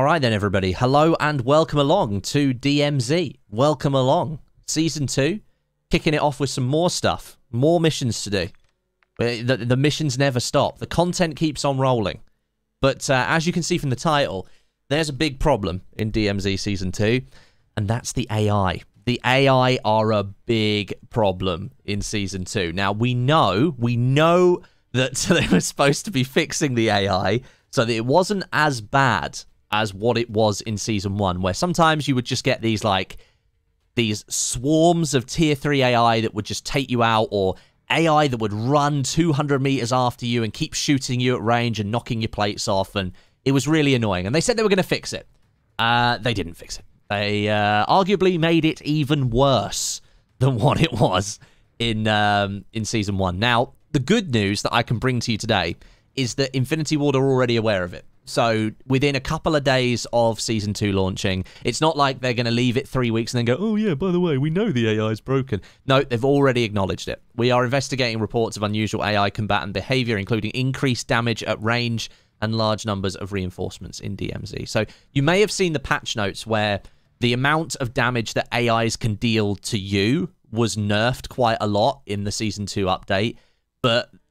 All right then, everybody. Hello and welcome along to DMZ. Welcome along. Season 2, kicking it off with some more stuff. More missions to do. The missions never stop. The content keeps on rolling. But as you can see from the title, there's a big problem in DMZ Season 2, and that's the AI. The AI are a big problem in Season 2. Now, we know that they were supposed to be fixing the AI so that it wasn't as bad as what it was in Season 1, where sometimes you would just get these, like, these swarms of Tier 3 AI that would just take you out, or AI that would run 200 meters after you and keep shooting you at range and knocking your plates off, and it was really annoying. And they said they were going to fix it. They didn't fix it. They arguably made it even worse than what it was in Season 1. Now, the good news that I can bring to you today is that Infinity Ward are already aware of it. So within a couple of days of Season 2 launching, it's not like they're going to leave it 3 weeks and then go, oh yeah, by the way, we know the AI is broken. No, they've already acknowledged it. We are investigating reports of unusual AI combatant behavior, including increased damage at range and large numbers of reinforcements in DMZ. So you may have seen the patch notes where the amount of damage that AIs can deal to you was nerfed quite a lot in the Season 2 update.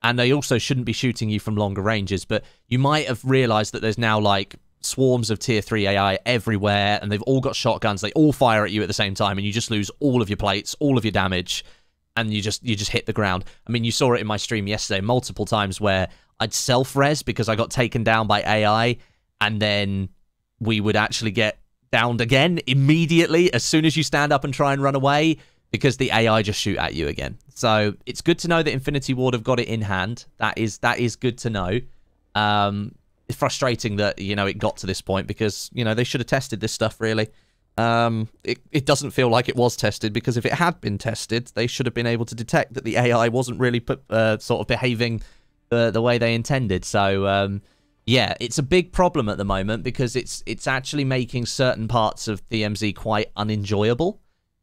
And they also shouldn't be shooting you from longer ranges, but you might have realized that there's now, like, swarms of Tier 3 AI everywhere, and they've all got shotguns, they all fire at you at the same time, and you just lose all of your plates, all of your damage, and you just hit the ground. I mean, you saw it in my stream yesterday multiple times where I'd self-res because I got taken down by AI, and then we would actually get downed again immediately as soon as you stand up and try and run away, because the AI just shoot at you again. So it's good to know that Infinity Ward have got it in hand. That is good to know. It's frustrating that, you know, it got to this point because, you know, they should have tested this stuff, really. It doesn't feel like it was tested, because if it had been tested, they should have been able to detect that the AI wasn't really sort of behaving the way they intended. So, yeah, it's a big problem at the moment because it's actually making certain parts of DMZ quite unenjoyable.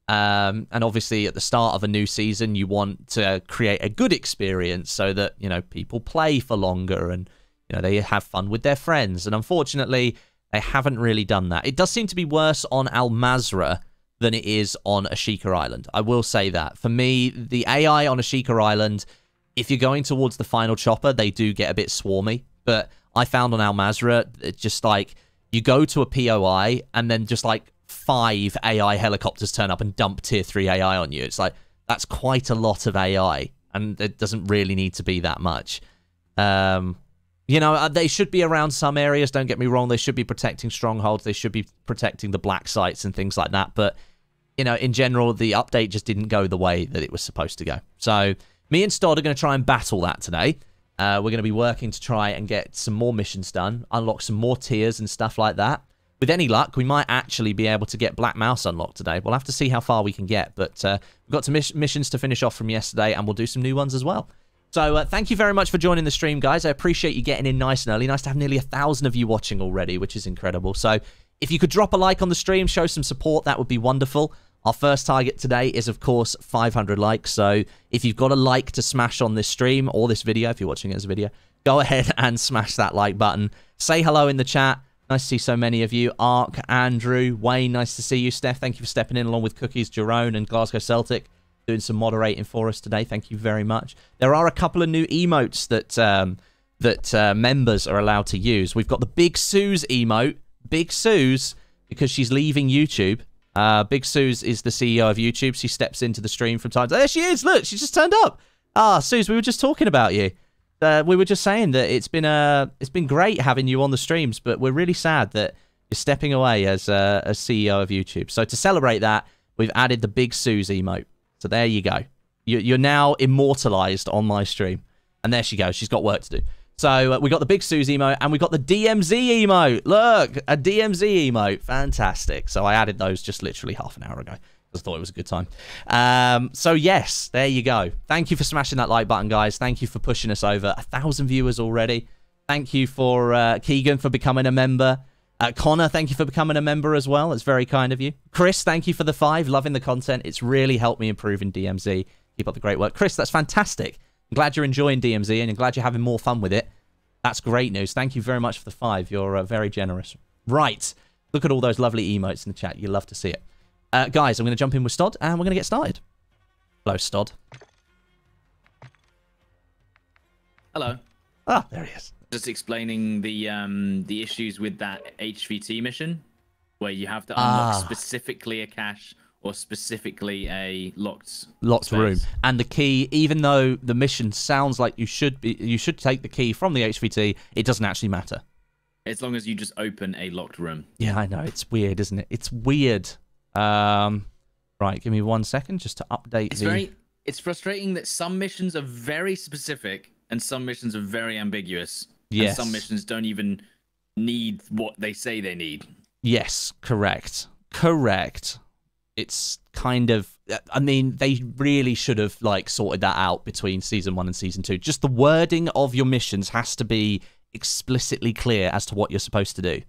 And obviously at the start of a new season, you want to create a good experience so that, you know, people play for longer and, you know, they have fun with their friends. And unfortunately, they haven't really done that. It does seem to be worse on Al Mazrah than it is on Ashika Island. I will say that. For me, the AI on Ashika Island, if you're going towards the final chopper, they do get a bit swarmy. But I found on Al Mazrah, it's just like you go to a POI and then just like 5 AI helicopters turn up and dump Tier 3 AI on you. It's like, that's quite a lot of AI, and it doesn't really need to be that much. You know, they should be around some areas, don't get me wrong. They should be protecting strongholds. They should be protecting the black sites and things like that. But, you know, in general, the update just didn't go the way that it was supposed to go. So me and Stodeh are going to try and battle that today. We're going to be working to try and get some more missions done, unlock some more tiers and stuff like that. With any luck, we might actually be able to get Black Mouse unlocked today. We'll have to see how far we can get, but we've got some missions to finish off from yesterday, and we'll do some new ones as well. So thank you very much for joining the stream, guys. I appreciate you getting in nice and early. Nice to have nearly 1,000 of you watching already, which is incredible. So if you could drop a like on the stream, show some support, that would be wonderful. Our first target today is, of course, 500 likes. So if you've got a like to smash on this stream or this video, if you're watching it as a video, go ahead and smash that like button. Say hello in the chat. Nice to see so many of you. Ark, Andrew, Wayne, nice to see you. Steph, thank you for stepping in along with Cookies, Jerone, and Glasgow Celtic, doing some moderating for us today. Thank you very much. There are a couple of new emotes that members are allowed to use. We've got the Big Suze emote. Big Suze, because she's leaving YouTube. Big Suze is the CEO of YouTube. She steps into the stream from time to time. There she is. Look, she just turned up. Ah, Suze, we were just talking about you. We were just saying that it's been great having you on the streams, but we're really sad that you're stepping away as CEO of YouTube. So to celebrate that, we've added the Big Suze emote. So there you go. You're now immortalized on my stream. And there she goes. She's got work to do. So we got the Big Suze emote, and we got the DMZ emote. Look, a DMZ emote. Fantastic. So I added those just literally half an hour ago. I thought it was a good time. So yes, there you go. Thank you for smashing that like button, guys. Thank you for pushing us over 1,000 viewers already. Thank you for Keegan for becoming a member. Connor, thank you for becoming a member as well. It's very kind of you. Chris, thank you for the 5. Loving the content. It's really helped me improve in DMZ. Keep up the great work. Chris, that's fantastic. I'm glad you're enjoying DMZ, and I'm glad you're having more fun with it. That's great news. Thank you very much for the 5. You're very generous. Right. Look at all those lovely emotes in the chat. You love to see it. Guys, I'm going to jump in with Stod, and we're going to get started. Hello, Stod. Hello. Ah, there he is. Just explaining the issues with that HVT mission, where you have to unlock specifically a cache or specifically a locked space. Room. And the key, even though the mission sounds like you should take the key from the HVT, it doesn't actually matter. As long as you just open a locked room. Yeah, I know. It's weird, isn't it? It's weird. Right, give me 1 second just to update. It's frustrating that some missions are very specific and some missions are very ambiguous. Yes. And some missions don't even need what they say they need. Yes, correct. Correct. It's kind of... I mean, they really should have, like, sorted that out between Season 1 and Season 2. Just the wording of your missions has to be explicitly clear as to what you're supposed to do.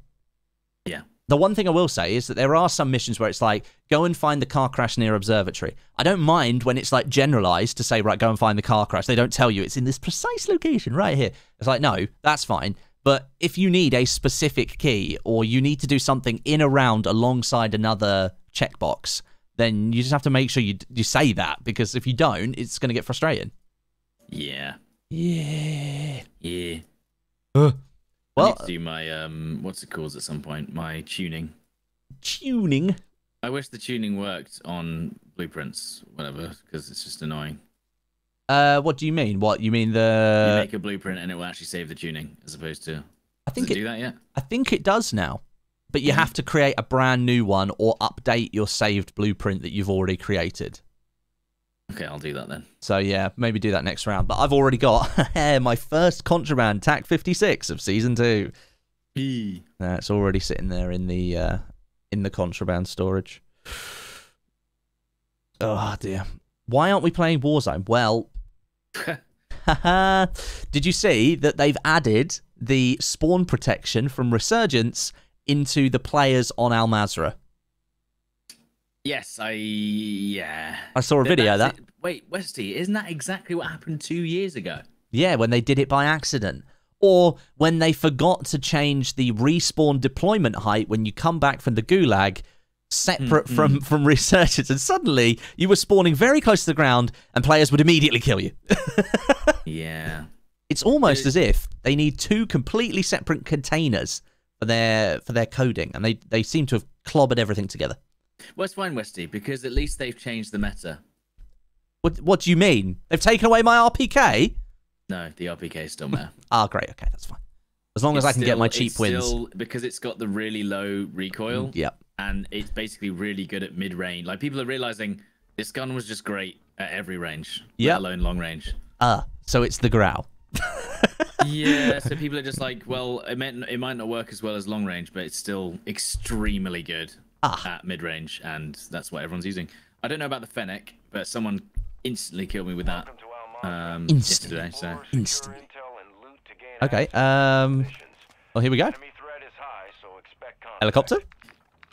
Yeah. The one thing I will say is that there are some missions where it's like, go and find the car crash near Observatory. I don't mind when it's, like, generalized to say, right, go and find the car crash. They don't tell you it's in this precise location right here. It's like, no, that's fine. But if you need a specific key or you need to do something in a round alongside another checkbox, then you just have to make sure you say that, because if you don't, it's going to get frustrating. Yeah. Yeah. Yeah. Well, I need to do my, what's it called at some point? My tuning. Tuning? I wish the tuning worked on blueprints, whatever, because it's just annoying. What do you mean? What, you mean the... You make a blueprint and it will actually save the tuning, as opposed to... Does it do that yet? I think it does now. But you have to create a brand new one or update your saved blueprint that you've already created. Okay, I'll do that then. So yeah, maybe do that next round. But I've already got my first contraband TAC-56 of Season 2. It's already sitting there in the contraband storage. Oh dear. Why aren't we playing Warzone? Well, did you see that they've added the spawn protection from Resurgence into the players on Al Mazrah? Yes, I saw a video of that. Wait, Westy, isn't that exactly what happened 2 years ago? Yeah, when they did it by accident. Or when they forgot to change the respawn deployment height when you come back from the gulag, separate from Resurgence, and suddenly you were spawning very close to the ground and players would immediately kill you. Yeah. It's almost as if they need two completely separate containers for their coding, and they seem to have clobbered everything together. Well, it's fine, Westy, because at least they've changed the meta. What do you mean? They've taken away my RPK? No, the RPK is still there. Oh, great. Okay, that's fine. As long as I can get my cheap wins. Still, because it's got the really low recoil, and it's basically really good at mid-range. Like, people are realizing this gun was just great at every range, let alone long range. So it's the growl. Yeah, so people are just like, well, it might not work as well as long range, but it's still extremely good at mid-range, and that's what everyone's using. I don't know about the Fennec, but someone instantly killed me with that yesterday. So. Instantly. Okay, well, here we go. Helicopter?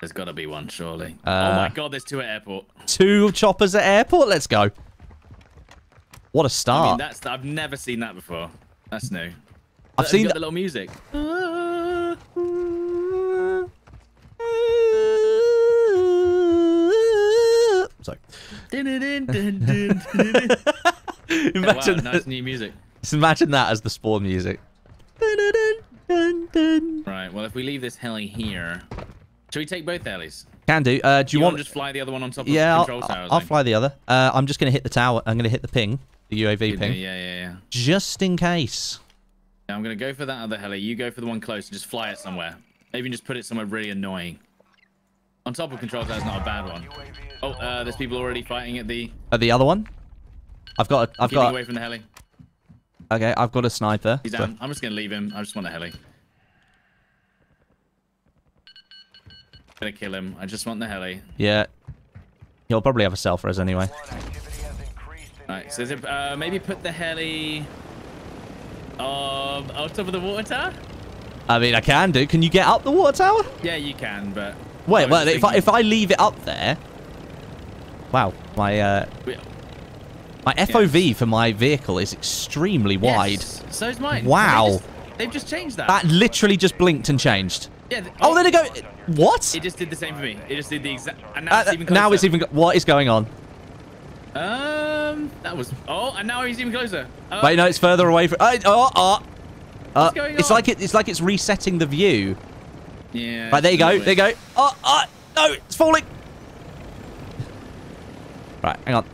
There's got to be one, surely. Oh my god, there's two at airport. Two choppers at airport? Let's go. What a start. I mean, I've never seen that before. That's new. I've seen the little music. Sorry. Imagine nice new music. Just imagine that as the spawn music. Right. Well, if we leave this heli here, should we take both helis? Can do. Do you want to just fly the other one on top of the control tower? I'll fly the other. I'm just going to hit the tower. I'm going to hit the ping. The UAV ping. Yeah. Just in case. Now I'm going to go for that other heli. You go for the one close and just fly it somewhere. Maybe just put it somewhere really annoying. On top of control tower is not a bad one. Oh, there's people already fighting at the... At the other one? I've got away from the heli. Okay, I've got a sniper. He's down. I'm just going to leave him. I just want a heli. I'm going to kill him. I just want the heli. Yeah. He'll probably have a self-res anyway. Alright, so maybe put the heli on top of the water tower? I mean, I can do. Can you get up the water tower? Yeah, you can, but... Wait, well, if I leave it up there... Wow, my my FOV for my vehicle is extremely wide. So is mine. Wow. They've just changed that. That literally just blinked and changed. Yeah. Oh, there they go. What? It just did the same for me. It just did the exact. And now it's even closer. Now it's even. What is going on? That was. Oh, and now he's even closer. Wait, no, it's further away from. What's going on? It's like it's resetting the view. Yeah. Right, there you go. There you go. No, it's falling. Right, hang on.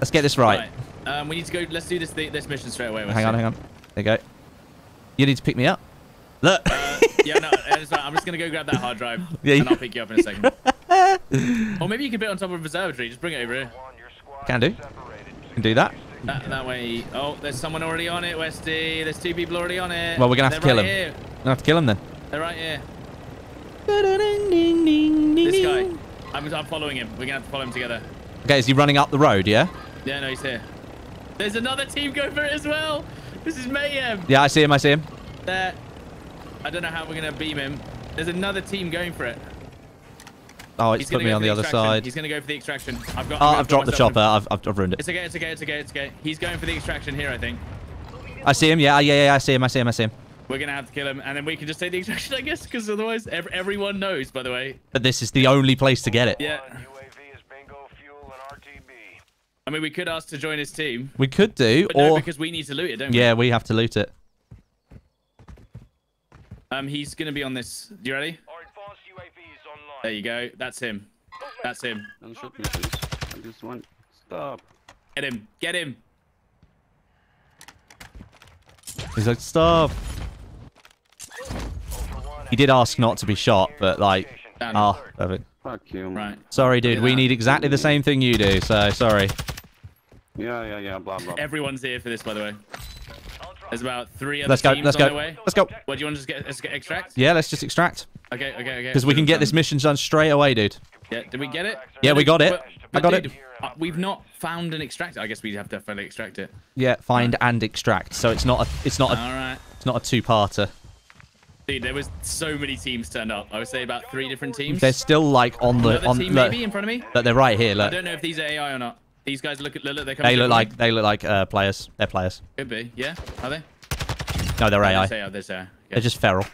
Let's get this right. We need to go. Let's do this mission straight away. Hang on. There you go. You need to pick me up. Look. Yeah, no, it's right. I'm just gonna go grab that hard drive, and I'll pick you up in a second. Or maybe you can put it on top of Observatory. Just bring it over here. Can do. Can do that. That way. Oh, there's someone already on it, Westy. There's two people already on it. Well, we're gonna have to kill him. We'll have to kill him then. They're right here. This guy. I'm following him. We're gonna have to follow him together. Okay, is he running up the road? Yeah. Yeah, no, he's here. There's another team going for it as well. This is mayhem. Yeah, I see him. I see him. There. I don't know how we're gonna beam him. There's another team going for it. Oh, it's put me on the other side. He's gonna go for the extraction. I've dropped the chopper. I've ruined it. It's okay. It's okay. It's okay. It's okay. He's going for the extraction here, I think. I see him. Yeah. I see him. We're gonna have to kill him, and then we can just take the extraction, I guess, because otherwise everyone knows. By the way. But this is the only place to get it. Yeah. I mean, we could ask to join his team. We could do, or no, because we need to loot it, don't we? Yeah, we have to loot it. He's gonna be on this. You ready? There you go. That's him. That's him. Don't shoot me, please. I just want. Stop. Get him. Get him. He's like, stop. He did ask not to be shot, but like, perfect. Fuck you, man. Right. Sorry, dude. We need exactly the same thing you do, so sorry. Yeah. Blah blah. Everyone's here for this, by the way. There's about three other teams on their way. Let's go. What do you want to just extract? Yeah, let's just extract. Okay. Because we can get this mission done straight away, dude. Yeah. Did we get it? Yeah, we got it. But I got it. We've not found and extracted. I guess we have to finally extract it. Yeah, find and extract. So it's not a two-parter. Dude, there was so many teams turned up. I would say about three different teams. They're still like on the team maybe in front of me. But they're right here. Look. I don't know if these are AI or not. These guys look. They're coming. They look like players. They're players. Could be. Yeah. Are they? No, they're AI. They're just feral.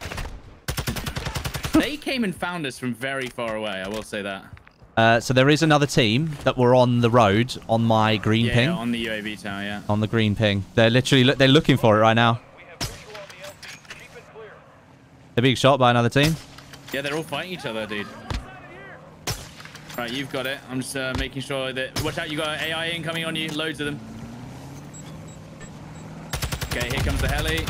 They came and found us from very far away. I will say that. So there is another team that were on the road on my green ping. Yeah, on the UAV tower. Yeah. On the green ping. They're literally they're looking for it right now. They're being shot by another team. Yeah, they're all fighting each other, dude. Right, you've got it. I'm just making sure that... Watch out, you got AI incoming on you. Loads of them. Okay, here comes the heli.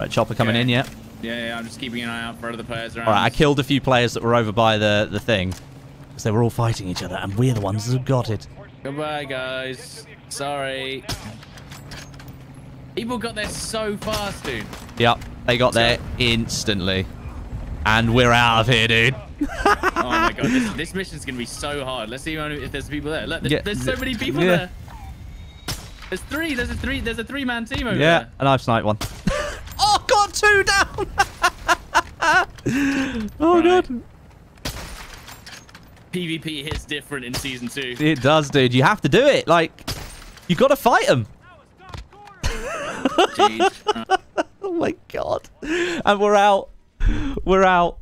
Right, chopper coming in, yeah? Yeah, I'm just keeping an eye out for other players around. All right, I killed a few players that were over by the thing. Because they were all fighting each other, and we're the ones who got it. Goodbye, guys. Sorry. People got there so fast, dude. Yep, they got there instantly. And we're out of here, dude. Oh my god, this mission's gonna be so hard. Let's see if there's people there. Look, there's so many people there. There's three, there's a three-man team over there. Yeah, and I've sniped one. Oh god, two down! Oh god. PvP hits different in season 2. It does, dude. You have to do it. Like, you gotta fight them. Oh my god. And we're out. We're out.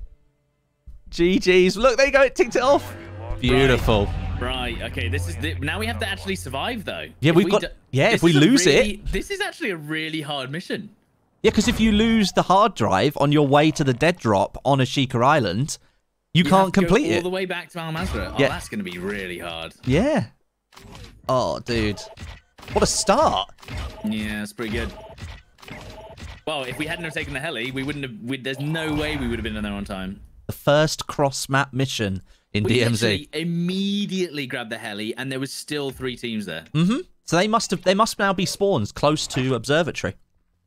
GG's. Look, there you go. It ticked it off. Beautiful. Right. Okay. This is now we have to actually survive, though. Yeah, if we've got. Yeah, if we lose it. This is actually a really hard mission. Yeah, because if you lose the hard drive on your way to the dead drop on Ashika Island, you can't complete it. All the way back to Al Mazrah. Yeah. Oh, that's going to be really hard. Yeah. Oh, dude. What a start. Yeah, that's pretty good. Well, if we hadn't have taken the heli, we wouldn't have... there's no way we would have been in there on time. The first cross-map mission in DMZ. We immediately grabbed the heli, and there was still three teams there. Mm-hmm. So they must have... They must now be spawned close to Observatory.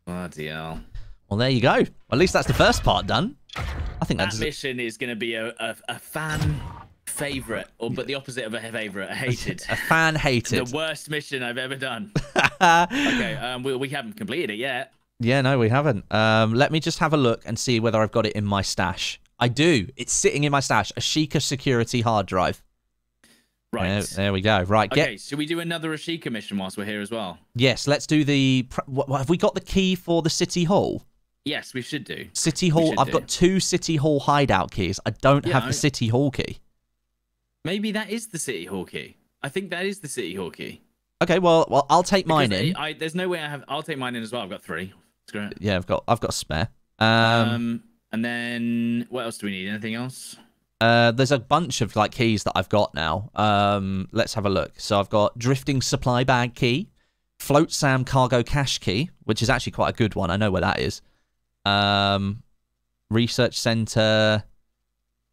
Bloody hell. Well, there you go. Well, at least that's the first part done. I think that's... That mission is going to be a fan... Favorite, or but the opposite of a favorite, a hated. A fan hated. The worst mission I've ever done. Okay, we haven't completed it yet. Yeah, no, we haven't. Let me just have a look and see whether I've got it in my stash. I do. It's sitting in my stash. Ashika Security hard drive. Right. There we go. Right. Okay, should we do another Ashika mission whilst we're here as well? Yes, let's do the... Have we got the key for the City Hall? Yes, we should do. City Hall. I've got two City Hall hideout keys. I don't have the City Hall key. Maybe that is the City Hall key. I think that is the City Hall key. Okay, well, I'll take mine in. There's no way I have... I'll take mine in as well. I've got three. Screw it. Yeah, I've got a spare. And then... What else do we need? Anything else? There's a bunch of like keys that I've got now. Let's have a look. So I've got drifting supply bag key, float SAM cargo cache key, which is actually quite a good one. I know where that is. Research center.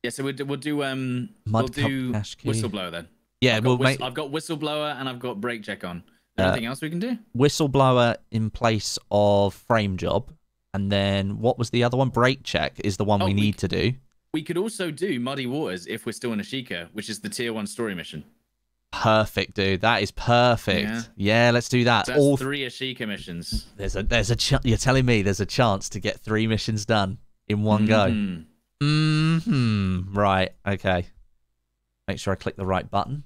Yeah, so we'll do whistleblower then. Yeah, I've got whistleblower and I've got brake check on. Anything else we can do? Whistleblower in place of frame job, and then what was the other one? Brake check is the one we need to do. We could also do Muddy Waters if we're still in Ashika, which is the tier 1 story mission. Perfect, dude. That is perfect. Yeah, let's do that. So that's all three Ashika missions. There's a you're telling me there's a chance to get three missions done in one go. Right. Okay. Make sure I click the right button.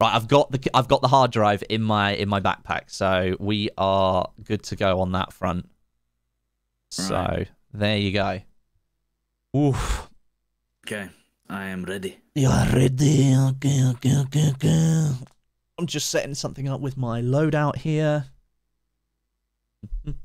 Right. I've got the hard drive in my backpack, so we are good to go on that front. Right. So there you go. Oof. Okay, I am ready. You are ready. Okay. I'm just setting something up with my loadout here. I've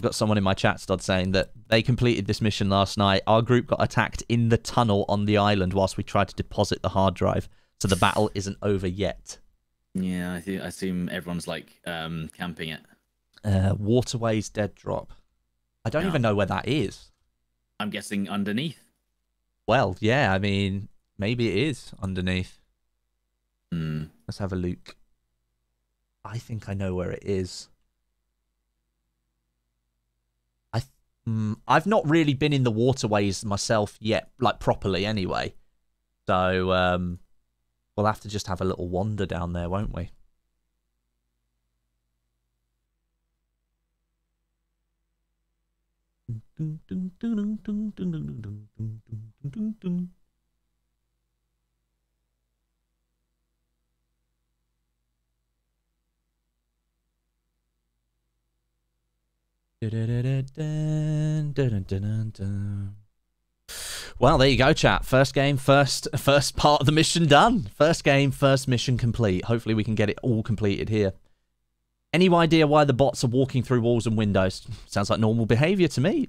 got someone in my chat, Stod, saying that they completed this mission last night. Our group got attacked in the tunnel on the island whilst we tried to deposit the hard drive. So the battle isn't over yet. Yeah, I assume everyone's like camping it. Waterways dead drop. I don't even know where that is. I'm guessing underneath. Well, yeah, I mean, maybe it is underneath. Let's have a look. I think I know where it is. I've not really been in the waterways myself yet, like properly anyway. So, we'll have to just have a little wander down there, won't we? Well, there you go, chat. First game, first part of the mission done. First game, first mission complete. Hopefully we can get it all completed here. Any idea why the bots are walking through walls and windows? Sounds like normal behavior to me.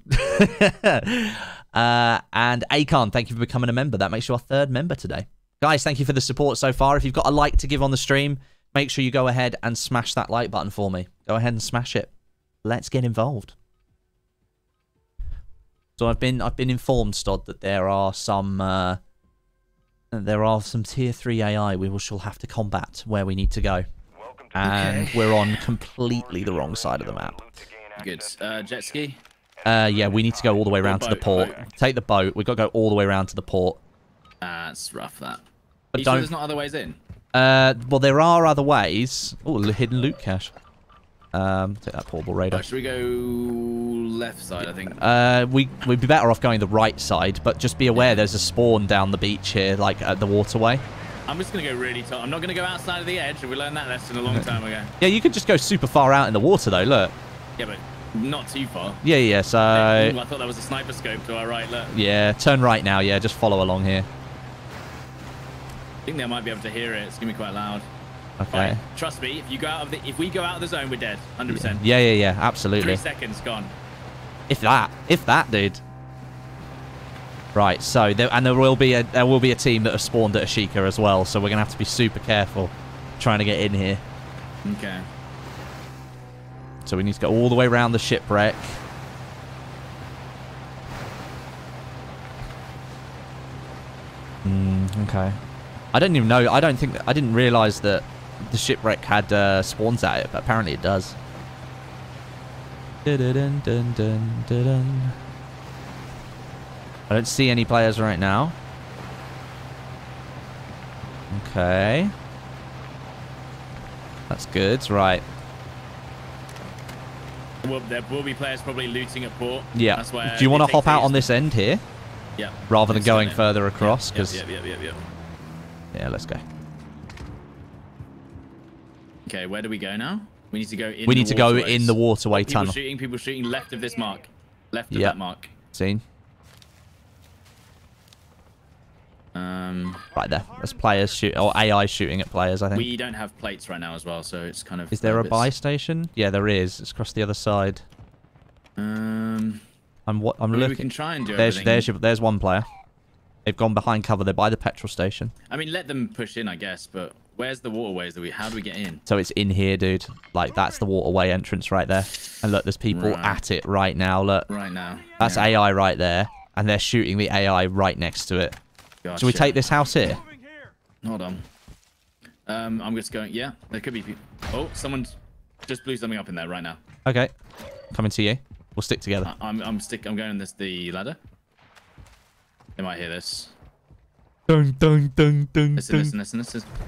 And Akon, thank you for becoming a member. That makes you our third member today. Guys, thank you for the support so far. If you've got a like to give on the stream, make sure you go ahead and smash that like button for me. Go ahead and smash it. Let's get involved. So I've been informed, Stod, that there are some tier 3 AI we shall have to combat where we need to go, and we're on completely the wrong side of the map. Good. Jet ski. Yeah, we need to go all the way around to the port. Take the boat. We've got to go all the way around to the port. That's rough. That. But don't. Sure there's not other ways in. Well, there are other ways. Oh, hidden loot cache. Take that portable radar. Should we go left side, I think? We'd be better off going the right side, but just be aware there's a spawn down the beach here, like at the waterway. I'm just going to go really tall. I'm not going to go outside of the edge. We learned that lesson a long time ago. Yeah, you could just go super far out in the water, though, look. Yeah, but not too far. Yeah, so... I thought that was a sniper scope to our right, look. Yeah, turn right now, yeah, just follow along here. I think they might be able to hear it. It's going to be quite loud. Okay. Right. Trust me, if we go out of the zone, we're dead. 100%. Yeah, absolutely. 3 seconds gone. If that, dude. Right. So there will be a team that have spawned at Ashika as well. So we're gonna have to be super careful trying to get in here. Okay. So we need to go all the way around the shipwreck. Okay. I don't even know. I didn't realise that the shipwreck had spawns at it, but apparently it does. I don't see any players right now. Okay. That's good. Right. there will be players probably looting at port. Yeah. That's where. Do you want to hop out on this end here? Yeah. Rather than going further across, because. Yeah. Yeah. Let's go. Okay, where do we go now? We need to go in. We need to go in the waterway tunnel. People shooting left of this mark. Left of that mark. Seen. Right there. That's players shoot or AI shooting at players, I think. We don't have plates right now as well, so it's kind of. Is there a buy station? Yeah, there is. It's across the other side. I'm looking. We can try and do everything. There's one player. They've gone behind cover. They're by the petrol station. I mean, let them push in, I guess, but. Where's the waterways that we... How do we get in? So it's in here, dude. Like, that's the waterway entrance right there. And look, there's people at it right now, look. Right now. That's AI right there. And they're shooting the AI right next to it. Gotcha. Should we take this house here? Hold on. I'm just going... Yeah, there could be people... Oh, someone just blew something up in there right now. Okay. Coming to you. We'll stick together. I'm going this the ladder. They might hear this. Dun, dun, dun, dun, listen.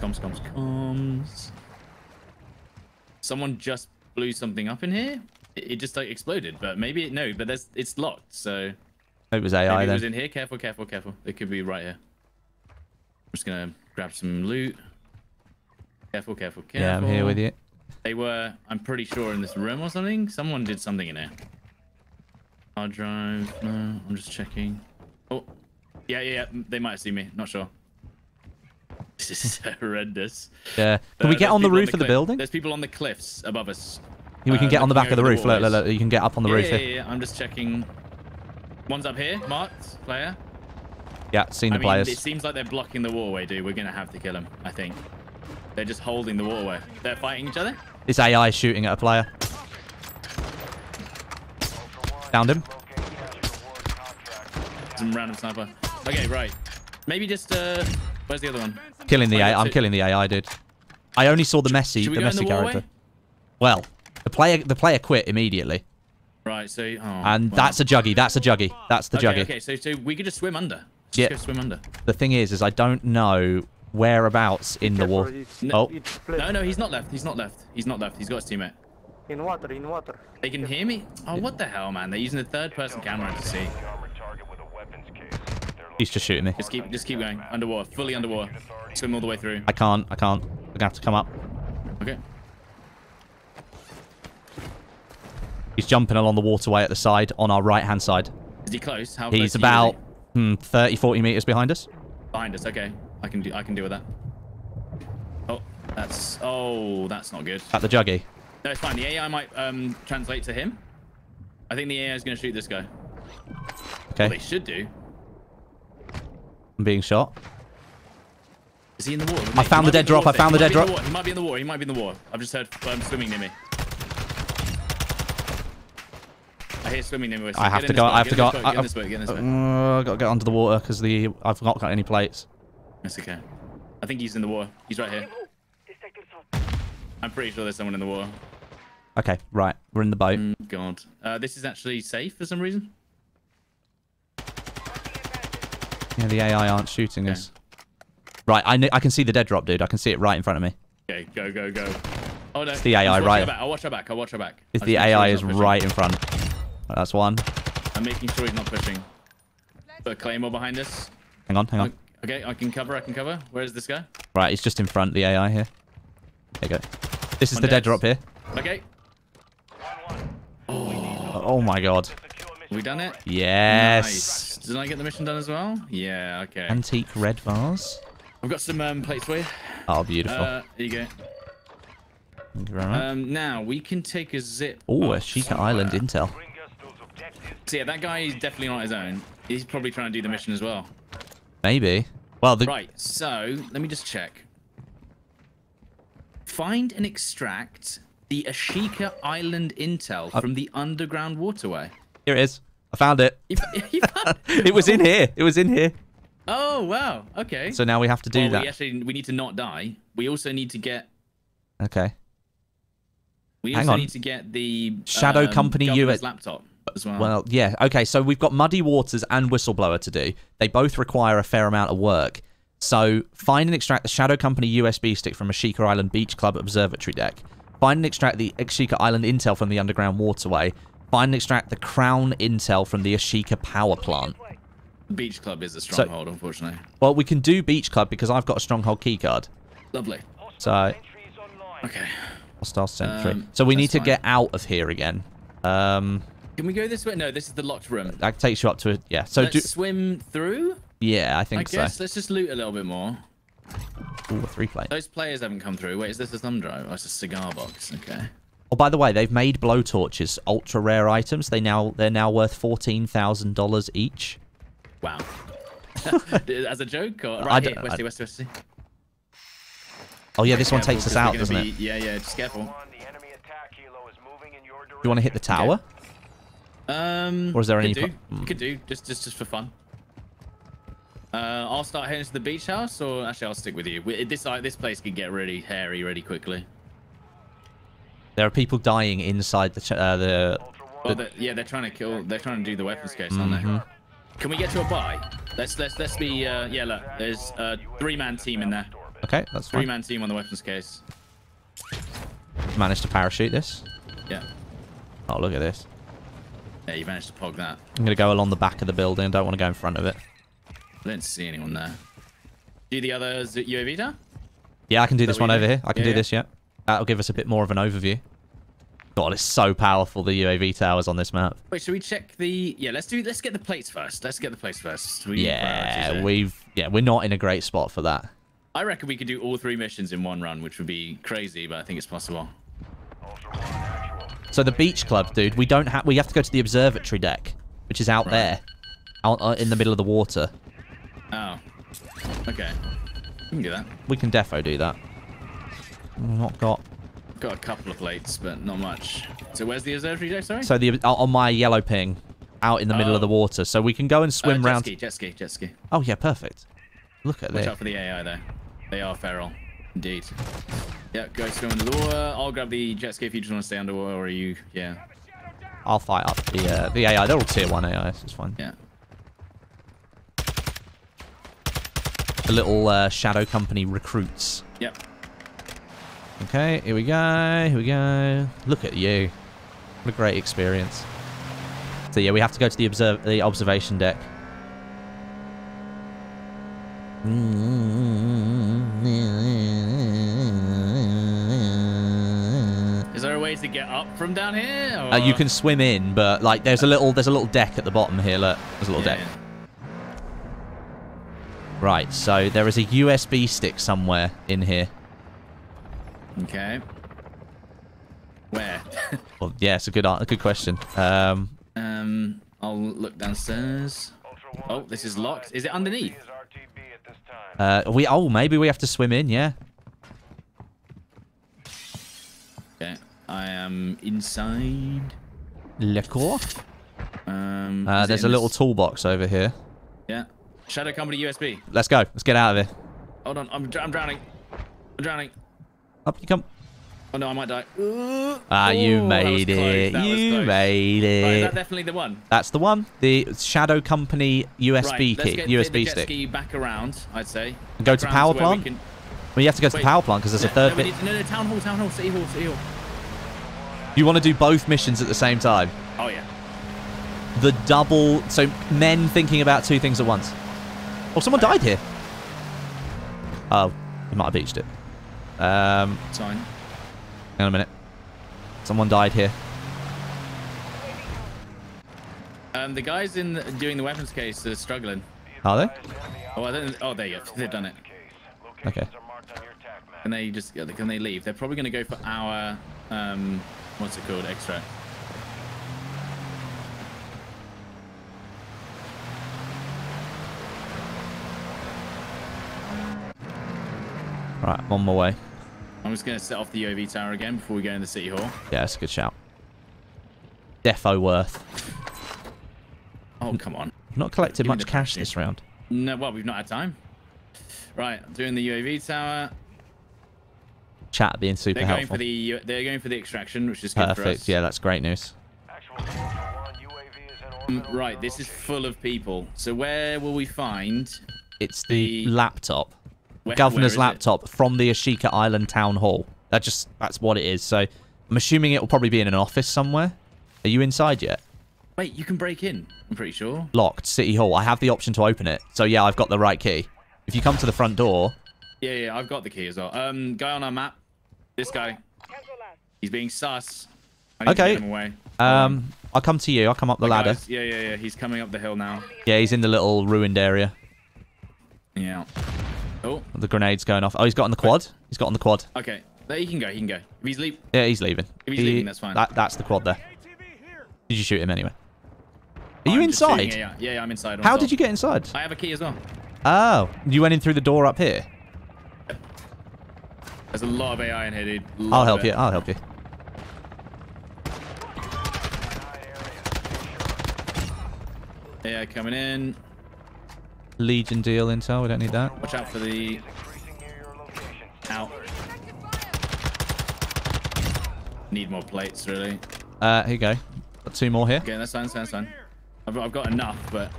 Comms. Someone just blew something up in here. It just like exploded, but maybe it but it's locked, so it was AI. Maybe then. It was in here. Careful. It could be right here. I'm just gonna grab some loot. Careful. Yeah, I'm here with you. They were, I'm pretty sure, in this room or something. Someone did something in here. Hard drive. No, I'm just checking. Oh. Yeah. They might see me. Not sure. This is horrendous. Yeah. Can we get on the roof of the building? There's people on the cliffs above us. Yeah, we can get on the back of the roof. Look. You can get up on the roof here. Yeah. I'm just checking. One's up here. Marked. Player. Yeah, seen the players. It seems like they're blocking the waterway, dude. We're going to have to kill them, I think. They're just holding the waterway. They're fighting each other? It's AI shooting at a player. Downed him. Some random sniper. Okay, right. Maybe just, where's the other one? Killing the AI. I'm killing the AI, dude. I only saw the messy character. Well, the player quit immediately. Right, so... Oh, and that's a juggy. That's the juggy. Okay, so we could just swim under. Yeah. Swim under. The thing is I don't know whereabouts in the water. Oh. No, he's not left. He's got his teammate. In water. They can hear me? Oh, what the hell, man? They're using a third-person camera to see. He's just shooting me. Just keep going. Underwater. Fully underwater. Swim all the way through. I can't. We're going to have to come up. Okay. He's jumping along the waterway at the side, on our right-hand side. Is he close? How close? He's about 30, 40 meters behind us. Behind us, okay. I can deal with that. Oh, that's not good. At the juggy. No, it's fine. The AI might translate to him. I think the AI is going to shoot this guy. Okay. Well, they should do. I'm being shot. Is he in the water? I found the dead drop. He might be in the water. I've just heard swimming near me. I hear swimming near me. So I have to go. Get in this way. I've got to get under the water because I've not got any plates. That's okay. I think he's in the water. He's right here. I'm pretty sure there's someone in the water. Okay, right. We're in the boat. God. This is actually safe for some reason. Yeah, the AI aren't shooting us. Right, I can see the dead drop, dude. I can see it right in front of me. Okay, go. Oh no. It's the AI right. I'll watch her back. It's the AI is right in front. Right, that's one. I'm making sure he's not pushing. Put a claymore behind us. Hang on. Okay, I can cover. Where is this guy? Right, he's just in front, the AI here. There you go. This is the dead drop here. Okay. Oh my god. We done it? Yes. Nice. Did I get the mission done as well? Yeah, okay. Antique red vase. I've got some plates for you. Oh, beautiful. There you go. Thank you very much. Now, we can take a zip. Oh, Ashika Island intel. So, yeah, that guy is definitely not his own. He's probably trying to do the mission as well. Maybe. Well, right, so let me just check. Find and extract the Ashika Island intel from the underground waterway. Here it is. I found it. It was in here. Oh, wow. Okay. So now we have to do that. We need to not die. We also need to get... Okay. We also need to get the... Shadow Company US laptop as well. Well, yeah. Okay, so we've got Muddy Waters and Whistleblower to do. They both require a fair amount of work. So find and extract the Shadow Company USB stick from Ashika Island Beach Club Observatory deck. Find and extract the Ashika Island intel from the underground waterway. Find and extract the Crown intel from the Ashika power plant. Beach Club is a stronghold, so, unfortunately. Well, we can do Beach Club because I've got a stronghold keycard. Lovely. So, okay. Hostile sentry. So we need to get out of here again. Can we go this way? No, this is the locked room. That takes you up to it. Yeah. So let's swim through. Yeah, I think so. I guess let's just loot a little bit more. Ooh, a 3 plate. Those players haven't come through. Wait, is this a thumb drive? Oh, it's a cigar box. Okay. Oh, by the way, they've made blowtorches ultra rare items. They're now worth $14,000 each. Wow. As a joke, or right here, Westy, Westy, Westy. Oh yeah, this one takes us out, doesn't it? Yeah, yeah. Just careful. Do you want to hit the tower? Or is there any? Could do. Just for fun. I'll start heading to the beach house, or actually I'll stick with you. This place can get really hairy really quickly. There are people dying inside yeah, they're trying to do the weapons case, aren't they? Can we get to a buy? Let's be yeah. Look, there's a 3-man team in there. Okay, that's fine. 3-man team on the weapons case. Managed to parachute this. Yeah. Oh, look at this. Yeah, you managed to pog that. I'm gonna go along the back of the building. Don't want to go in front of it. I don't see anyone there. Do the others UAV down? Yeah, I can do this one over here. I can do this, yeah. That'll give us a bit more of an overview. God, it's so powerful, the UAV towers on this map. Wait, should we check the... Yeah, let's get the plates first. Let's get the plates first. Yeah, we're not in a great spot for that. I reckon we could do all 3 missions in 1 run, which would be crazy, but I think it's possible. So the beach club, dude, we have to go to the observatory deck, which is out there, out in the middle of the water. Oh, okay. We can do that. We can defo do that. Not got a couple of plates, but not much. So where's the observatory deck? Sorry. So on my yellow ping, out in the middle of the water, so we can go and swim round. Jet ski. Oh yeah, perfect. Look at this. Watch out for the AI though. They are feral, indeed. Yeah, go swim under the water. I'll grab the jet ski if you just want to stay underwater, or you, yeah. I'll fight up the AI. They're all tier 1 AIs. So it's fine. Yeah. The little shadow company recruits. Yep. Okay, here we go. Here we go. Look at you. What a great experience. So yeah, we have to go to the observation deck. Is there a way to get up from down here? Or... you can swim in, but like there's a little deck at the bottom here. Look, there's a little deck. Yeah. Right, so there is a USB stick somewhere in here. Okay. Where? Well, yeah, it's a good question. I'll look downstairs. Oh, this is locked. Is it underneath? Maybe we have to swim in, yeah. Okay, I am inside. There's a little toolbox over here. Yeah. Shadow Company USB. Let's go. Let's get out of here. Hold on. I'm drowning. I'm drowning. Up you come. Oh, no. I might die. You made it. You made it. Right, is that definitely the one? That's the one. The Shadow Company USB key. USB stick. Let's get the jet ski back around, I'd say. And go to power plant? Well, you have to go to the power plant because there's a third bit. No, town hall, city hall, city hall. You want to do both missions at the same time? Oh, yeah. The double... So, men thinking about 2 things at once. Oh, someone died here. Oh, he might have beached it. Sorry. Hang on a minute. Someone died here. The guys doing the weapons case are struggling. Are they? Oh, they go. They've done it. Okay. Can they leave? They're probably going to go for our what's it called? Extract. Right, I'm on my way. I'm just going to set off the UAV tower again before we go in the City Hall. Yeah, that's a good shout. Defo worth. Oh, come on. We've not collected much cash this round. No, well, we've not had time. Right, I'm doing the UAV tower. Chat being super helpful. They're going for the extraction, which is good for us. Perfect, yeah, that's great news. Right, this is full of people. So where will we find... It's the laptop. Governor's laptop from the Ashika Island Town Hall. That's what it is. So I'm assuming it will probably be in an office somewhere. Are you inside yet? Wait, you can break in, I'm pretty sure. Locked, City Hall. I have the option to open it. So yeah, I've got the right key. If you come to the front door... Yeah, yeah, I've got the key as well. Guy on our map. This guy. He's being sus. I need to get him away. I'll come to you. I'll come up the ladder. Guys. Yeah, yeah, yeah. He's coming up the hill now. Yeah, he's in the little ruined area. Yeah. Oh. The grenade's going off. Oh, he's got on the quad. He's got on the quad. Okay. There, he can go. He can go. If he's leaving. Yeah, he's leaving. If he's leaving, that's fine. That's the quad there. Did you shoot him anyway? Are you inside? Yeah, yeah, yeah, I'm inside. How did you get inside? I have a key as well. Oh, you went in through the door up here? Yep. There's a lot of AI in here, dude. I'll help you. I'll help you. AI coming in. Legion deal intel. We don't need that. Watch out for the... Out. Need more plates, really. Here you go. Got two more here. Okay, that's fine, that's fine. I've got enough, but...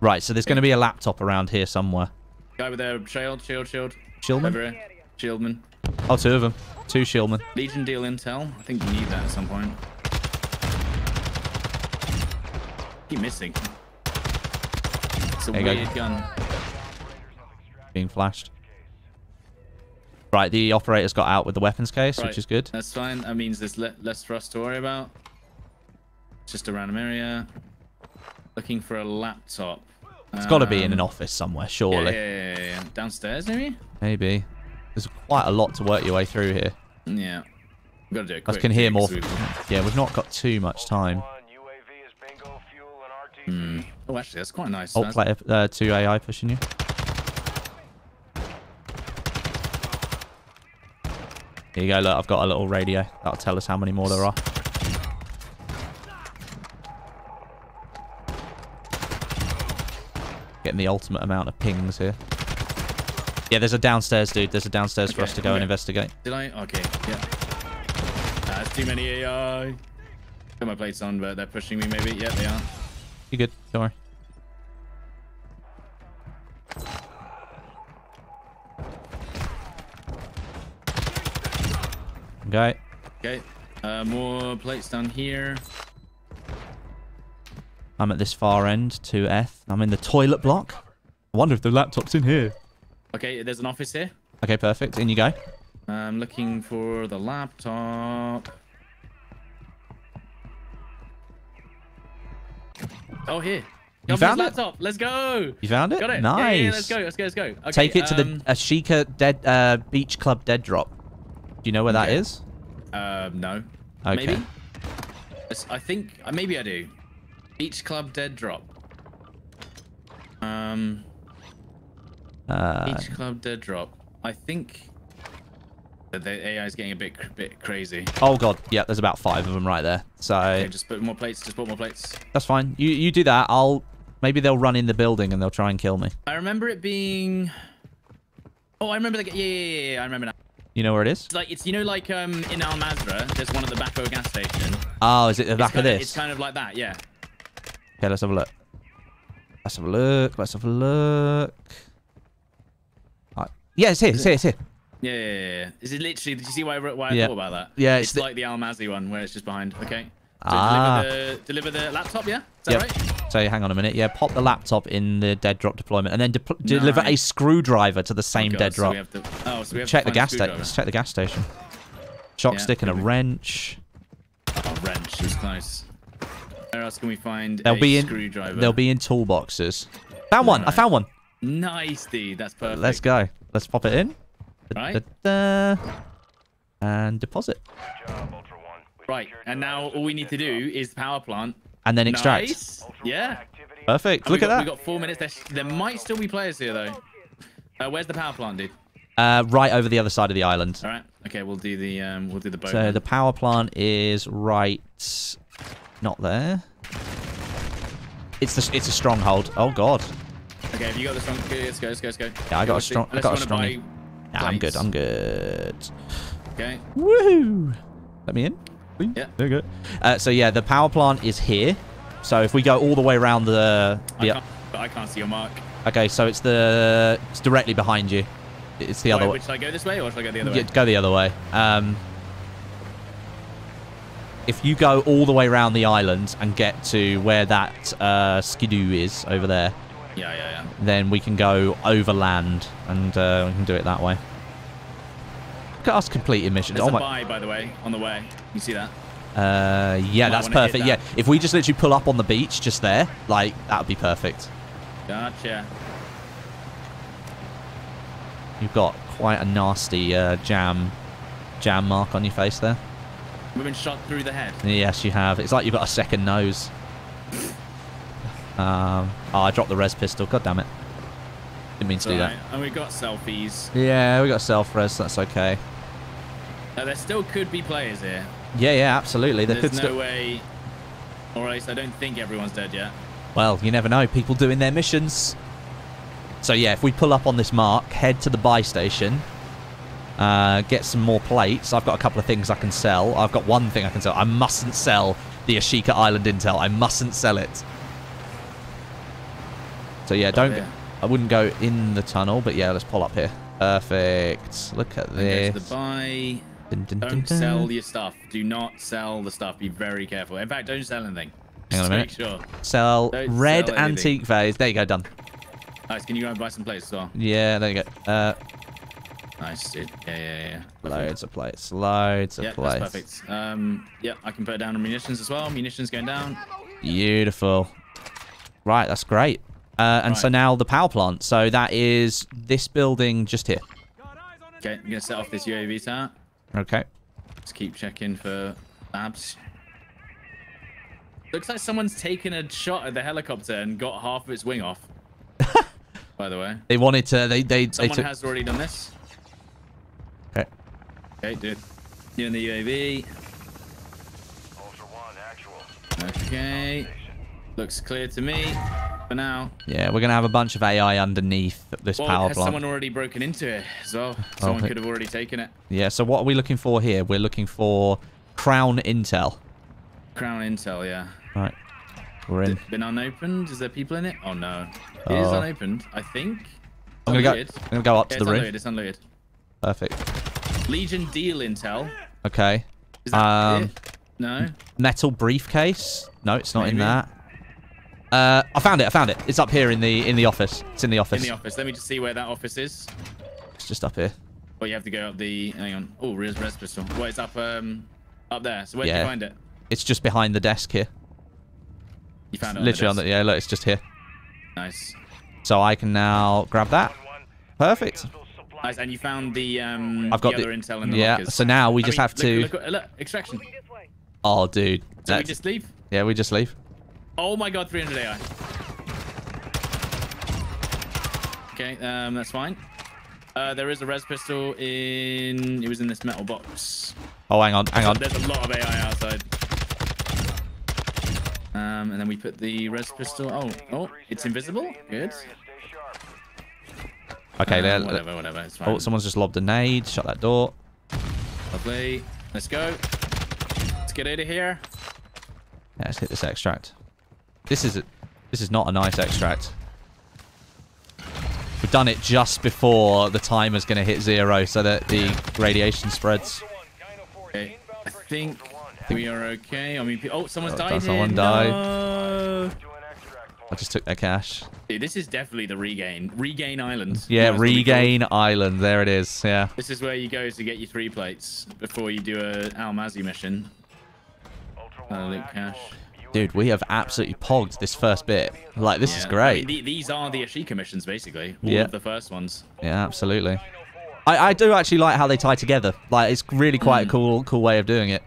Right, so there's going to be a laptop around here somewhere. Guy over there, shield. Shieldman? Shieldman. Oh, two of them. Two shieldmen. Legion deal intel. I think you need that at some point. Keep missing. It's a weird gun. Being flashed. Right, the operator's got out with the weapons case, which is good. That's fine. That means there's less for us to worry about. It's just a random area. Looking for a laptop. It's got to be in an office somewhere, surely. Yeah. Downstairs, maybe? Maybe. There's quite a lot to work your way through here. Yeah. We've got to do it quick. I can hear more. Yeah, we've not got too much time. Oh, actually, that's quite nice. Alt player, two AI pushing you. Here you go, look, I've got a little radio. That'll tell us how many more there are. Getting the ultimate amount of pings here. Yeah, there's a downstairs, dude. There's a downstairs for us to go and investigate. Did I? Okay, yeah. That's too many AI. Put my plates on, but they're pushing me, maybe. Yeah, they are. You good? Don't worry. Okay. Okay. More plates down here. I'm at this far end, 2F. I'm in the toilet block. I wonder if the laptop's in here. Okay, there's an office here. Okay, perfect. In you go. I'm looking for the laptop. Oh, here. You found it? Laptop. Let's go. You found it? Got it. Nice. Yeah, let's go. Let's go. Okay, take it to the Ashika Beach Club dead drop. Do you know where that is? No. Okay. Maybe. I think maybe I do. Beach Club dead drop. Beach Club dead drop. I think the AI is getting a bit crazy. Oh god, yeah. There's about 5 of them right there. So okay, just put more plates. That's fine. You do that. Maybe they'll run in the building and they'll try and kill me. I remember it being. Oh, I remember the. Yeah. I remember now. You know where it is? It's you know, like in Al Mazrah, there's one at the back of a gas station. Oh, is it the back of this? It's kind of like that, yeah. Okay, let's have a look. Yeah, it's here. It's here. Yeah. This is literally. Did you see why I thought about that? Yeah, it's like the Al Mazrah one where it's just behind. Okay. So deliver the laptop. Yeah. Is that right? So hang on a minute. Yeah, pop the laptop in the dead drop deployment, and then deliver a screwdriver to the same dead drop. So we have to, so we have check the gas station. Let's check the gas station. Shock stick and a wrench. Oh, wrench is nice. Where else can we find a screwdriver? They'll be in toolboxes. Found one. Right. I found one. Nice, dude. That's perfect. Let's go. Let's pop it in. And deposit. Right, and now all we need to do is power plant. And then extract. Nice. Yeah. Perfect. Look at that. We've got 4 minutes. There might still be players here, though. Where's the power plant, dude? Right over the other side of the island. All right. Okay, we'll do the boat. So the power plant is right... Not there. It's a stronghold. Oh, God. Okay, have you got the stronghold? Let's go. Yeah, I got a strong... I got a strong... Nah, I'm good. Okay. Woohoo! Let me in. Yeah. There we go. So yeah, the power plant is here. So if we go all the way around the... I can't see your mark. Okay, so it's directly behind you. It's the other way. Should I go this way or should I go the other way? Yeah, go the other way. If you go all the way around the island and get to where that skidoo is over there, yeah. Then we can go overland and we can do it that way. Look at us completing missions. There's a buy, by the way, on the way. You see that? Yeah, that's perfect. Yeah, if we just literally pull up on the beach just there, like, that would be perfect. Gotcha. You've got quite a nasty jam mark on your face there. We've been shot through the head. Yes, you have. It's like you've got a second nose. Oh, I dropped the res pistol. God damn it. Didn't mean to do that. And we've got selfies. Yeah, we got self-res. That's okay. Now, there still could be players here. Yeah, absolutely. There could no way... Or at least I don't think everyone's dead yet. Well, you never know. People doing their missions. So, yeah, if we pull up on this mark, head to the buy station... get some more plates. I've got a couple of things I can sell. I've got one thing I can sell. I mustn't sell the Ashika Island intel. I mustn't sell it. So yeah, don't. Yeah. I wouldn't go in the tunnel, but yeah, let's pull up here. Perfect. Look at this. Buy. Don't sell your stuff. Do not sell the stuff. Be very careful. In fact, don't sell anything. Hang on a minute. Make sure. Sell don't red sell antique vase. There you go. Done. Nice. Can you go and buy some plates as well? Yeah. There you go. Nice, dude. Yeah. Loads of plates. Loads of plates. That's perfect. Yeah, I can put down on munitions as well. Munitions going down. Beautiful. Right, that's great. And so now the power plant. So that is this building just here. Okay, I'm going to set off this UAV tower. Okay. Let's keep checking for labs. Looks like someone's taken a shot at the helicopter and got half of its wing off. By the way. They wanted to... Someone has already done this. Okay, dude. You're in the UAV. Ultra One, actual. Okay. Looks clear to me for now. Yeah, we're going to have a bunch of AI underneath this power plant. Someone already broken into it as well. Someone could have already taken it. Yeah, so what are we looking for here? We're looking for Crown Intel. Crown Intel, yeah. All right. We're in. Has it been unopened? Is there people in it? Oh, no. It is unopened, I think. I'm going to go up to the roof. It's unloaded. Perfect. Legion deal intel. Okay. Is that it? No. Metal briefcase. No, it's not in that. I found it. It's up here in the office. It's in the office. In the office. Let me just see where that office is. It's just up here. Well, you have to go up the. Hang on. Oh, res pistol. Well, it's up up there. So where do you find it? It's just behind the desk here. You found it. Literally on the desk. Yeah, look, it's just here. Nice. So I can now grab that. Perfect. Nice, and you found the I've got the other intel in the lockers. So now we just have to... Look, extraction. Oh, dude. So we just leave? Yeah, we just leave. Oh my god, 300 AI. Okay, that's fine. There is a res pistol in... It was in this metal box. Oh, hang on. There's a lot of AI outside. And then we put the res pistol... Oh, it's invisible? Good. Okay, there. Whatever, it's fine. Oh, someone's just lobbed a nade. Shut that door. Lovely. Let's go. Let's get out of here. Yeah, let's hit this extract. This is not a nice extract. We've done it just before the timer's going to hit zero, so that the radiation spreads. Okay. I think we are okay. I mean, someone's died. Someone died. No. I just took their cash. Dude, this is definitely the regain. Regain Island. Yeah, Regain Island. There it is. Yeah. This is where you go to get your 3 plates before you do a Al Mazrah mission. Loot cash. Dude, we have absolutely pogged this first bit. Like, this is great. I mean, these are the Ashika missions, basically. All of the first ones. Yeah, absolutely. I do actually like how they tie together. Like, it's really quite a cool way of doing it.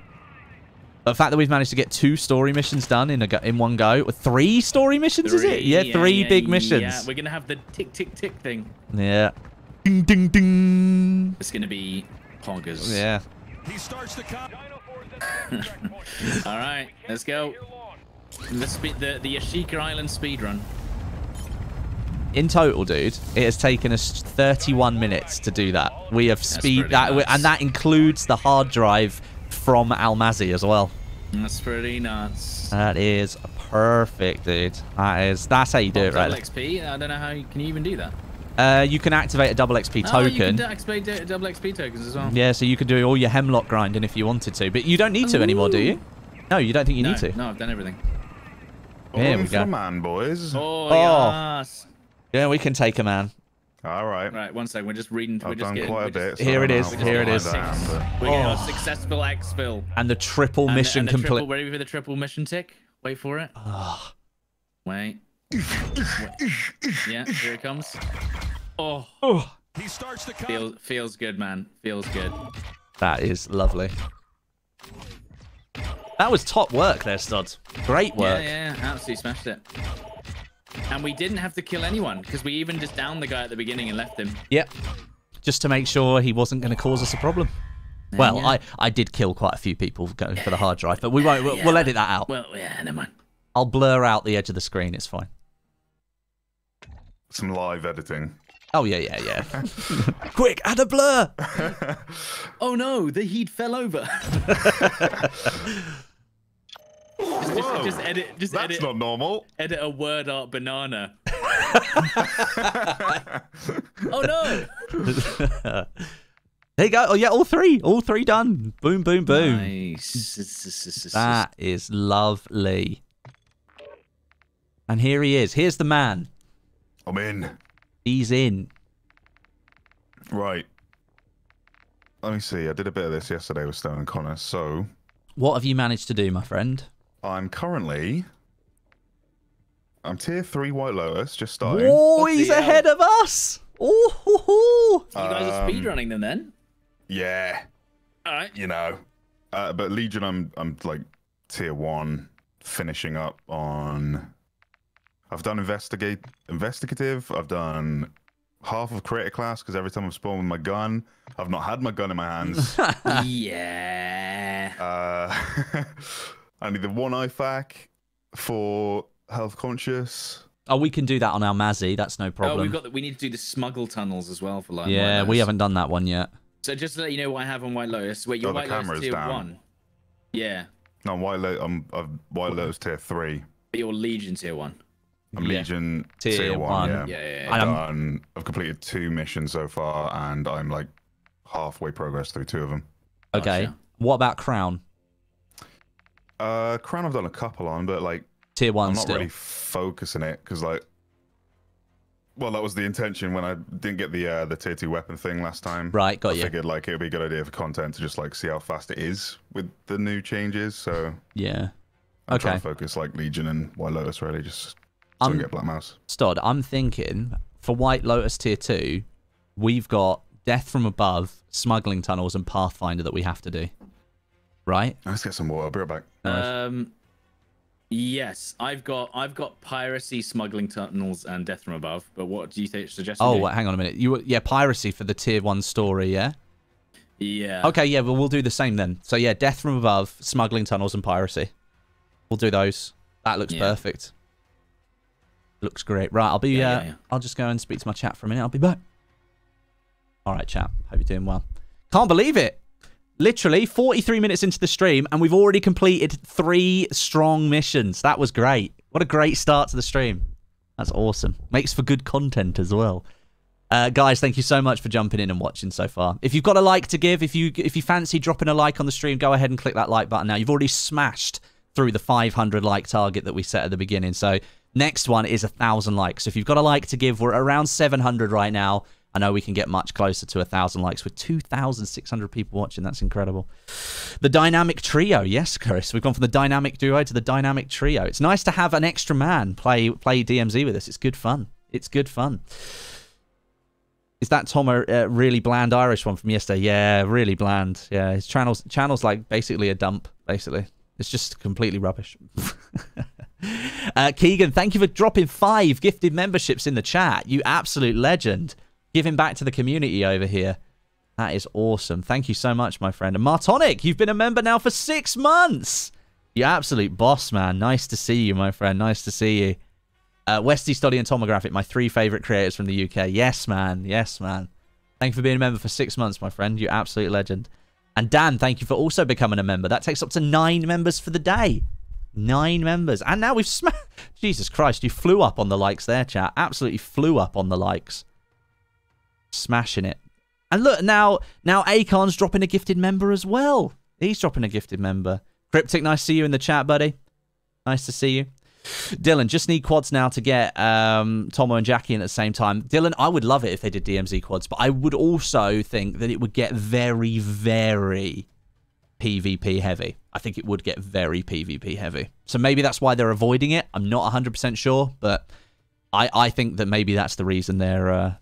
The fact that we've managed to get 2 story missions done in one go. 3 story missions, is it? Yeah, 3 big missions. Yeah, we're going to have the tick, tick, tick thing. Yeah. Ding, ding, ding. It's going to be honkers. Yeah. He starts the cop. All right, let's go. Let's the Ashika Island speedrun. In total, dude, it has taken us 31 minutes to do that. We have nice. And that includes the hard drive from Al Mazrah as well. That's pretty nuts. That is perfect, dude. That's how you do it, right? XP. I don't know how you can even do that. You can activate a double XP token. Oh, you can activate double XP tokens as well. Yeah, so you could do all your hemlock grinding if you wanted to, but you don't need to anymore, do you? No, you don't think you need to? No, I've done everything. Here we go. Man, boys. Oh, yes. Yeah, we can take a man. All right. Right, one second. We're just reading. I've done quite a bit. Here it is. Here it is. We got a successful exfil. And the triple mission complete. Ready for the triple mission tick? Wait for it. Wait. Yeah, here it comes. Oh. He starts to come. Feels good, man. Feels good. That is lovely. That was top work there, Stodeh. Great work. Yeah, yeah, absolutely smashed it. And we didn't have to kill anyone because we even just downed the guy at the beginning and left him. Yep. Just to make sure he wasn't going to cause us a problem. Well, yeah. I did kill quite a few people going for the hard drive, but we won't. We'll edit that out. Well, yeah, never mind. I'll blur out the edge of the screen. It's fine. Some live editing. Oh, yeah, yeah, yeah. Quick, add a blur. Oh, no, the heat fell over. Just edit. Just That's edit, not normal. Edit a word art banana. Oh, no. There you go. Oh, yeah, all three. All three done. Boom, boom, boom. Nice. That is lovely. And here he is. Here's the man. I'm in. He's in. Right. Let me see. I did a bit of this yesterday with Stone and Connor, so... What have you managed to do, my friend? I'm currently... I'm tier 3 White Lotus, just starting. Oh, he's ahead of us! Oh, ho, ho. You guys are speedrunning them then? Yeah. All right. You know. But Legion, I'm like tier 1, finishing up on... I've done investigative. I've done half of creator class because every time I've spawned with my gun, I've not had my gun in my hands. Yeah. I need the one IFAC for health conscious. Oh, we can do that on our Mazzy. That's no problem. Oh, we need to do the smuggle tunnels as well for like. Yeah, we haven't done that one yet. So just to let you know what I have on White Lotus. Wait, your White Lotus tier down. 1. Yeah. No, I'm White Lotus tier 3. But your Legion tier 1. I'm Legion tier 1. Yeah. I've completed 2 missions so far, and I'm like halfway progress through 2 of them. Okay. Gotcha. What about Crown? Crown I've done a couple on, but like tier 1 I'm not really focusing it because like, well, that was the intention when I didn't get the tier 2 weapon thing last time. Right, got you. I figured like it would be a good idea for content to just like see how fast it is with the new changes. So yeah, I'm trying to focus like Legion and White Lotus really just. So we get Black Mouse. Stodeh, I'm thinking for White Lotus tier 2, we've got Death from Above, Smuggling Tunnels, and Pathfinder that we have to do. Right? Let's get some water. I'll be right back. Yes, I've got Piracy, Smuggling Tunnels, and Death from Above. But what do you suggest? Oh, wait, hang on a minute. Yeah, Piracy for the tier 1 story. Yeah. Yeah. Okay. Yeah, but we'll do the same then. So yeah, Death from Above, Smuggling Tunnels, and Piracy. We'll do those. That looks perfect. Looks great. Right, I'll be. I'll just go and speak to my chat for a minute. I'll be back. All right, chat. Hope you're doing well. Can't believe it. Literally 43 minutes into the stream, and we've already completed 3 strong missions. That was great. What a great start to the stream. That's awesome. Makes for good content as well. Guys, thank you so much for jumping in and watching so far. If you've got a like to give, if you fancy dropping a like on the stream, go ahead and click that like button now. You've already smashed through the 500 like target that we set at the beginning, so. Next one is 1,000 likes. If you've got a like to give, we're around 700 right now. I know we can get much closer to 1,000 likes with 2,600 people watching. That's incredible. The dynamic trio. Yes, Chris. We've gone from the dynamic duo to the dynamic trio. It's nice to have an extra man play DMZ with us. It's good fun. It's good fun. Is that Tom a really bland Irish one from yesterday? Yeah, really bland. Yeah, his channel's like basically a dump, basically. It's just completely rubbish. Keegan, thank you for dropping 5 gifted memberships in the chat. You absolute legend. Giving back to the community over here. That is awesome. Thank you so much, my friend. And Martonic, you've been a member now for 6 months. You absolute boss, man. Nice to see you, my friend. Nice to see you. Westy, Stodeh, and Tomographic, my 3 favourite creators from the UK. Yes, man. Yes, man. Thank you for being a member for 6 months, my friend. You absolute legend. And Dan, thank you for also becoming a member. That takes up to 9 members for the day. 9 members. And now we've smashed... Jesus Christ, you flew up on the likes there, chat. Absolutely flew up on the likes. Smashing it. And look, now Akon's dropping a gifted member as well. He's dropping a gifted member. Cryptic, nice to see you in the chat, buddy. Nice to see you. Dylan, just need quads now to get Tomo and Jackie in at the same time. Dylan, I would love it if they did DMZ quads, but I would also think that it would get very, very PvP heavy. I think it would get very PvP heavy. So maybe that's why they're avoiding it. I'm not 100% sure, but I think that maybe that's the reason they're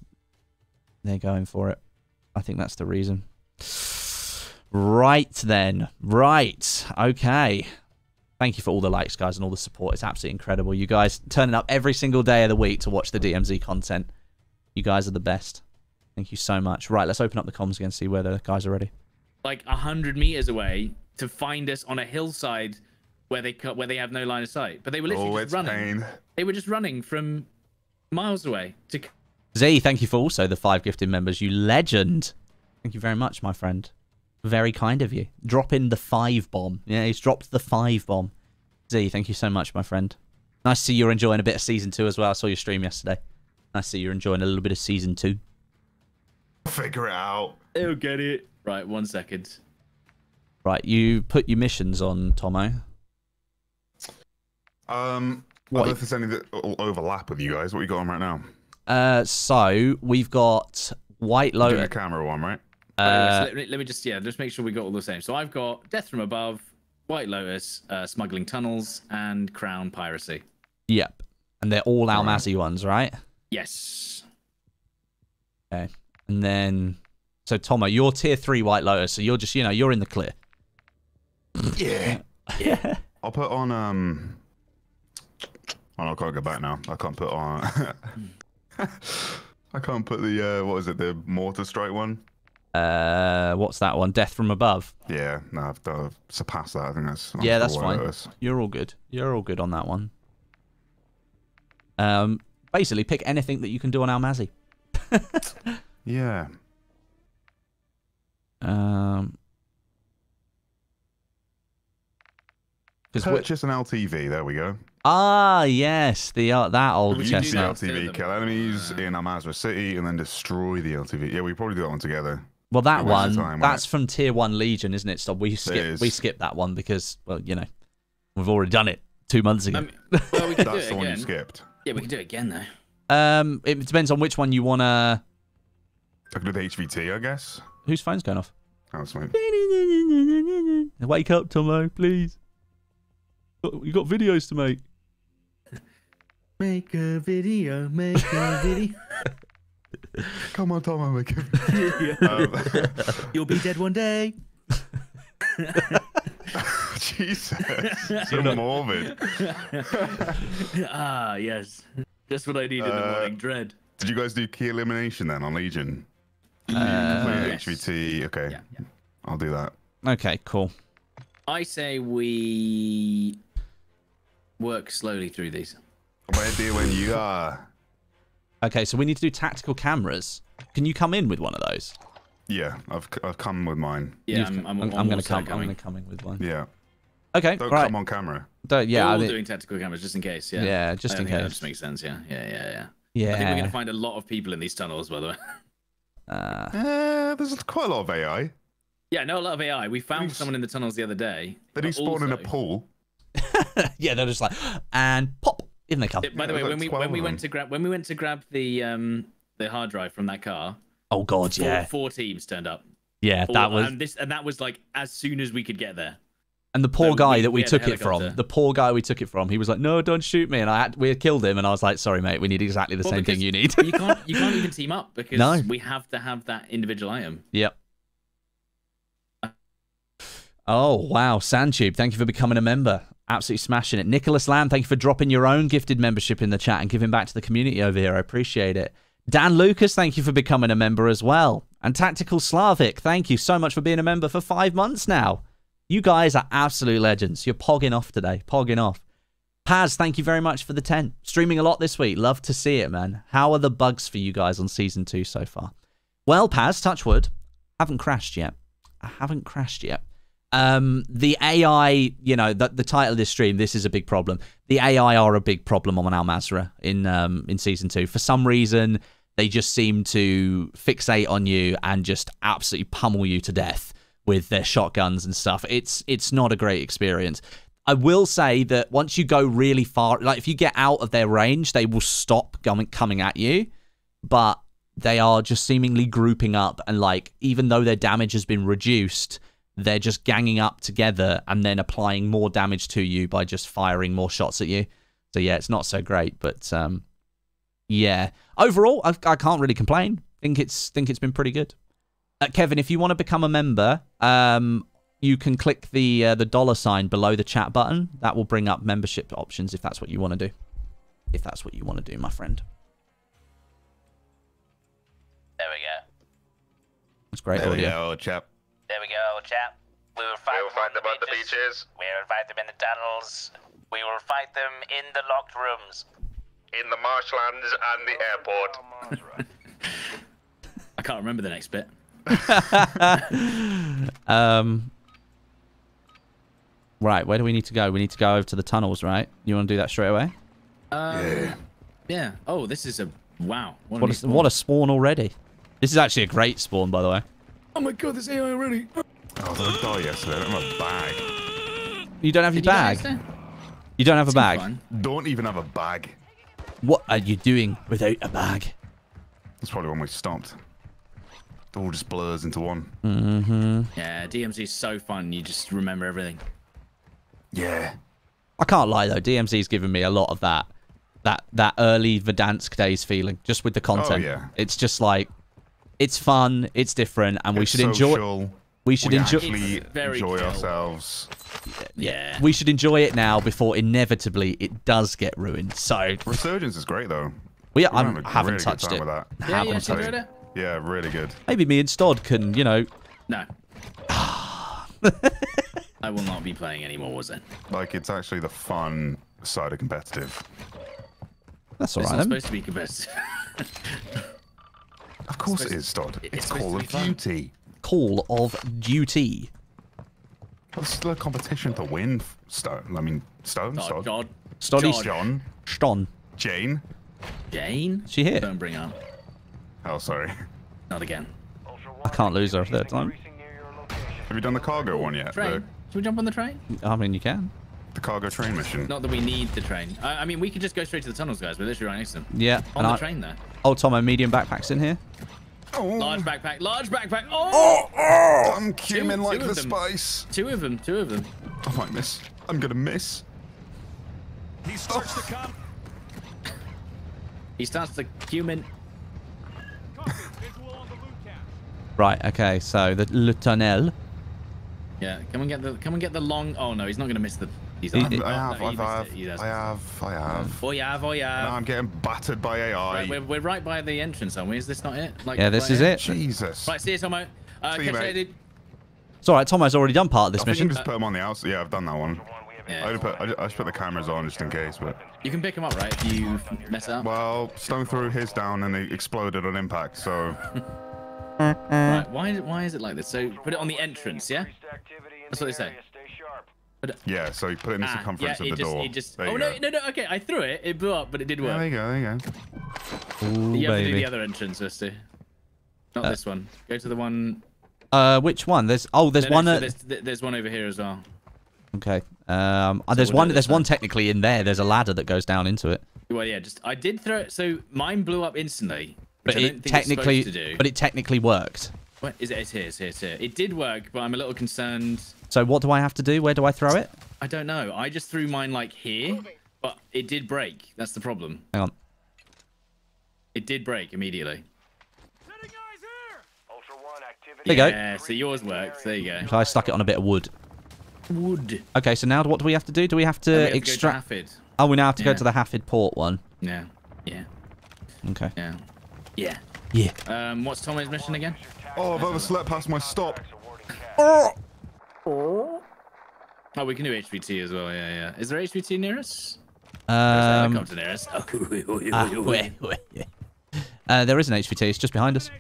going for it. I think that's the reason. Right then. Right. Okay. Thank you for all the likes, guys, and all the support. It's absolutely incredible. You guys turning up every single day of the week to watch the DMZ content. You guys are the best. Thank you so much. Right, let's open up the comms again and see where the guys are ready. Like 100 meters away to find us on a hillside where they have no line of sight. But they were literally just running. Pain. They were just running from miles away. To... Z, thank you for also the 5 gifted members. You legend. Thank you very much, my friend. Very kind of you. Drop in the 5 bomb. Yeah, he's dropped the 5 bomb. Z, thank you so much, my friend. Nice to see you're enjoying a bit of Season 2 as well. I saw your stream yesterday. Nice to see you're enjoying a little bit of Season 2. Figure it out. He'll get it. Right, 1 second. Right, you put your missions on, Tomo. I don't know if there's any that will overlap with you guys. What you got on right now? So, we've got White Lotus. Doing a camera one, right? Let me just make sure we got all the same. So I've got Death from Above, White Lotus, Smuggling Tunnels, and Crown Piracy. Yep, and they're all Al Mazrah ones, right? Yes. Okay, and then so Tomo, you're tier 3 White Lotus, so you're just you're in the clear. Yeah. Yeah. I'll put on Oh, I can't go back now. I can't put on. I can't put the what is it? The Mortar Strike one. What's that one? Death from Above. Yeah, no, I've surpassed that. I think that's that's fine. You're all good. You're all good on that one. Basically, pick anything that you can do on Al Mazrah. Yeah. Purchase an LTV. There we go. Ah, yes, that old chestnut. You do the LTV, kill enemies in Al Mazrah City, and then destroy the LTV. Yeah, we probably do that one together. Well, that one—that's from Tier 1 Legion, isn't it? So we skipped that one because, well, we've already done it 2 months ago. Well, we can do it again. That's the one you skipped. Yeah, we can do it again though. It depends on which one you wanna. I can do the HVT, I guess. Whose phone's going off? Oh, it's mine. Wake up, Tomo, please. You got videos to make. Make a video. Make a video. Come on, Tom, I'll make a video. You'll be dead one day. Jesus, so morbid. Ah, yes. That's what I need in the morning dread. Did you guys do key elimination then on Legion? HVT. Okay, yeah. I'll do that. Okay, cool. I say we work slowly through these. Where do when you are? Okay, so we need to do tactical cameras. Can you come in with one of those? Yeah, I've come with mine. Yeah, I'm going to come. I'm going to come in with one. Yeah. Okay. Don't come on camera. Don't. Yeah, we're all doing tactical cameras just in case. Yeah. Yeah, just in case. That just makes sense. Yeah. I think we're going to find a lot of people in these tunnels, by the way. There's quite a lot of AI. Yeah, a lot of AI. We found someone in the tunnels the other day. They do spawn in a pool. Yeah, they're just like and pop in they come. By the way, when we went to grab the hard drive from that car. Oh god, four teams turned up. Yeah, that was like as soon as we could get there. And the poor guy that we took it from, he was like, "No, don't shoot me," and we killed him, and I was like, "Sorry, mate, we need exactly the same thing you need." you can't even team up because we have to have that individual item. Yep. Oh, wow. SandTube, thank you for becoming a member. Absolutely smashing it. Nicholas Lamb, thank you for dropping your own gifted membership in the chat and giving back to the community over here. I appreciate it. Dan Lucas, thank you for becoming a member as well. And Tactical Slavic, thank you so much for being a member for 5 months now. You guys are absolute legends. You're pogging off today. Pogging off. Paz, thank you very much for the 10. Streaming a lot this week. Love to see it, man. How are the bugs for you guys on Season 2 so far? Well, Paz, touch wood. Haven't crashed yet. I haven't crashed yet. The AI, the title of this stream, this is a big problem. The AI are a big problem on Al Mazrah in Season 2. For some reason, They just seem to fixate on you and just absolutely pummel you to death with their shotguns and stuff. It's not a great experience. I will say that once you go really far, like if you get out of their range, they will stop coming at you, but they are just seemingly grouping up, and like, even though their damage has been reduced, they're just ganging up together and then applying more damage to you by just firing more shots at you. So yeah, it's not so great, but yeah, overall I can't really complain. Think it's been pretty good. Kevin, if you want to become a member, you can click the $ sign below the chat button. That will bring up membership options if that's what you want to do. If that's what you want to do, my friend. There we go. That's great audio. There we go, old chap. There we go, old chap. We will fight them on the beaches. We will fight them in the tunnels. We will fight them in the locked rooms. In the marshlands and the airport. I can't remember the next bit. Right, where do we need to go? We need to go over to the tunnels, right? You want to do that straight away? Yeah. Oh, this is a... Wow. What a spawn already. This is actually a great spawn, by the way. Oh my god, there's AI already. Oh, I was going to die yesterday. I don't have a bag. You don't have your bag? You don't have a bag? Fun. Don't even have a bag. What are you doing without a bag? That's probably when we stopped. It all just blurs into one. Mm-hmm. Yeah, DMZ is so fun. You just remember everything. Yeah. I can't lie though. DMZ's given me a lot of that early Verdansk days feeling, just with the content. Oh, yeah. It's just like, it's fun, it's different, and we should enjoy. We should enjoy ourselves. Yeah. We should enjoy it now before inevitably it does get ruined. So Resurgence is great though. Yeah, I haven't touched it. Yeah, really good. Maybe me and Stod can, you know. No. I will not be playing anymore, was it? Like, it's actually the fun side of competitive. That's all right. It's not supposed to be competitive. Of course it is, Stod. It's Call of Duty. Call of Duty. What's the competition to win? Stone? Stod. God. Stoddy. John. Ston. Jane. Jane? Is she here? Don't bring her. Oh, sorry. Not again. I can't lose her a third time. Have you done the cargo one yet? Should we jump on the train? I mean, you can. The cargo train mission. Not that we need the train. I mean, we could just go straight to the tunnels, guys. We're literally right next to them. Yeah. On the train there. Oh, Tomo, medium backpack's in here. Oh. Large backpack. Large backpack. Oh! Oh! I'm queuing like the spice. Two of them. I might miss. I'm going to miss. He starts to come. He starts to human. Right, okay, so the tunnel. Yeah, come and get the long. Oh no, he's not gonna miss the. I have. Oh yeah. I'm getting battered by AI. Right, we're right by the entrance, aren't we? Is this not it? Like, yeah, this is it. Jesus. Right, see you, Tomo. See you, mate. It's all right. Tomo's already done part of this mission. I think you can just put them on the outside. Yeah, I've done that one. Yeah. I just put the cameras on just in case, but you can pick him up, right? If you mess up. Well, Stone threw his down and he exploded on impact, so. Right, why is it like this? So put it on the entrance, yeah? That's what they say. Yeah, so you put it in the circumference of the door. Oh, no, okay, I threw it. It blew up, but it did work. Yeah, there you go. Ooh, you have to do the other entrance, Westy. Not this one. Go to the one... which one? There's one over here as well. Okay. There's one technically in there. There's a ladder that goes down into it. Well, yeah, I did throw it. So mine blew up instantly. But it technically worked. What is it? It's here. It did work, but I'm a little concerned. So what do I have to do? Where do I throw it? I don't know. I just threw mine like here, but it did break. That's the problem. Hang on. It did break immediately. There you go. Yeah, so yours worked. There you go. So I stuck it on a bit of wood. Okay, so now what do we have to do? Do we have to extract? Oh, we now have to go to the Hafid Port one. Yeah. Yeah. Okay. Yeah. Yeah. Yeah. What's Tommy's mission again? Oh, I've overslept past my stop. Oh. Oh, we can do HVT as well. Yeah. Is there HVT near us? Helicopter near us. There is an HVT. It's just behind us.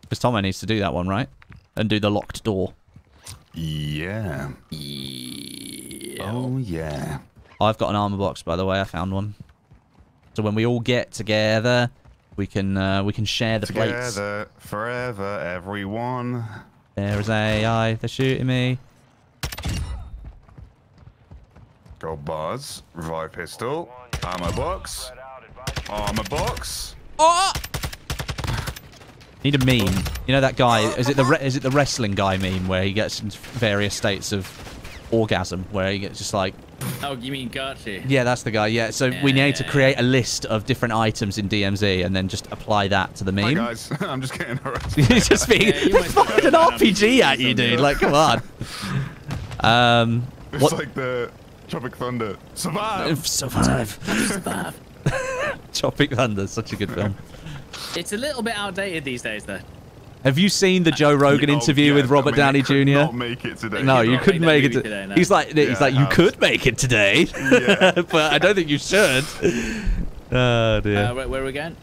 Because Tommy needs to do that one, right? And do the locked door. Yeah. Oh yeah. I've got an armor box, by the way. I found one. So when we all get together. We can share the plates. Together, forever, everyone. There is AI. They're shooting me. Gold bars. Revive pistol. Armor box. Armor box. Oh! Need a meme. You know that guy? Is it the wrestling guy meme where he gets into various states of orgasm, where he gets just like. Oh, you mean Garchi? Yeah, that's the guy. Yeah, so yeah, we need to create a list of different items in DMZ and then just apply that to the meme. Hi guys, I'm just getting harassed. He's just being fucking an RPG at you, dude. Like, come on. It's what? Like the Tropic Thunder. Survive. Survive. Survive. Tropic Thunder, such a good film. It's a little bit outdated these days, though. Have you seen the Joe Rogan interview with Robert Downey Jr.? Not make it today. No, you couldn't make it today. No. He's like, you could make it today, but I don't think you should. Oh dear. Where are we going?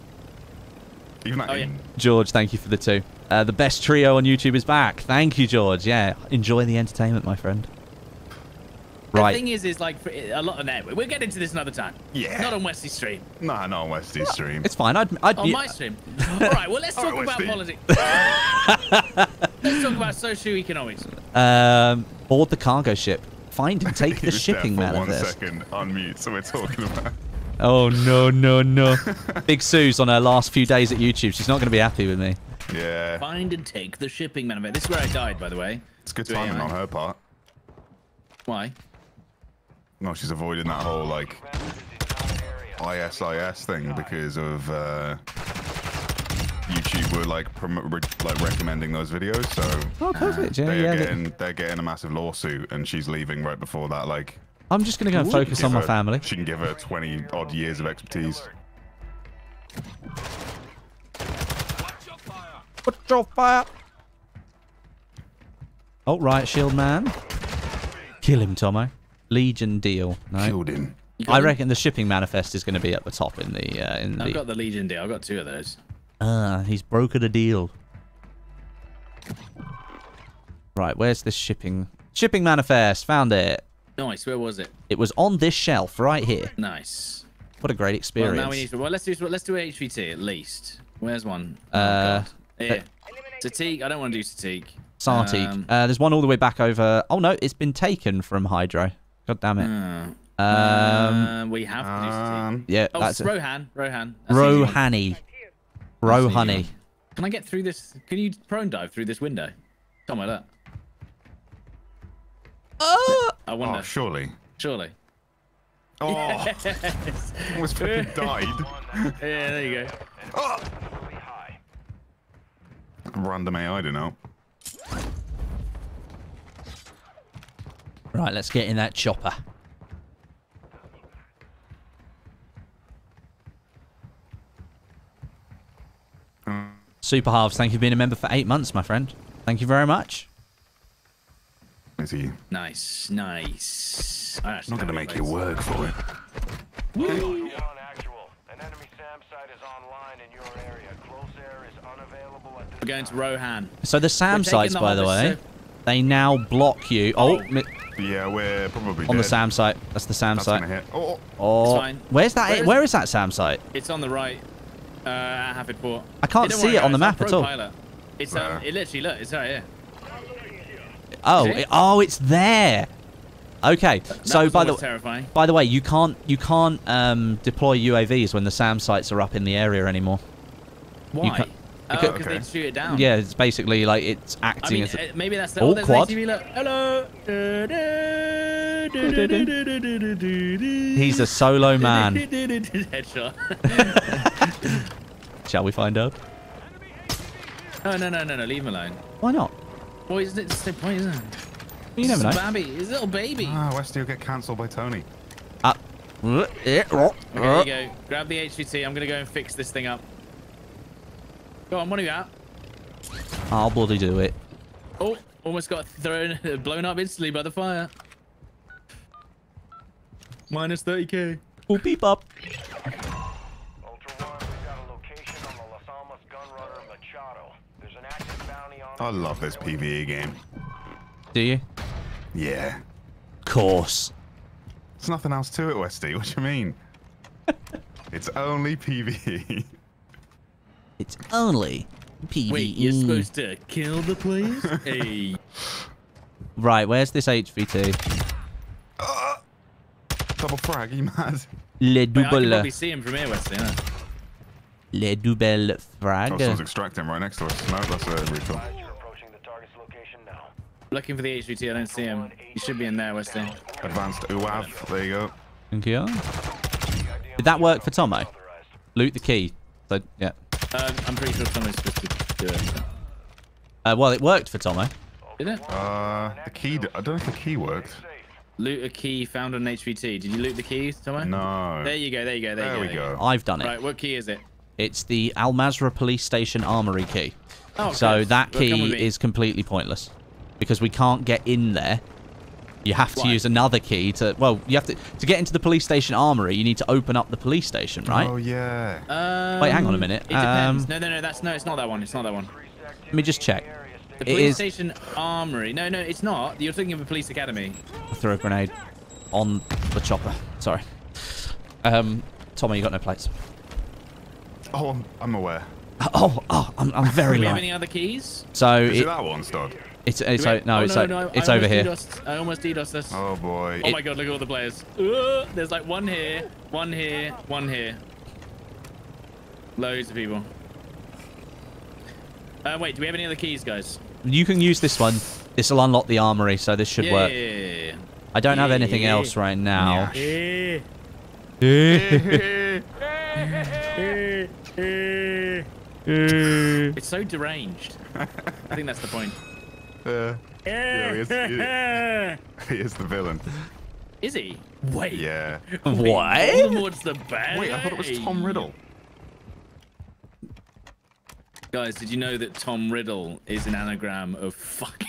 George, thank you for the two. The best trio on YouTube is back. Thank you, George. Yeah, enjoy the entertainment, my friend. Right. The thing is like a lot of that. We'll get into this another time. Yeah. Not on Westy's stream. No, not on Westy's stream. It's fine. I'd on my stream. All right. Well, let's talk about politics. Let's talk about socio-economics. Board the cargo ship. Find and take the shipping manifest. 1 second. Unmute. So we're talking about. Oh no no no! Big Suze on her last few days at YouTube. She's not going to be happy with me. Yeah. Find and take the shipping manifest. This is where I died, by the way. It's good timing on her part. Why? No, she's avoiding that whole like ISIS thing because of YouTube were like recommending those videos. So they're getting a massive lawsuit, and she's leaving right before that. Like, I'm just gonna go and focus on my family. She can give her 20 odd years of expertise. Watch your fire! Oh right, shield man. Kill him, Tomo. Legion deal. No. Killed him. I reckon the shipping manifest is going to be at the top in the I've got the Legion deal. I've got 2 of those. Ah, he's brokered a deal. Right, where's this shipping manifest? Found it. Nice. Where was it? It was on this shelf right here. Nice. What a great experience. Well, now we need to. Well, let's do HVT at least. Where's one? Here. Satique. I don't want to do Satique. Sartique. There's one all the way back over. Oh no, it's been taken from Hydro. God damn it. We have to do something. Yeah, oh, that's Rohan. That's Rohani. Can I get through this? Can you prone dive through this window? Somewhere like that. I wonder. Oh, surely. Oh, yes. Almost fucking died. Yeah, there you go. Oh. Random AI, I don't know. Right, let's get in that chopper. Super Halves, thank you for being a member for 8 months, my friend. Thank you very much. Nice. I'm not going to make you work for it. Woo! We're going to Rohan. So the SAM sites, by the way, they now block you. Oh. Yeah, we're probably on the SAM site. That's the SAM site. Oh, fine. Where's that? Where is that SAM site? It's on the right. Hafid Port. I can't see it on the map at all. It's it literally look. It's right here. Oh, it's there. Okay. So by the way, you can't deploy UAVs when the SAM sites are up in the area anymore. Why? Because they shoot it down. Yeah, it's basically like it's acting as maybe that's the quad. Hello. He's a solo man. Headshot. Shall we find out? Oh, no, leave him alone. Why not? Boy, isn't it just the point, isn't it? You never know. His little baby. Ah, Westy will get cancelled by Tony. Okay, there you go. Grab the HVT. I'm going to go and fix this thing up. Go on, what are you at? I'll bloody do it. Oh, almost got blown up instantly by the fire. Minus 30k. Oh, beep up. I love this PvE game. Do you? Yeah. Of course. There's nothing else to it, Westy. What do you mean? It's only PvE. It's only PvE. Wait, you're supposed to kill the players? Hey. Right, where's this HVT? Double frag, are you mad? Le double. Wait, I can probably see him from here, Wesley, no? Le double frag. Oh, someone's extracting right next to us. No, that's a recall. Looking for the HVT, I don't see him. He should be in there, Wesley. Advanced UAV, there you go. Thank you. Did that work for Tomo? Loot the key. So, yeah. I'm pretty sure Tomo's supposed to do it. Well, it worked for Tomo. Did it? The key. I don't know if the key worked. Loot a key found on HVT. Did you loot the key, Tomo? No. There you go. There you go. There we go. I've done it. Right. What key is it? It's the Al Mazrah Police Station Armory key. Oh. Okay. So that key is completely pointless because we can't get in there. You have to use another key to... Well, you have to get into the police station armory, you need to open up the police station, right? Oh, yeah. Wait, hang on a minute. It depends. No, it's not that one. It's not that one. Let me just check. The police station armory. No, it's not. You're thinking of a police academy. I threw a grenade on the chopper. Sorry. Tommy, you got no plates. Oh, I'm aware. Oh, I'm very light. Do we have any other keys? So Is it that one, Stodeh? It's over here. I almost DDoSed this. Oh boy. Oh my god, look at all the players. There's like one here, one here, one here. Loads of people. Wait, do we have any other keys, guys? You can use this one. This will unlock the armory, so this should work. I don't have anything else right now. It's so deranged. I think that's the point. He is the villain. Is he? Wait. Yeah. What? What's the bad? Wait, I thought it was Tom Riddle. Guys, did you know that Tom Riddle is an anagram of fucking?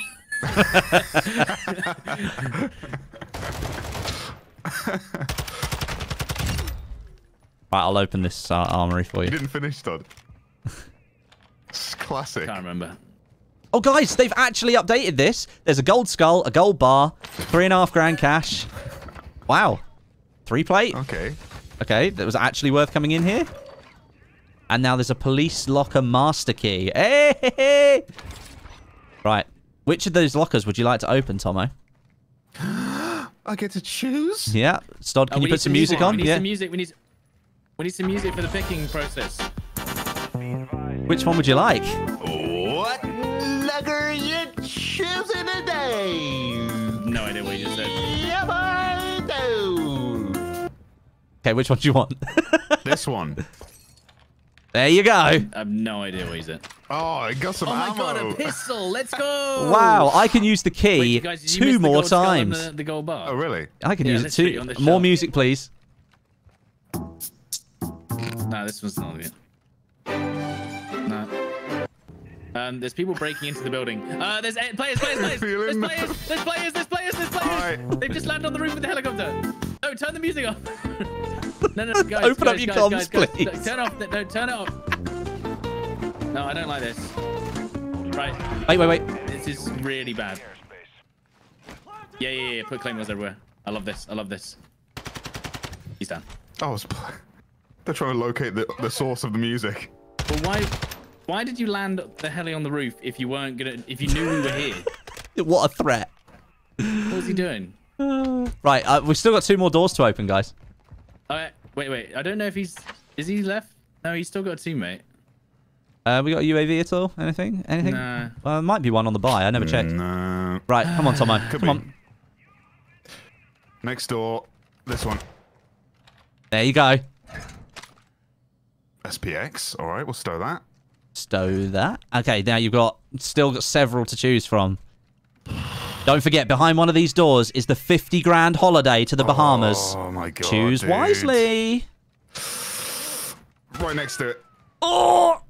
Right, I'll open this armory for you. You didn't finish, Stodeh. It's classic. I can't remember. Oh, guys, they've actually updated this. There's a gold skull, a gold bar, 3.5 grand cash. Wow. 3 plate. Okay. Okay, that was actually worth coming in here. And now there's a police locker master key. Hey! Right. Which of those lockers would you like to open, Tomo? I get to choose? Yeah. Stodeh, can you put some music on? We need some music. We need some music for the picking process. Which one would you like? What? Are you choosing today? No idea what you just said. Yep, I do. Okay, which one do you want? This one. There you go. I have no idea what you said. Oh, I got some ammo. Oh my god, a pistol. Let's go. Wow, I can use the key. Wait, guys, two more times. The gold bar? Oh, really? I can use it too. More music, please. No, this one's not good. No. There's people breaking into the building. There's players. There's players. All right. They've just landed on the roof with the helicopter. No, turn the music off. No, guys. Open up your comms, please. Guys, turn off. No, turn it off. No, I don't like this. Right. Wait. This is really bad. Yeah. Put claymores everywhere. I love this. He's done. Oh, they're trying to locate the source of the music. Well, why did you land the heli on the roof if you weren't gonna? If you knew we were here? What a threat! What was he doing? Right, we've still got 2 more doors to open, guys. Wait. I don't know if he's. Is he left? No, he's still got a teammate. We got a UAV at all? Anything? Nah. Well, there might be one on the buy. I never checked. No. Right, come on, Tomo. Come on. Next door. This one. There you go. SPX. All right, we'll stow that. Okay, now you've still got several to choose from. Don't forget, behind one of these doors is the 50 grand holiday to the Bahamas. Oh my god. Choose wisely. Right next to it. Oh!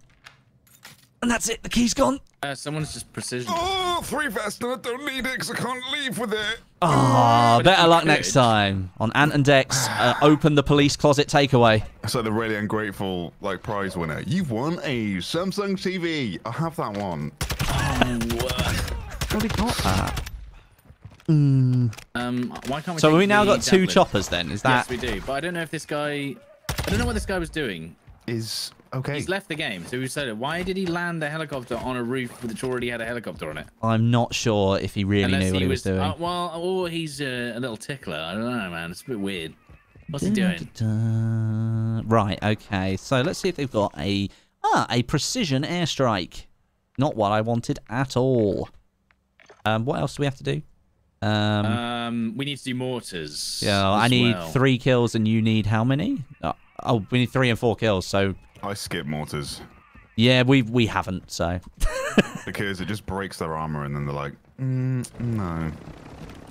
And that's it, the key's gone. Someone's just precision. Oh, 3 vests, and I don't need it because I can't leave with it. Oh, better luck next time. On Ant and Dex, open the police closet takeaway. It's like the really ungrateful prize winner. You've won a Samsung TV. I have that one. Probably got that. Why can't we? So we now got 2 choppers then? Is that? Yes, we do. But I don't know what this guy was doing. Is Okay. He's left the game. So we said, why did he land the helicopter on a roof which already had a helicopter on it? I'm not sure if he really knew what he was doing. Well, or he's a little tickler. I don't know, man. It's a bit weird. What's he doing? Right. Okay. So let's see if they've got a precision airstrike. Not what I wanted at all. What else do we have to do? We need to do mortars. Yeah, I need 3 kills, and you need how many? Oh, we need 3 and 4 kills. So I skip mortars. Yeah, we haven't. So because it just breaks their armor, and then they're like, no,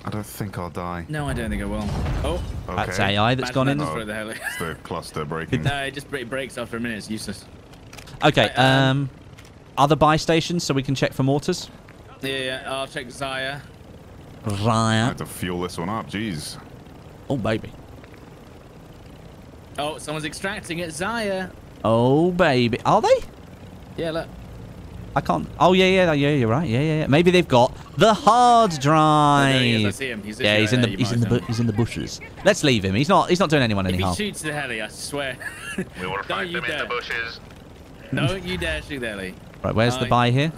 I don't think I'll die. No, I don't think I will. Oh, okay. That's AI that's gone in. Oh, it's the cluster breaking. No, it just breaks after a minute. It's useless. Okay. Other buy stations, so we can check for mortars. Yeah, I'll check Zaya. Right. I have to fuel this one up, jeez. Oh, baby. Oh, someone's extracting at Zaya. Oh, baby. Are they? Yeah, look. I can't. Oh, yeah, you're right. Yeah. Maybe they've got the hard drive. No, he is. I see him. He's he's in the bushes. Let's leave him. He's not doing anyone any harm. If he shoots the heli, I swear. We will find them in the bushes. Don't you dare shoot the heli. Right, where's the buy here?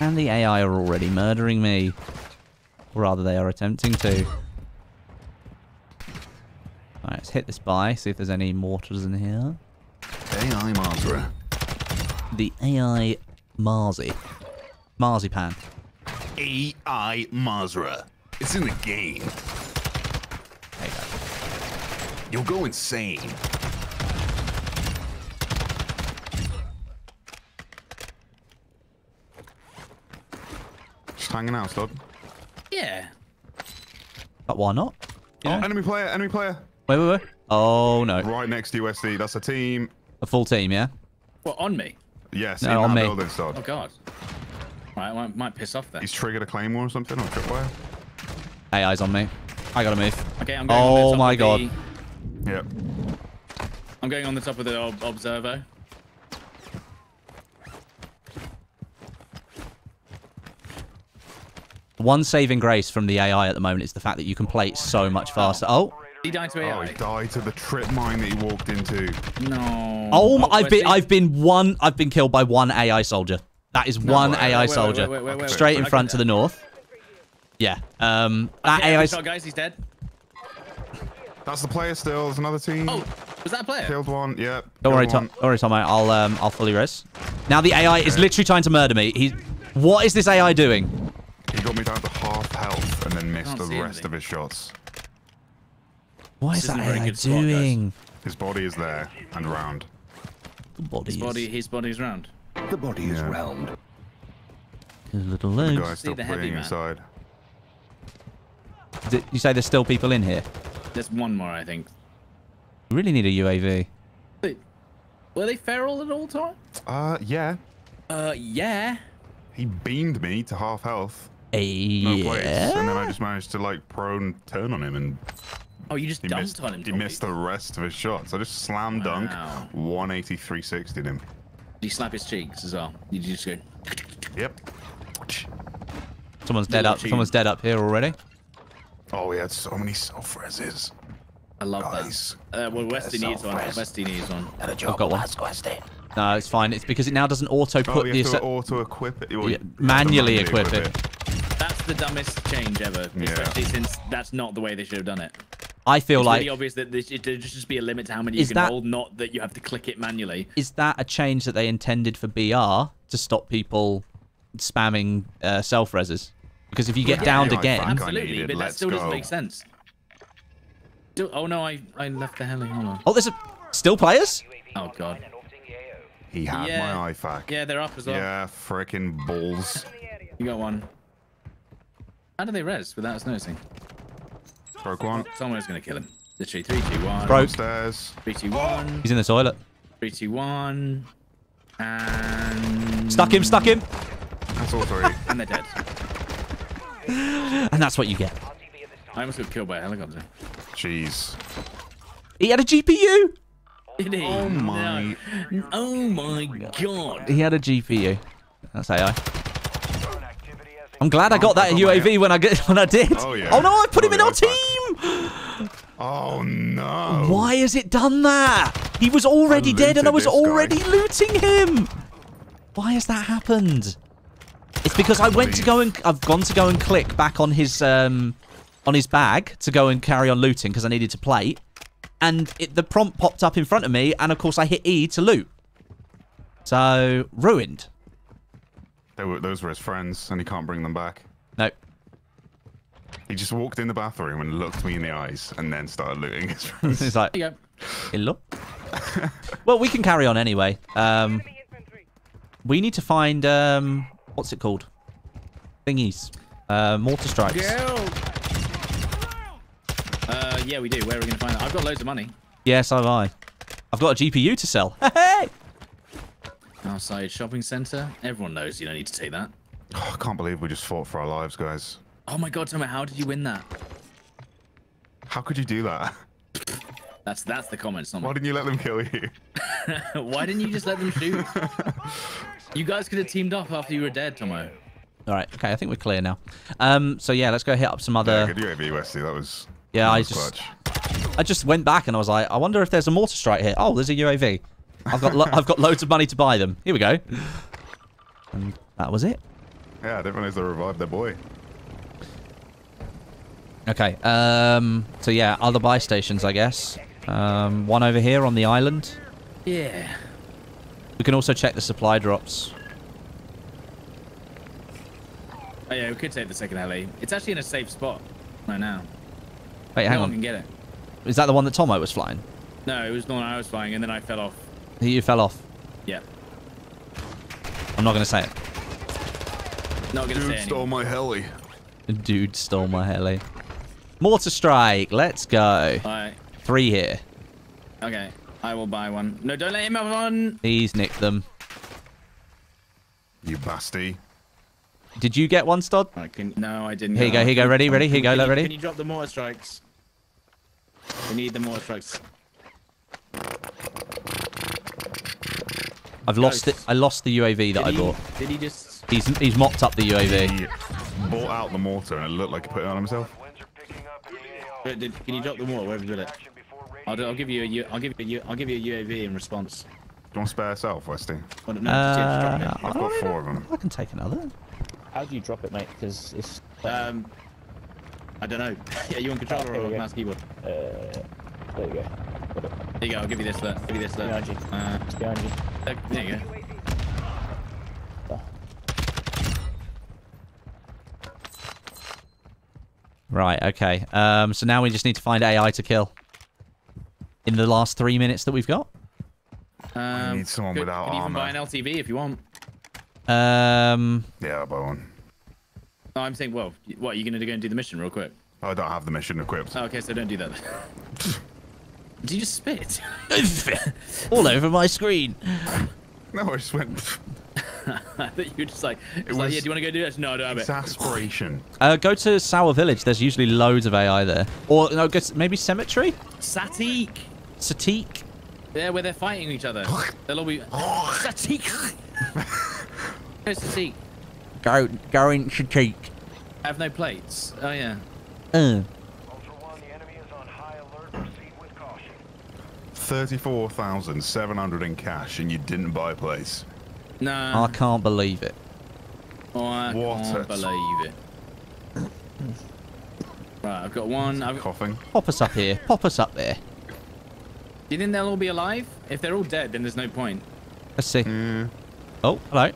And the AI are already murdering me. Or rather, they are attempting to. Alright, let's hit this by, see if there's any mortars in here. AI Mazrah. The AI Marzi. Marzipan. AI Mazrah. It's in the game. There you go. You'll go insane. Just hanging out, Stod. Yeah. But why not? Oh, enemy player. Wait. Oh, no. Right next to USD. That's a team. A full team, yeah? What, on me? Yes, no, on me. Building, Stod. Oh, God. Right, I might piss off there. He's triggered a claymore or something, or a tripwire. AI's on me. I gotta move. Okay, I'm going on the top of the... Yep. I'm going on the top of the observer. One saving grace from the AI at the moment is the fact that you can play so much faster. Oh. He died to AI. Oh, he died to the trip mine that he walked into. No. Oh, I've been killed by one AI soldier. That is one AI soldier. Wait. Straight in front to the north. Yeah. That AI shot, guys. He's dead. That's the player still. There's another team. Oh, was that a player? Killed one. Yep. Don't worry, Tom. I'll fully res. Now the AI is literally trying to murder me. What is this AI doing? He got me down to half health and then missed the rest of his shots. What is that AI doing? His body is there and round. His body is round. The body is round. His little legs. The guy's still playing inside. You say there's still people in here? There's one more, I think. We really need a UAV. Wait, were they feral at all time? Yeah. Yeah. He beamed me to half health. Yeah. And then I just managed to like prone turn on him and. Oh, you just dunked on him. He missed the rest of his shots. I just slam dunk 180 360 him. Did you slap his cheeks as well? Did you just go? Yep. Someone's dead up. Someone's dead up here already. Oh, we had so many self-reses. I love that. Well, Westy needs one. Westy needs one. I've got one. No, it's fine. It's because it now doesn't auto-put the... auto-equip it. Yeah, manually equip it. That's the dumbest change ever, especially since that's not the way they should have done it. I feel like... It's really obvious that there just be a limit to how many you can hold, not that you have to click it manually. Is that a change that they intended for BR to stop people spamming self-reses? Because if you get downed again... Absolutely, but that still doesn't make sense. Oh, no, I left the heli. Hold on. Oh, there's still players? Oh, God. He had my IFAC. Yeah, they're up as well. Yeah, freaking balls. You got one. How do they res without us noticing? Broke one. Someone's going to kill him. Literally, 3, 2, 1. Broke. 3, 2, 1. He's in the toilet. 3, 2, 1. And... Stuck him. That's all 3. And they're dead. And that's what you get. I almost got killed by a helicopter. Jeez. He had a GPU. Did he? Oh my God. He had a GPU. That's AI. I'm glad I got that UAV when I did. Oh, yeah. Oh no, I put him in our team! Oh no. Why has it done that? He was already dead and I was already looting him. Why has that happened? It's because I've gone to go and click back on his bag to go and carry on looting because I needed to plate. And the prompt popped up in front of me and of course I hit E to loot. So, ruined. Those were his friends, and he can't bring them back. No. He just walked in the bathroom and looked me in the eyes, and then started looting his friends. He's like, there you go. Hello? Well, we can carry on anyway. We need to find, what's it called? Thingies. Mortar strikes. Yeah, we do. Where are we going to find that? I've got loads of money. Yeah, so have I. I've got a GPU to sell. Hey! Outside shopping centre. Everyone knows you don't need to take that. Oh, I can't believe we just fought for our lives, guys. Oh my god, Tom, how did you win that? How could you do that? That's the comments. Why didn't you let them kill you? Why didn't you just let them shoot? You guys could have teamed up after you were dead, Tomo. All right, okay, I think we're clear now. So yeah, let's go hit up some other. Yeah, good UAV, Wesley. That was. Yeah, that I just went back and I was like, I wonder if there's a mortar strike here. Oh, there's a UAV. I've got loads of money to buy them. Here we go. And that was it. Yeah, I didn't realize they revived their boy. Okay. So yeah, other buy stations, I guess. One over here on the island. Yeah. We can also check the supply drops. Oh yeah, we could take the second alley. It's actually in a safe spot right now. Wait, hang on. No one can get it. Is that the one that Tomo was flying? No, it was the one I was flying, and then I fell off. You fell off? Yeah. I'm not going to say it. Not going to say it. Dude stole my heli. Dude stole my heli. Mortar strike. Let's go. All right. 3 here. Okay. I will buy one. No, don't let him have one. Please nick them. You basty. Did you get one, Stod? No, I didn't. Here you go. Here you go. Ready? Ready? Here you go. Ready? Can you drop the mortar strikes? We need the mortar strikes. I've lost it. I lost the UAV that I bought. Did he just? He's mopped up the UAV. He bought out the mortar and it looked like he put it on himself. Can you drop the mortar? Wherever you did it? I'll give you a UAV in response. Do you want to spare yourself, Westy? No, I've got 4 of them. I can take another. How do you drop it, mate? Because it's I don't know. Yeah, you on controller or mouse keyboard? There you go. There you go. I'll give you this. Look. Give you this. Look. Behind you. It's behind you. There you go. Right. Okay. So now we just need to find AI to kill. In the last 3 minutes that we've got. I need someone without armor. You can buy an LTV if you want. Yeah, I'll buy one. Oh, I'm saying, well, what are you going to go and do the mission real quick? I don't have the mission equipped. Oh, okay, so don't do that. Did you just spit? All over my screen. No, I just went. I thought you were just like, yeah, do you want to go do this? No, I don't have it. Exasperation. Go to Sour Village. There's usually loads of AI there. Or no, go to maybe Cemetery? Satik. Satik. Yeah, where they're fighting each other. They'll all be. Satik. Go Satik. Go in Satik. I have no plates. Oh, yeah. Ultra One, the enemy is on high alert. Proceed with caution. 34,700 in cash, and you didn't buy place. No. I can't believe it. I can't believe it. Right, I've got one. I'm coughing. Pop us up here. Pop us up there. Do you think they'll all be alive? If they're all dead, then there's no point. Let's see. Mm. Oh, hello.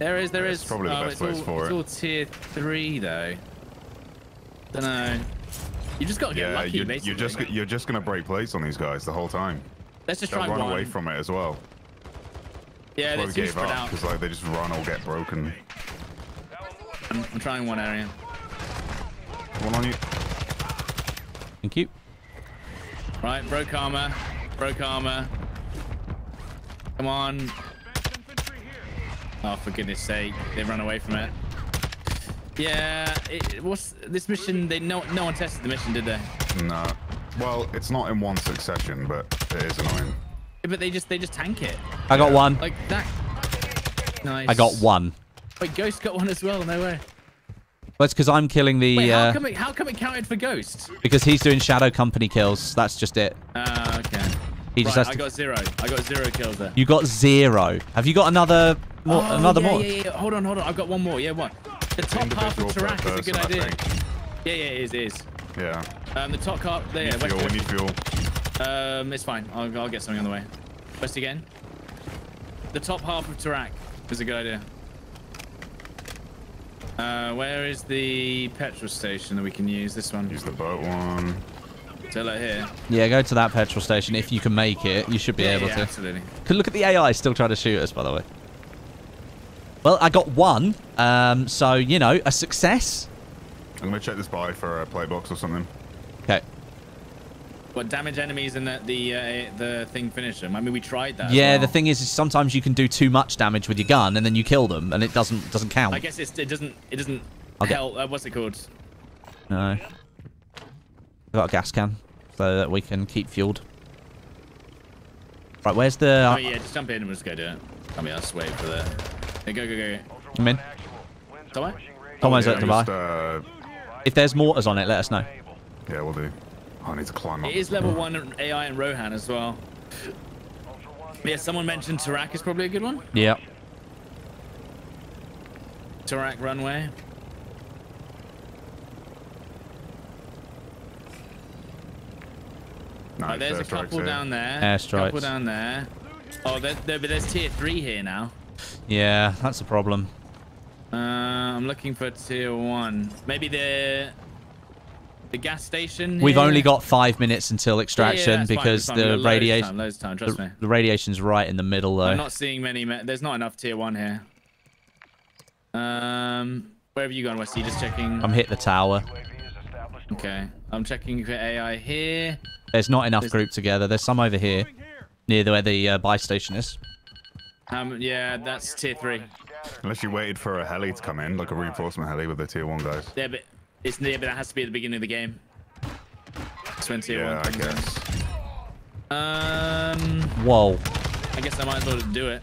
There is. It's probably the best place for it. It's all tier 3, though. Dunno. You just gotta get lucky. You're just gonna break plates on these guys the whole time. Let's just try and run away from it as well. Yeah, they gave up because like they just run or get broken. I'm trying one area. One on you. Thank you. Right, broke armor. Broke armor. Come on. Oh, for goodness sake, they've run away from it. Yeah, what's this mission? No one tested the mission, did they? No. Well, it's not in one succession, but it is annoying. Yeah, but they just tank it. I got one. Like that. Nice. I got one. Wait, Ghost got one as well, no way. Well, it's because I'm killing the... Wait, how come it counted for Ghost? Because he's doing shadow company kills. That's just it. Okay. He just has to... got zero. I got zero kills there. You got zero. Have you got another more? Oh, another more? Yeah. Hold on. I've got one more. Yeah, one. The top half of Tarak is a good idea. Yeah, it is. Yeah. The top half there. We need fuel. It's fine. I'll get something on the way. West again. The top half of Tarak is a good idea. Where is the petrol station that we can use? This one. Use the boat one. Still out here. Yeah, go to that petrol station if you can make it. You should be able to. Absolutely. Could look at the AI still trying to shoot us, by the way. Well, I got one. So you know, a success. I'm gonna check this by for a playbox or something. Okay. What, damage enemies and the thing finish them? I mean, we tried that. Yeah, the thing is sometimes you can do too much damage with your gun and then you kill them and it doesn't count. I guess it doesn't help. What's it called? No. I've got a gas can so that we can keep fueled. Right, where's the... Oh, yeah, just jump in and we'll just go do it. I mean, I'll just wait for the... Hey, go. I'm in. Tomai? Tomai's at the bar. If there's mortars on it, let us know. Yeah, we'll do. I need to climb up. It is level 1 AI and Rohan as well. Yeah, someone mentioned Tarak is probably a good one. Yeah. Tarak runway. No, oh, there's a couple down there. Airstrikes. Couple down there. Oh, there's tier 3 here now. Yeah, that's a problem. I'm looking for tier 1. Maybe the gas station. We've only got 5 minutes until extraction because the radiation. The radiation's right in the middle though. I'm not seeing many. There's not enough tier 1 here. Where have you gone, Westy? Just checking. I'm hit the tower. Okay, I'm checking for AI here. There's not enough grouped together. There's some over here, near where the buy station is. Yeah, that's tier 3. Unless you waited for a heli to come in, like a reinforcement heli with the tier 1 guys. Yeah, but. It's near, but it has to be at the beginning of the game. It's when tier 1 comes in. Whoa. I guess I might as well just do it.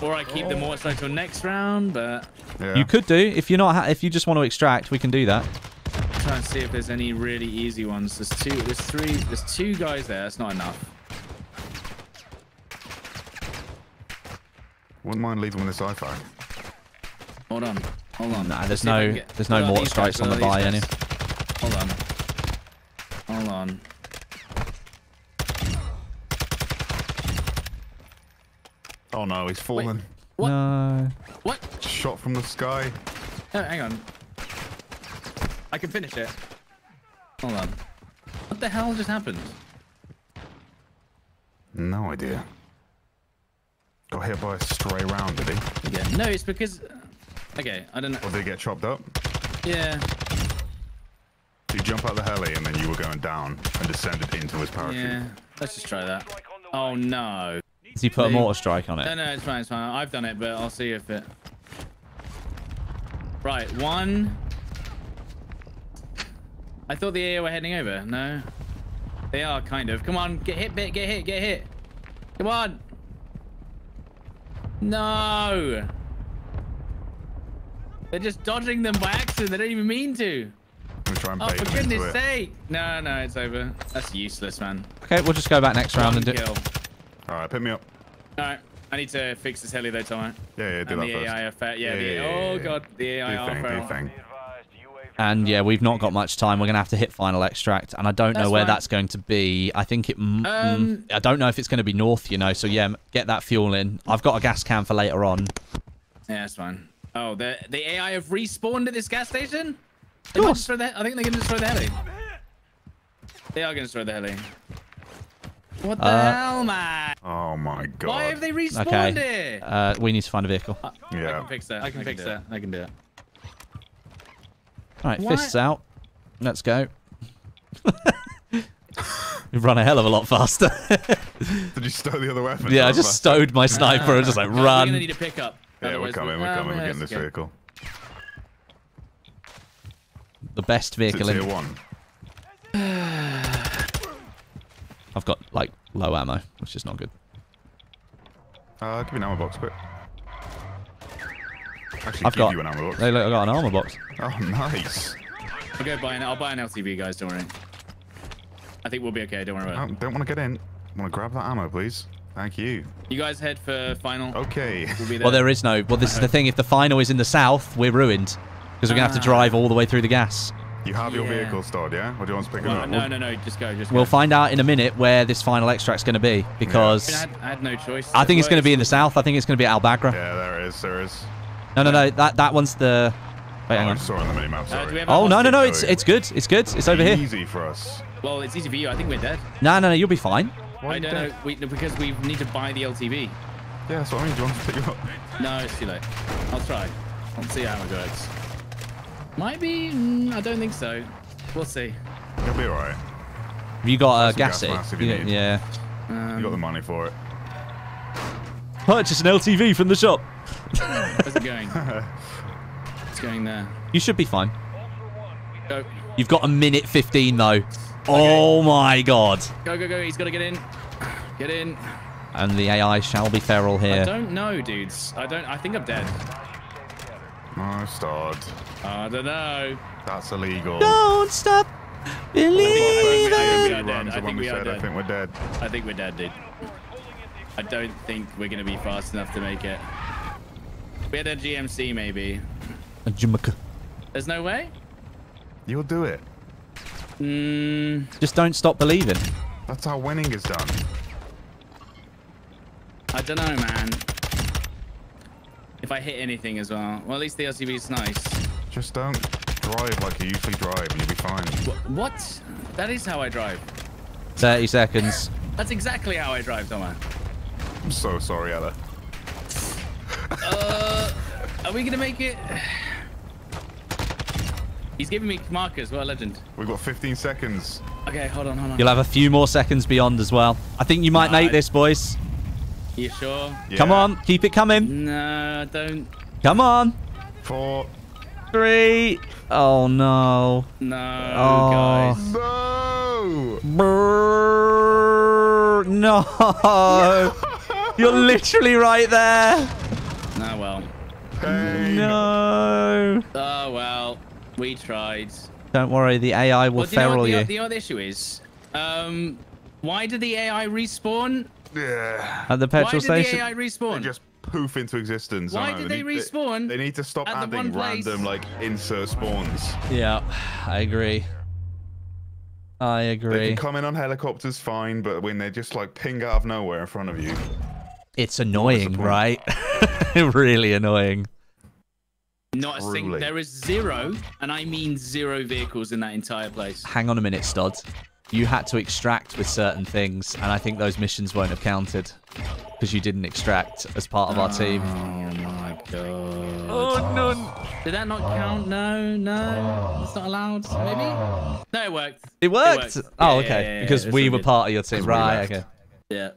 Or I keep them all until next round, but... Yeah. You could do. If you're not, if you just want to extract, we can do that. I'll try and see if there's any really easy ones. There's two, there's three, there's two guys there. That's not enough. Wouldn't mind leaving with this iPhone. Hold on. Nah, there's no mortar strikes on the buy anyway. Hold on. Oh no, he's fallen. Wait, what? No. What? Shot from the sky. No, hang on. I can finish it. Hold on. What the hell just happened? No idea. Got hit by a stray round, did he? Yeah. No, it's because... Okay, I don't know. Or they get chopped up? Yeah. So you jump out the heli and then you were going down and descended into his parachute. Yeah, let's just try that. Oh no. Does he put a mortar strike on it? No, it's fine. I've done it, but I'll see if it... Right, one... I thought the AO were heading over. No. They are, kind of. Come on, get hit, bit, get hit. Come on! No! They're just dodging them by accident. They don't even mean to. I'm trying to bait them into it. Oh, for goodness sake. No, it's over. That's useless, man. Okay, we'll just go back next round and do it. All right, pick me up. All right. I need to fix this heli, though, Tom. Yeah, do that first. Oh, God. The AI thing. And, yeah, we've not got much time. We're going to have to hit final extract. And I don't know where that's going to be. I think it... I don't know if it's going to be north, you know. So, yeah, get that fuel in. I've got a gas can for later on. Yeah, that's fine. Oh, the AI have respawned at this gas station? They might destroy the, I think they're going to destroy the heli. They are going to destroy the heli. What the hell, man? Oh, my God. Why have they respawned it? We need to find a vehicle. Yeah. I can fix that. I can fix that. I can do it. All right, fists out. Let's go. We've run a hell of a lot faster. Did you stow the other weapon? Yeah, I just stowed my sniper and just like run. We're going to need a pickup. Yeah, we're coming. We're getting this vehicle. The best vehicle in. Tier 1. I've got like low ammo, which is not good. Give me an ammo box, quick. Actually, I've got you an armor box. Hey, look, I got an armor box. Oh, nice. I'll go buy an. I'll buy an LTV, guys. Don't worry. I think we'll be okay. Don't worry about it. I don't want to get in. I want to grab that ammo, please. Thank you. You guys head for final. Okay. We'll be there. Well, there is no. Well, this is the thing. If the final is in the south, we're ruined because we're gonna have to drive all the way through the gas. You have your vehicle stored, yeah? Or do you want to pick them up? No, just go. We'll find out in a minute where this final extract's going to be, because I had no choice. I think it's going to be in the south. I think it's going to be Al Mazrah. Yeah, there is. No, that one's the... Wait, hang on. I saw on the minimap, sorry. Oh, no, it's good. It's over here. It's easy for us. Well, it's easy for you. I think we're dead. No, you'll be fine. I don't know, because we need to buy the LTV. Yeah, so I mean, do you want to pick it up? No, it's too late. I'll try. I'll see how it goes. Might be. I don't think so. We'll see. It'll be alright. Have you got a gas if you need. Yeah. You got the money for it. Purchase an LTV from the shop. Where's it going? It's going there. You should be fine. Go. You've got a minute 15 though. Okay. Oh my god. Go. He's got to get in. Get in. And the AI shall be feral here. I don't know, dudes. I think I'm dead. I don't know. That's illegal. Don't stop believing. I think we're dead. I think we're dead, dude. I don't think we're going to be fast enough to make it. We had a GMC, maybe. A Jamaica. There's no way? You'll do it. Just don't stop believing. That's how winning is done. I don't know, man. If I hit anything as well. Well, at least the LTV is nice. Just don't drive like you usually drive and you'll be fine. What? That is how I drive. 30 seconds. That's exactly how I drive, Tomo. I'm so sorry, Ella. Are we going to make it? He's giving me markers. What a legend. We've got 15 seconds. Okay, hold on. You'll have a few more seconds beyond as well. I think you might make this, boys. You sure? Yeah. Come on, keep it coming. No, don't. Come on. 4, 3. Oh no. No, guys. No. Brrr. No. You're literally right there. Oh well. Hey. No. Oh well. We tried. Don't worry, the AI will feral you. The other issue is, why did the AI respawn? Yeah. At the petrol station. Why did the AI respawn? They just poof into existence. Why did they respawn? They need to stop adding random insert spawns. Yeah, I agree. They can come in on helicopters fine, but when they just ping out of nowhere in front of you, it's annoying, right? Really annoying. Not a single. There is zero, and I mean zero vehicles in that entire place. Hang on a minute, Stodeh. You had to extract with certain things, and I think those missions won't have counted because you didn't extract as part of our team. Oh my god! Oh no! Did that not count? No, it's not allowed. Maybe? No, it worked. It worked. Oh, okay. Yeah, because we were part of your team, right? Okay. Yeah.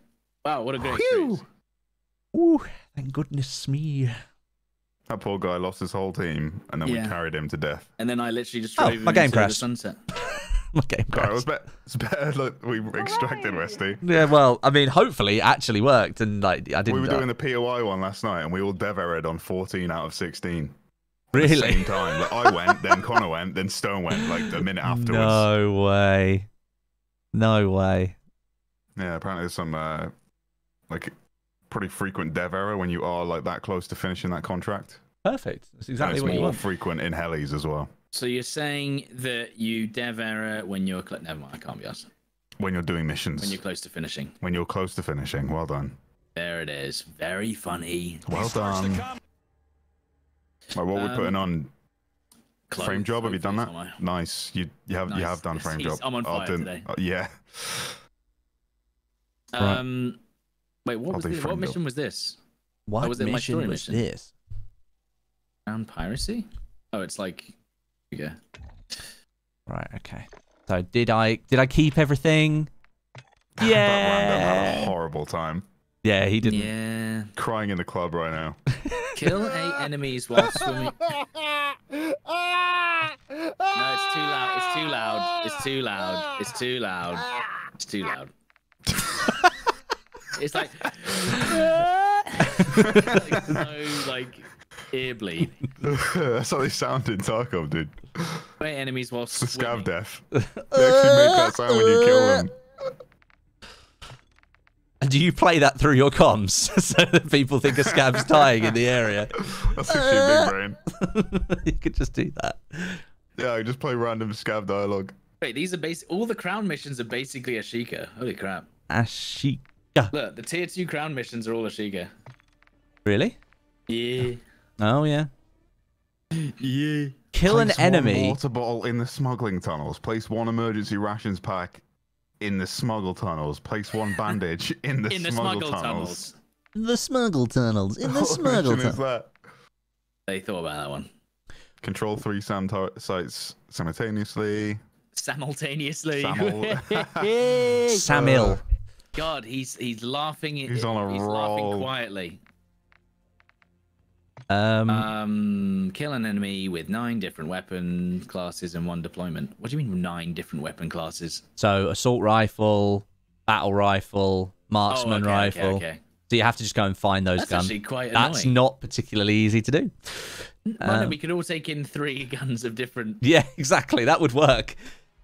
Wow, what a great experience. Ooh, thank goodness me. That poor guy lost his whole team, and then we carried him to death. And then I literally just drove him into the sunset. My game crashed. It's better like we extracted Westy. Yeah, well, I mean, hopefully it actually worked, and I didn't. We were doing the POI one last night, and we all dev-erred on 14 out of 16. Really? At the same time. I went, then Connor went, then Stone went a minute afterwards. No way. No way. Yeah, apparently there's some pretty frequent dev error when you are that close to finishing that contract. Perfect. That's exactly what you want. It's more frequent in helis as well. So you're saying that you dev error when you're... Never mind, I can't be asked. When you're doing missions. When you're close to finishing. When you're close to finishing. Well done. There it is. Very funny. Well done. What were we putting on? Frame job? Have you done that? Nice. You have done frame job. I'm on fire today. Yeah. Wait, what mission was this? What mission was this? Crown piracy? Oh, it's yeah. Right. Okay. So did I keep everything? Yeah. That had a horrible time. Yeah, he didn't. Yeah. Crying in the club right now. Kill 8 enemies while swimming. No, it's too loud. It's too loud. It's too loud. It's too loud. It's too loud. It's so ear bleed. That's how they sound in Tarkov, dude. Fight enemies while swimming. Scav death. They actually make that sound when you kill them. And do you play that through your comms so that people think a scab's dying in the area? That's actually a big brain. You could just do that. Yeah, I just play random scab dialogue. Wait, these are all the Crown missions are basically Ashika. Holy crap. Ashika. Look, the tier 2 Crown missions are all Ashika. Really? Yeah. Oh, yeah. Yeah. Kill an enemy. Place one water bottle in the smuggling tunnels. Place one emergency rations pack in the smuggle tunnels. Place one bandage in the smuggle tunnels. The smuggle tunnels. In the smuggle tunnels. They thought about that one. Control 3 SAM sites simultaneously. Simultaneously. Samil. God, he's laughing. He's on a roll. He's laughing quietly. Kill an enemy with 9 different weapon classes and 1 deployment. What do you mean 9 different weapon classes? So assault rifle, battle rifle, marksman rifle. Okay. So you have to just go and find those guns. Actually quite annoying. That's not particularly easy to do. Well, no, we could all take in 3 guns of different. Yeah, exactly. That would work.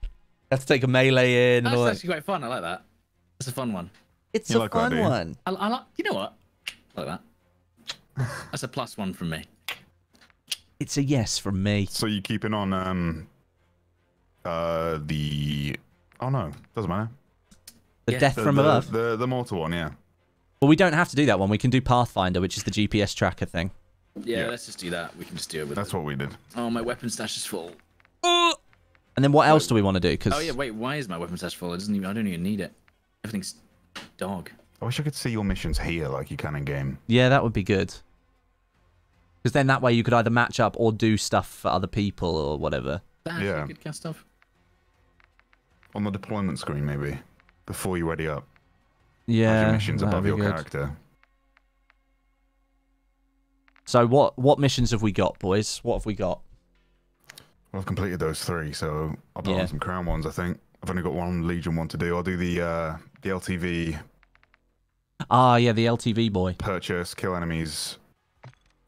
You have to take a melee in. That's actually quite fun. I like that. It's a fun one. It's a fun one. I like. You know what? I like that. That's a +1 from me. It's a yes from me. So you're keeping on oh no, doesn't matter. The Death from Above. The mortal one, yeah. Well, we don't have to do that one. We can do Pathfinder, which is the GPS tracker thing. Yeah, let's just do that. We can just do it with That's what we did. Oh, my weapon stash is full. Oh! And then what else do we want to do? Cause... Oh yeah, wait, why is my weapon stash full? I don't even need it. Everything's dog. I wish I could see your missions here like you can in game. Yeah, that would be good. Because then that way you could either match up or do stuff for other people or whatever. Yeah. You could cast off. On the deployment screen, maybe. Before you ready up. Yeah. Your missions above your character. So what missions have we got, boys? What have we got? Well, I've completed those 3, so I'll put on some Crown ones, I think. I've only got one Legion one to do. I'll do the LTV... Ah, yeah, the LTV boy. Purchase, kill enemies,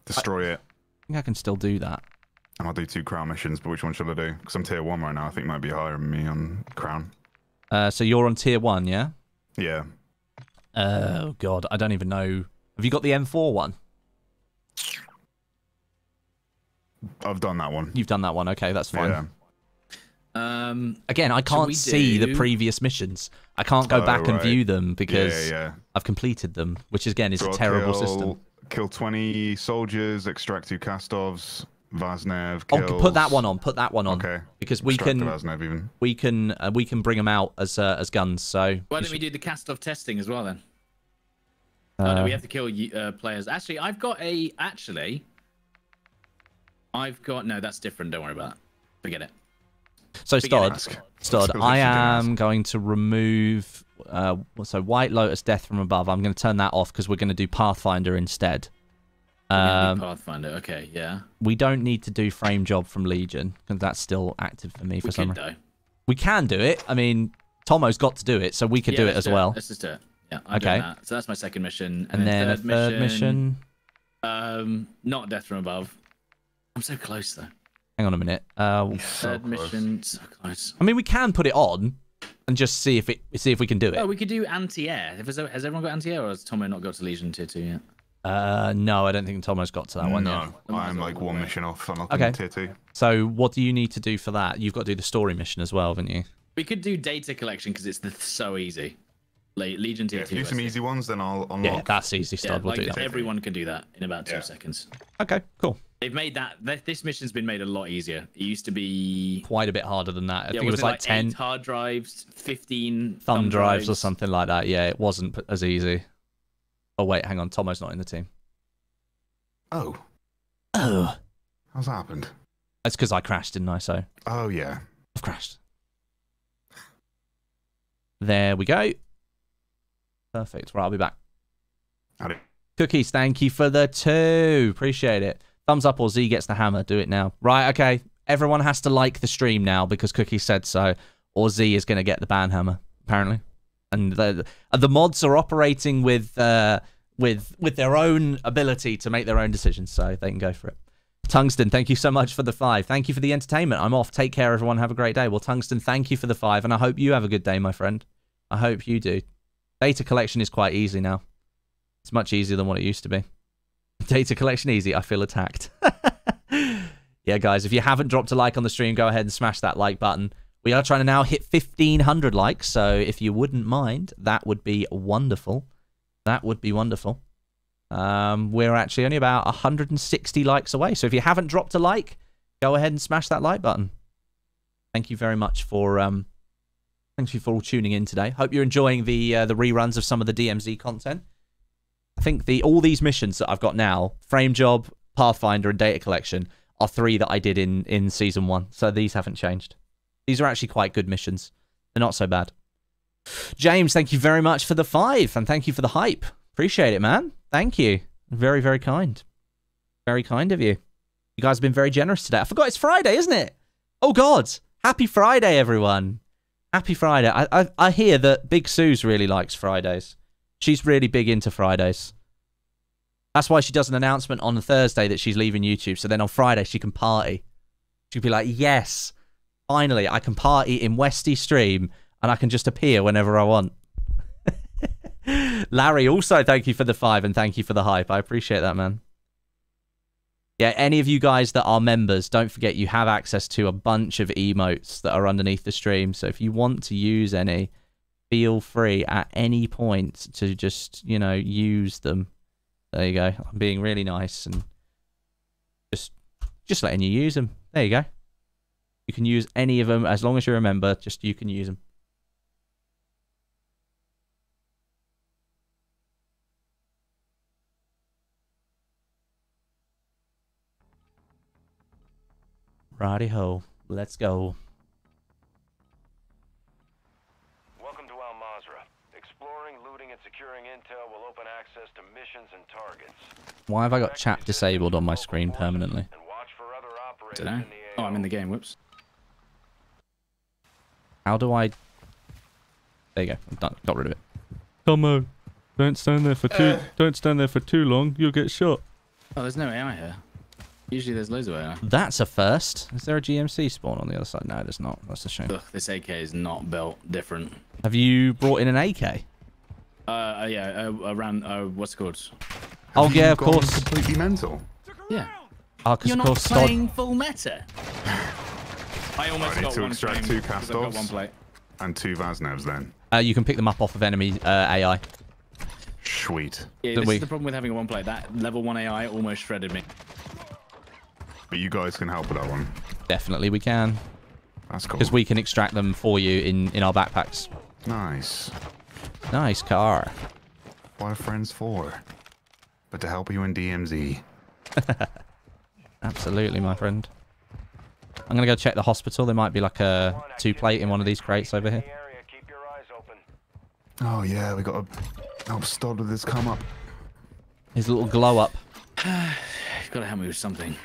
destroy it. I think I can still do that. And I'll do 2 Crown missions, but which one should I do? Because I'm tier 1 right now. I think might be higher than me on Crown. So you're on tier 1, yeah? Yeah. Oh, God, I don't even know. Have you got the M4 one? I've done that one. You've done that one. Okay, that's fine. Yeah. Again, I can't see the previous missions. I can't go back and view them because I've completed them, which again is a terrible system. Kill 20 soldiers, extract 2 cast-offs, Vaznev. Oh, put that one on. Put that one on. Okay. Because we can, we can bring them out as guns. So why don't we do the cast-off testing as well then? Oh, no, we have to kill players. Actually, I've got a. Actually, I've got no. That's different. Don't worry about it. Forget it. So Stodeh, I am going to remove so White Lotus, Death from Above. I'm going to turn that off because we're going to do Pathfinder instead. Pathfinder, okay, yeah. We don't need to do Frame Job from Legion because that's still active for me for some reason. We can do it. I mean, Tomo's got to do it, so we could do it as well. Let's just do it. Yeah, I'm doing that. So that's my second mission, and then third mission. Not Death from Above. I'm so close though. Hang on a minute. Third mission. So close. I mean, we can put it on and just see if we can do it. Oh, we could do anti-air. Has everyone got anti-air, or has Tomo not got to Legion tier 2 yet? No, I don't think Tomo's got to that one. No, I'm like one mission off. I'm not in tier 2. So, what do you need to do for that? You've got to do the story mission as well, haven't you? We could do data collection because it's so easy. Legion tier 2. If you do some easy ones, then I'll unlock. Yeah, that's easy stuff. We'll do that. Everyone can do that in about 2 seconds. Okay, cool. They've made that. This mission's been made a lot easier. It used to be quite a bit harder than that. I think it was like 10 hard drives, 15 thumb drives or something like that. Yeah, it wasn't as easy. Oh wait, hang on. Tomo's not in the team. Oh. How's that happened? That's because I crashed, didn't I? So. Oh yeah. I've crashed. There we go. Perfect. Right, I'll be back. Howdy. Cookies, thank you for the 2. Appreciate it. Thumbs up or Z gets the hammer. Do it now. Right, okay. Everyone has to like the stream now because Cookie said so, or Z is going to get the ban hammer, apparently. And the mods are operating with with their own ability to make their own decisions, so they can go for it. Tungsten, thank you so much for the 5. Thank you for the entertainment. I'm off. Take care, everyone. Have a great day. Well, Tungsten, thank you for the 5, and I hope you have a good day, my friend. I hope you do. Data collection is quite easy now. It's much easier than what it used to be. Data collection easy. I feel attacked. Yeah, guys, if you haven't dropped a like on the stream, go ahead and smash that like button. We are trying to now hit 1,500 likes, so if you wouldn't mind, that would be wonderful. That would be wonderful. We're actually only about 160 likes away, so if you haven't dropped a like, go ahead and smash that like button. Thank you very much for thank you for all tuning in today. Hope you're enjoying the reruns of some of the DMZ content. I think all these missions that I've got now, Frame Job, Pathfinder, and Data Collection, are 3 that I did in Season 1, so these haven't changed. These are actually quite good missions. They're not so bad. James, thank you very much for the 5, and thank you for the hype. Appreciate it, man. Thank you. Very, very kind. Very kind of you. You guys have been very generous today. I forgot it's Friday, isn't it? Oh, God. Happy Friday, everyone. Happy Friday. I hear that Big Suze really likes Fridays. She's really big into Fridays. That's why she does an announcement on Thursday that she's leaving YouTube, so then on Friday she can party. She'll be like, yes, finally, I can party in Westy's stream, and I can just appear whenever I want. Larry, also thank you for the 5 and thank you for the hype. I appreciate that, man. Yeah, any of you guys that are members, don't forget you have access to a bunch of emotes that are underneath the stream. So if you want to use any, feel free at any point to just, you know, use them. There you go. I'm being really nice and just letting you use them. There you go. You can use any of them as long as you remember. Just you can use them. Righty ho, let's go. Welcome to Al Mazrah. Exploring, looting, and securing intel will open access to missions and targets. Why have I got chat disabled on my screen permanently? Don't know. Oh, I'm in the game. Whoops. How do I? There you go. I'm done. Got rid of it. Tomo, don't stand there for too. Don't stand there for too long. You'll get shot. Oh, there's no AI here. Usually there's loads of AI. That's a first. Is there a GMC spawn on the other side? No, there's not. That's a shame. Ugh, this AK is not built different. Have you brought in an AK? Yeah, around, what's it called? Oh, yeah, of course. Completely mental. Yeah. Oh, you're not playing full meta. I almost got to extract 2 cast-offs and 2 Vaznevs then. You can pick them up off of enemy AI. Sweet. Yeah, this is the problem with having a one plate. That level 1 AI almost shredded me. But you guys can help with that one. Definitely we can. That's cool. Because we can extract them for you in our backpacks. Nice. Nice car. What are friends for? But to help you in DMZ. Absolutely, my friend. I'm going to go check the hospital. There might be like a 2 plate in one of these crates over here. Oh, yeah. We got to help Stodeh with this come up. His little glow up. You've got to help me with something.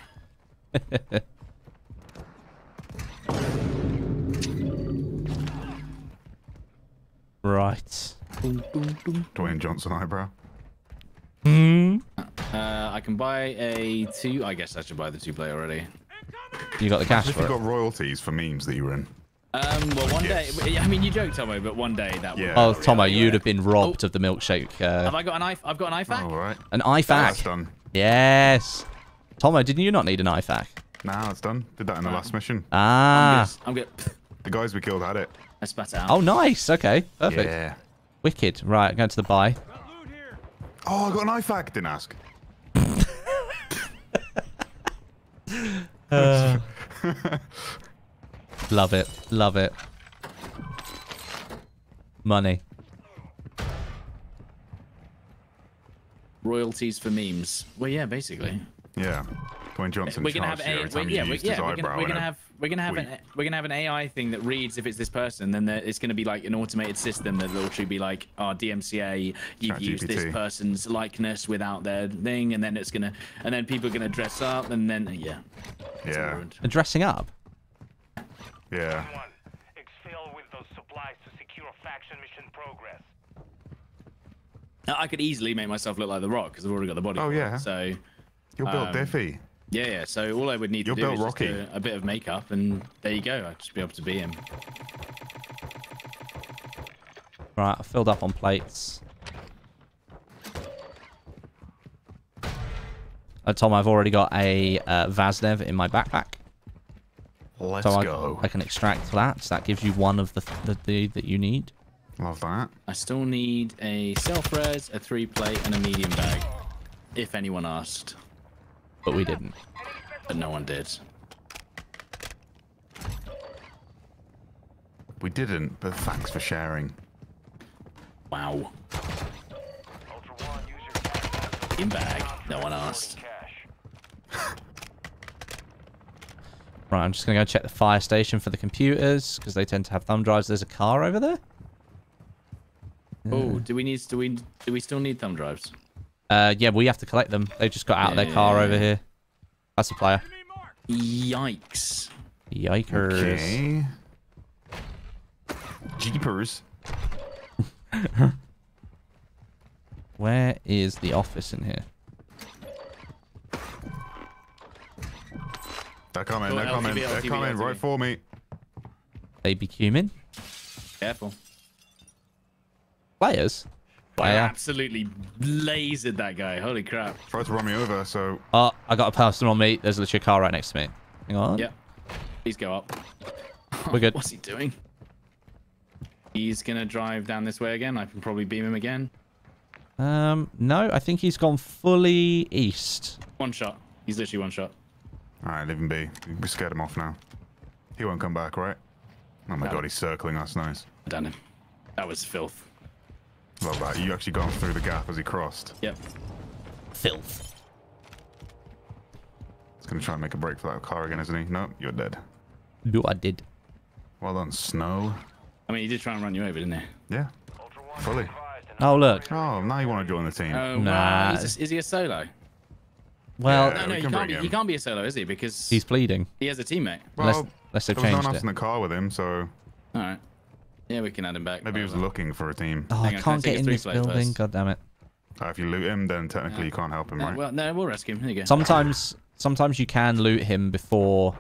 Right. Dwayne Johnson eyebrow. Hmm. I can buy a 2. I guess I should buy the 2 play already. You got the cash for it. You got royalties for memes that you were in. Well, one day. I mean, you joke, Tomo, but one day that. Yeah. Oh, Tomo, you'd have been robbed of the milkshake. Have I got an eye? I've got an eye fac. All right. An eye fac. Done. Yes. Tomo, didn't you not need an IFAC? Nah, it's done. Did that in the last mission. Ah. I'm good. The guys we killed had it. I spat it out. Oh, nice. Okay. Perfect. Yeah. Wicked. Right, go to the buy. Oh, I got an IFAC. Didn't ask. Love it. Love it. Money. Royalties for memes. Well, yeah, basically. Yeah, Dwayne Johnson. We're gonna have an AI thing that reads if it's this person, then it's gonna be like an automated system that will literally be like, "Our DMCA, you've used this person's likeness without their thing," and then it's gonna, and then people are gonna dress up, and then yeah, and dressing up. Yeah. Exfil with those supplies to secure faction mission progress. Now, I could easily make myself look like The Rock because I've already got the body. Oh, yeah. So you're built Deffy. Yeah, yeah. So all I would need to do is just a bit of makeup, and there you go. I'd just be able to be him. Right, I filled up on plates. I told him I've already got a Vaznev in my backpack. Let's go. I can extract that. So that gives you one of the that you need. Love that. I still need a self-res, a 3-plate, and a medium bag. If anyone asked. But we didn't. But no one did. We didn't, but thanks for sharing. Wow. In bag. No one asked. Right, I'm just going to go check the fire station for the computers, because they tend to have thumb drives. There's a car over there. Oh, do we still need thumb drives? Yeah, we have to collect them. They just got out of their car over here. That's a player. Yikes. Yikers. Okay. Jeepers. Where is the office in here? They're coming, they're coming, they're coming right for me. They be cumin. Careful. Players? Player. I absolutely lasered that guy. Holy crap. Tried to run me over, so... Oh, I got a person on me. There's literally a car right next to me. Hang on. Yep. Please go up. We're good. What's he doing? He's going to drive down this way again. I can probably beam him again. No, I think he's gone fully east. One shot. He's literally one shot. All right, leave him be. We scared him off now. He won't come back, right? Oh, my God, he's circling us. Nice. Done him. That was filth. Love that. You actually got him through the gap as he crossed. Yep. Filth. He's going to try and make a break for that car again, isn't he? No, you're dead. No, I did. Well done, Snow. I mean, he did try and run you over, didn't he? Yeah. Fully. Oh, look. Oh, now you want to join the team. Oh, nah. Wow. Is he a solo? Well, yeah, no, he can't be a solo, is he? Because he's bleeding. He has a teammate. Well, unless they've changed it. There was no one else in the car with him, so... All right. Yeah, we can add him back. Maybe he was looking for a team. Oh, I can't get in this building. God damn it. If you loot him, then technically you can't help him, right? Well, no, we'll rescue him. There you go. Sometimes you can loot him before...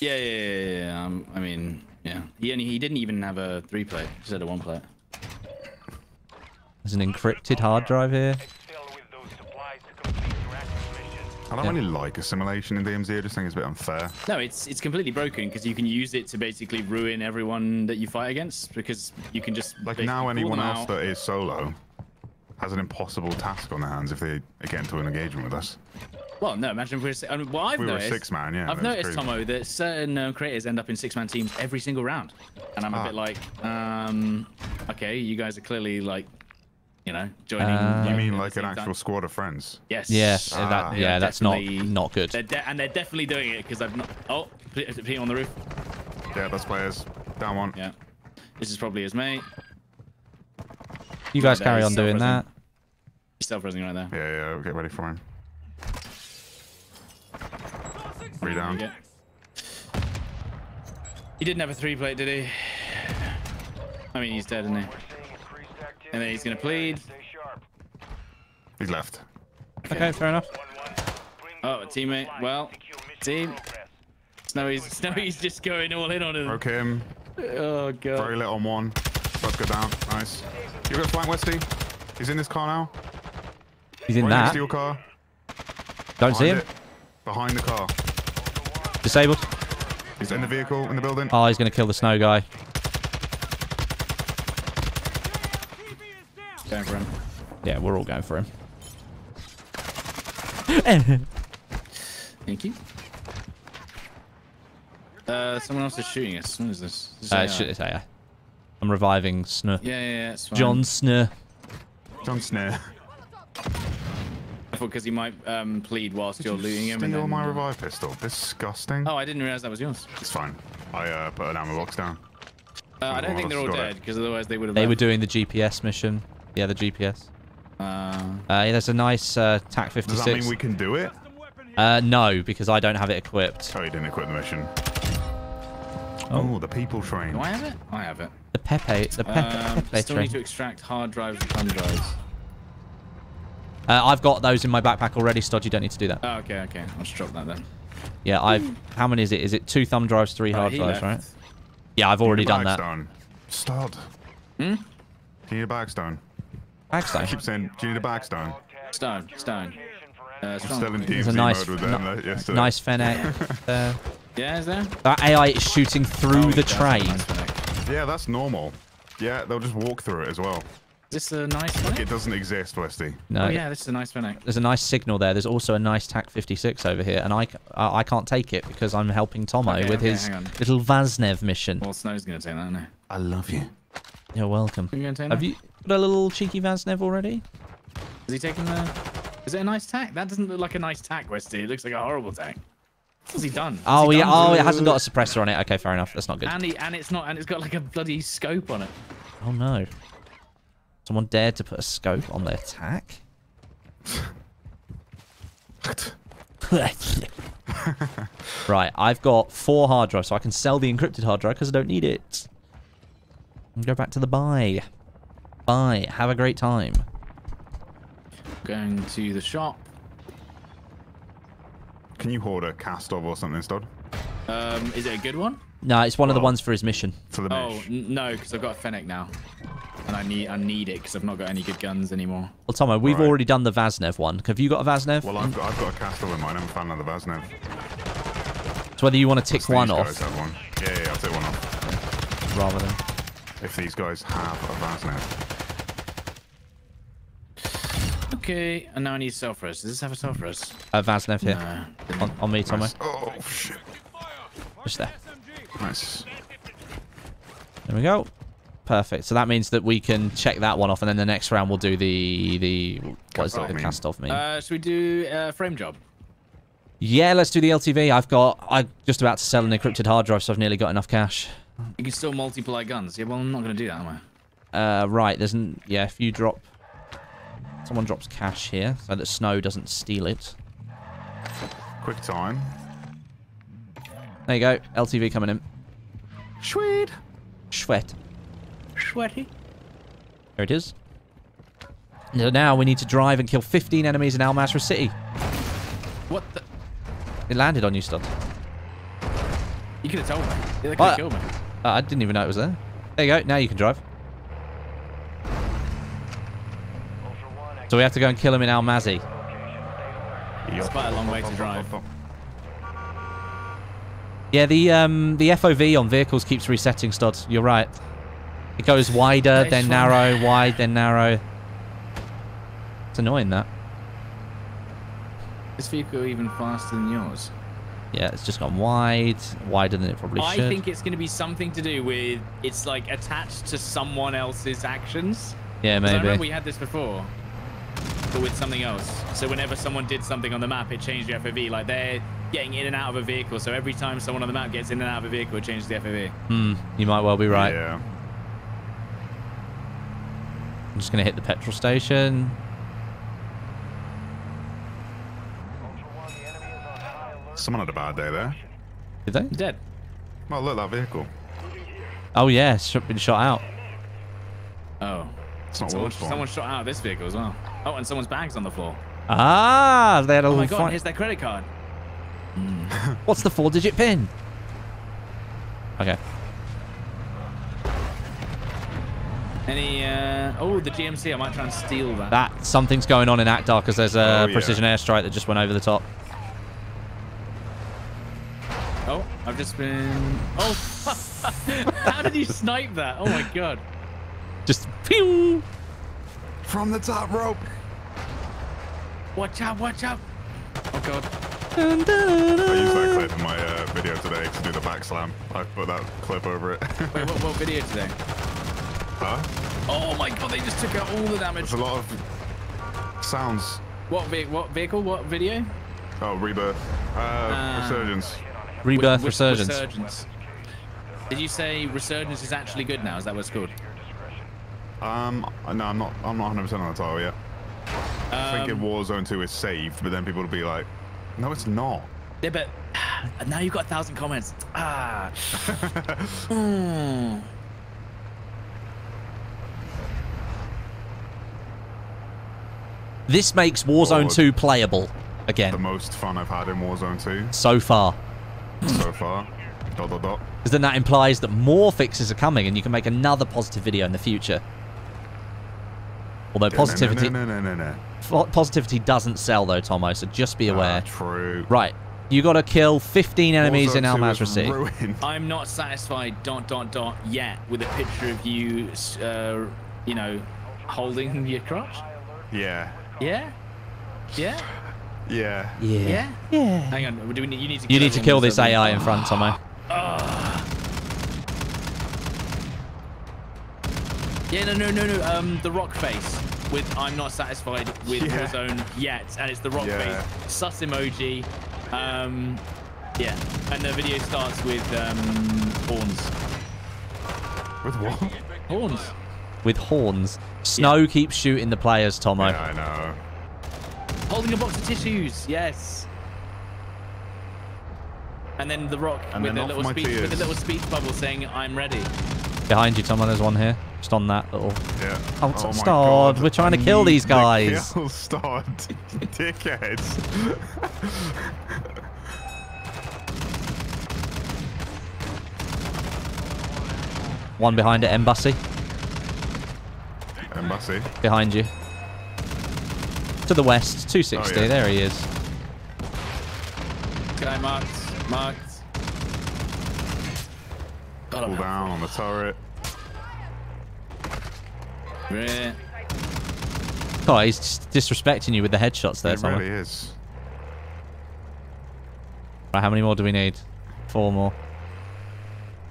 Yeah. I mean, yeah. He didn't even have a 3-plate. He just had a 1-plate. There's an encrypted hard drive here. I don't really like assimilation in DMZ. I just think it's a bit unfair. No, it's completely broken because you can use it to basically ruin everyone that you fight against because you can just like now anyone else that is solo has an impossible task on their hands if they get into an engagement with us. Well, no, imagine if we're I've noticed, were 6-man, yeah. I've noticed, Tomo, that certain creators end up in 6-man teams every single round, and I'm a bit like, okay, you guys are clearly like. You know, joining. You mean like an actual squad of friends? Yes. Yes. Yeah, that's not good. They're definitely doing it because I've not. Oh, P on the roof. Yeah, that's players. Down one. Yeah. This is probably his mate. You guys carry on doing that. He's self-resing right there. Yeah, we'll get ready for him. 3 down. He didn't have a 3-plate, did he? I mean, he's dead, isn't he? And then he's going to plead. He's left. Okay, fair enough. Oh, a teammate. Well, team. Snowy's just going all in on him. Broke him. Oh, God. Very little on one. Let's go down. Nice. You've got a flank, Westy. He's in this car now. He's in that. Next to your car. Don't see him. Behind the car. Disabled. He's in the vehicle, in the building. Oh, he's going to kill the Snow guy. Going for him. Yeah, we're all going for him. Thank you. Someone else is shooting us. Who is this? It's AI. I'm reviving Snur. Yeah, it's fine. John Snur. John Snur. I thought because he might plead whilst you're looting him. Steal my revive pistol. Disgusting. Oh, I didn't realize that was yours. It's fine. I put an ammo box down. I don't think they're all dead because otherwise they would have. They were doing the GPS mission. Yeah, the GPS. Yeah, there's a nice TAC-56. Does that mean we can do it? No, because I don't have it equipped. Oh, you didn't equip the mission. Oh, the people train. Do I have it? I have it. The Pepe train. Still need to extract hard drives and thumb drives. I've got those in my backpack already, Stodeh. You don't need to do that. Oh, okay, okay. I'll just drop that then. Yeah, I've... How many is it? Is it 2 thumb drives, 3 hard drives, right? Yeah, I've already done that. Stodeh. Hmm? Do you need a bagstone? Bagstone? I keep saying, do you need a bagstone? Stone, stone. Still in DMZ nice, mode with them yesterday. Nice Fennec. Yeah, is there? That AI is shooting through the train. Nice, yeah, that's normal. Yeah, they'll just walk through it as well. Is this a nice Fennec? It doesn't exist, Westy. No. Oh, yeah, this is a nice Fennec. There's a nice signal there. There's also a nice TAC-56 over here, and I can't take it because I'm helping Tomo with his little Vaznev mission. Well, Snow's going to take that, isn't it? I love you. You're welcome. Are you going to take that? Have you got a little cheeky Vaznev already? Is he taking the... Is it a nice TAC? That doesn't look like a nice TAC, Westy. It looks like a horrible TAC. What's he done? Oh, yeah. Oh, it hasn't got a suppressor on it. Okay, fair enough. That's not good. And it's got like a bloody scope on it. Oh, no. Someone dared to put a scope on their TAC? Right, I've got 4 hard drives, so I can sell the encrypted hard drive because I don't need it. And go back to the buy. Buy. Have a great time. Going to the shop. Can you hoard a cast-off or something, Stodeh? Is it a good one? No, it's one of the ones for his mission. For the no, because I've got a Fennec now. And I need it because I've not got any good guns anymore. Well, Tomo, we've already done the Vaznev one. Have you got a Vaznev? Well, I've got a Cast-off in mine. I'm a fan of the Vaznev. So whether you want to tick one off. Yeah, yeah, I'll tick one off. Rather than... If these guys have a Vaznev. Okay, and now I need self-res. Does this have a self-res? Vaznev here. No. On me, Tomo. Nice. Oh, shit. Just there. Nice. There we go. Perfect. So that means that we can check that one off, and then the next round we'll do the what is it? The cast-off mean? Should we do frame job? Yeah, let's do the LTV. I'm just about to sell an encrypted hard drive, so I've nearly got enough cash. You can still multiply guns. Yeah, well, I'm not going to do that, am I? Right. Yeah, if you drop, someone drops cash here, so that Snow doesn't steal it. Quick time. There you go. LTV coming in. Sweet. Sweat. Sweaty. There it is. So now we need to drive and kill 15 enemies in Al Mazrah City. What the? It landed on you, Stodeh. You could have told me. They could have killed me. I didn't even know it was there. There you go. Now you can drive. So we have to go and kill him in Al Mazrah. It's quite a long way to drive. Yeah, the FOV on vehicles keeps resetting, Stodeh. You're right. It goes wider, then narrow, wide, then narrow. It's annoying, that. This vehicle even faster than yours. Yeah, it's just gone wide, wider than it probably should. I think it's going to be something to do with it's like attached to someone else's actions. Yeah, maybe. I remember we had this before, but with something else. So whenever someone did something on the map, it changed the FOV. Like they're getting in and out of a vehicle, so every time someone on the map gets in and out of a vehicle, it changes the FOV. Hmm, you might well be right. Yeah. I'm just going to hit the petrol station. Someone had a bad day there. Did they? Dead. Well, look at that vehicle. Oh, yeah. It's been shot out. Oh. It's not worth it. Someone shot out of this vehicle as well. Oh, and someone's bag's on the floor. Ah, they had a little Oh, my God. Here's their credit card. Mm. What's the 4-digit PIN? Okay. Any, oh, the GMC, I might try and steal that. Something's going on in Akhtar because there's a precision airstrike that just went over the top. Oh, I've just been... Oh, how did you snipe that? Oh, my God. Just... Pew! From the top rope. Watch out, watch out. Oh, God. Dun, dun, dun. I used that clip in my video today to do the back slam. I put that clip over it. Wait, what video today? Huh? Oh my God! They just took out all the damage. There's a lot of sounds. What vehicle? What video? Oh, Rebirth. Resurgence. Rebirth, Resurgence. Did you say Resurgence is actually good now? Is that what it's called? No, I'm not 100% on the title yet. I think in Warzone 2 is saved, but then people will be like, "No, it's not." Yeah, but now you've got 1,000 comments. Ah. Mm. This makes Warzone 2 playable again. The most fun I've had in Warzone 2. So far. So far. Dot, dot, dot. Because then that implies that more fixes are coming and you can make another positive video in the future. Although positivity... Positivity doesn't sell though, Tomo, so just be aware. True. Right. You got to kill 15 enemies in Al Mazrah City. I'm not satisfied, dot, dot, dot, yet with a picture of you, you know, holding your crotch. Yeah. Yeah? Yeah? Yeah. Yeah. Yeah. Hang on. Do we need, you need to kill this AI in front, Tomo. Yeah, no. The rock face with I'm not satisfied with Warzone yet, and it's the rock face. Sus emoji. Yeah. And the video starts with horns. With what? Horns. With horns. Snow keeps shooting the players, Tomo. Yeah, I know. Holding a box of tissues, yes. And then the rock with a little speech bubble saying, I'm ready. Behind you, Tomo, there's one here. Just on that little... Yeah. Oh, oh Stodeh, we're trying to kill these guys. Kill Stodeh, dickheads. One behind it, Embassy. Embassy. Behind you. To the west, 260. Oh, yeah. There he is. Guy marked. Pull down on the turret. Yeah. Oh, he's just disrespecting you with the headshots there. It really is. Right, how many more do we need? 4 more.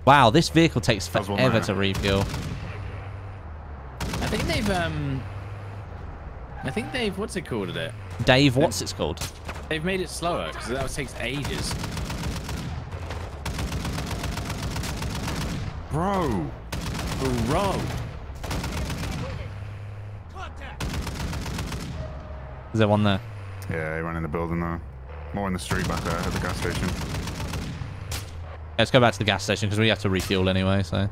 Wow, this vehicle takes forever to refuel. I think they've what's it called today? Dave, what's it called? They've made it slower because that takes ages. Bro. Bro. Is there one there? Yeah, he ran in the building there. More in the street back there at the gas station. Yeah, let's go back to the gas station because we have to refuel anyway, so.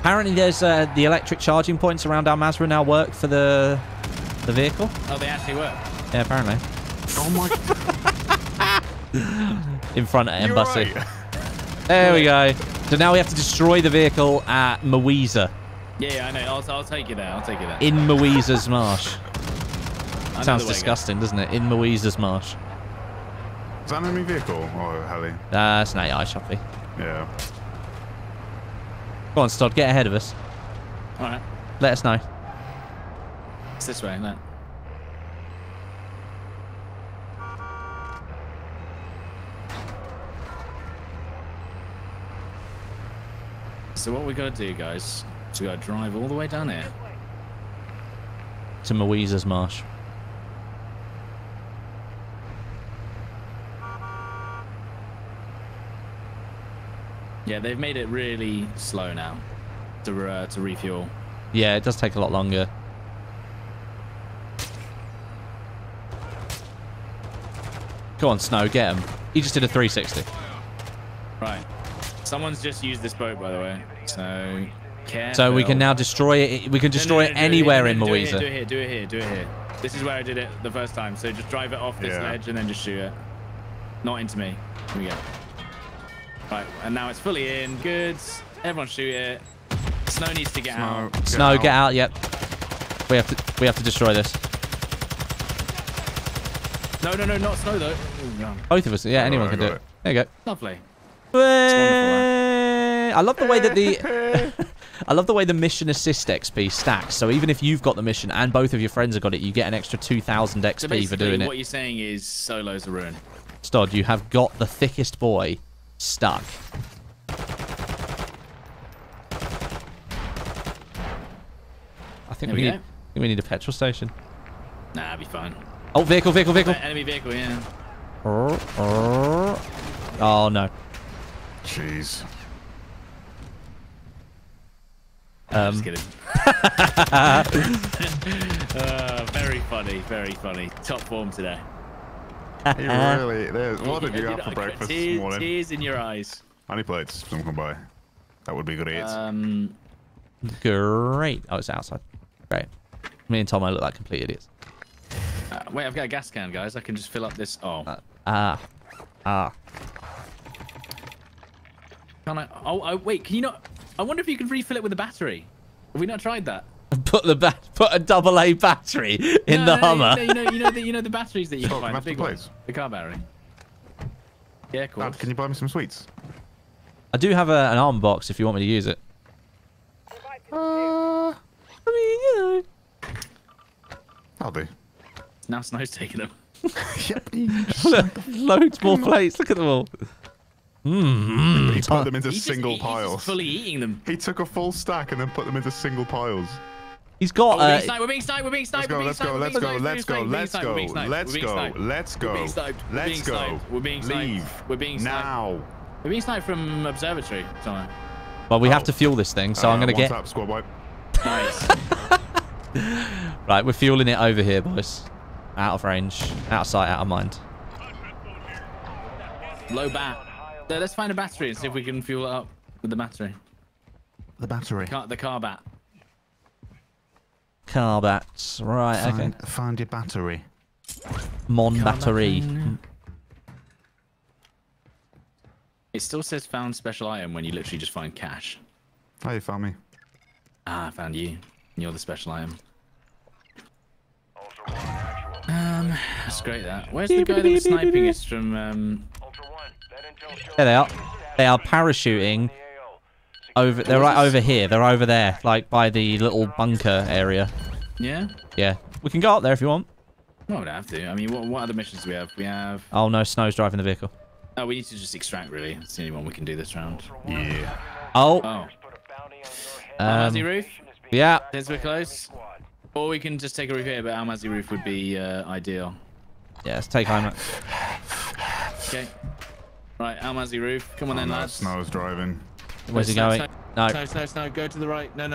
Apparently, there's the electric charging points around Al Mazrah now work for the vehicle. Oh, they actually work. Yeah, apparently. Oh my! In front of Embassy. Right. There we go. So now we have to destroy the vehicle at Mweeza. Yeah, I know. I'll take you there. I'll take you there. In Mweeza's marsh. Sounds disgusting, doesn't it? In Mweeza's marsh. Is that an enemy vehicle or heli? It's an AI Shuffy. Yeah. Go on, Stodeh, get ahead of us. All right. Let us know. It's this way, isn't it? So what we got to do, guys, is we got to drive all the way down here. To Mweeza's Marsh. Yeah, they've made it really slow now to refuel. Yeah, it does take a lot longer. Come on, Snow, get him. He just did a 360. Right. Someone's just used this boat, by the way. So, we can now destroy it. We can destroy it anywhere in Mweeza. Do it here. This is where I did it the first time. So just drive it off this ledge and then just shoot it. Not into me. Here we go. Right, and now it's fully in. Good. Everyone shoot it. Snow needs to get out. Snow, get out. Yep. We have to destroy this. No, not Snow though. Both of us. Yeah, anyone can do it. There you go. Lovely. I love the way that the I love the way the mission assist XP stacks. So even if you've got the mission and both of your friends have got it, you get an extra 2,000 XP so for doing it. What you're saying is solos are ruined. Stodeh, you have got the thickest boy. Stuck. I think we need a petrol station. Nah, it'll be fine. Oh, vehicle. Enemy vehicle, yeah. Oh no. Jeez. Just kidding. Very funny. Top form today. He really is. What did you have for breakfast this morning? Tears in your eyes. Honey plates, someone can buy. That would be great. Great. Oh, it's outside. Great. Me and Tom, I look like complete idiots. Wait, I've got a gas can, guys. I can just fill up this. Oh. Can I? Oh, wait. Can you not? I wonder if you can refill it with a battery. Have we not tried that? Put a AA battery in the Hummer. You know the batteries that you can buy. The big ones. The car battery. Yeah, of course. Dad, can you buy me some sweets? I do have an arm box if you want me to use it. I mean, you know. I'll do. Now Snow's taking them. Look, loads more plates. Look at them all. He put them into single piles. He's fully eating them. He took a full stack and then put them into single piles. He's got. We're being sniped. We're being sniped. Let's go. Let's go. Let's go. Let's go. Let's go. Let's go. Let's go. We're being sniped. Leave. We're being sniped now. We're being sniped from Observatory. Well, we have to fuel this thing, so I'm gonna get. What's up, squad wipe? Nice. Right, we're fueling it over here, boys. Out of range, out of sight, out of mind. Low bat. Let's find a battery and see if we can fuel it up with the battery. The battery. The car bat. Car bats. Right. Okay. Find your battery. Mon car battery. It still says found special item when you literally just find cash. Oh, you found me. Ah, I found you. You're the special item. That's great, that. Where's the guy that was sniping us from, There they are. They are parachuting over... They're right over here. They're over there, like, by the little bunker area. Yeah? Yeah. We can go up there if you want. No, we don't have to. I mean, what other missions do we have? We have... Oh, no. Snow's driving the vehicle. Oh, we need to just extract, really. It's the only one we can do this round. Yeah. Oh. Oh. Al Mazrah roof? Yeah. Since we're close. Or we can just take a roof here, but Al Mazrah roof would be ideal. Yeah, let's take home. Okay. Right, Al Mazrah roof. Come on then, lads. Snow's driving. Where's he going? No. Snow. Go to the right. No.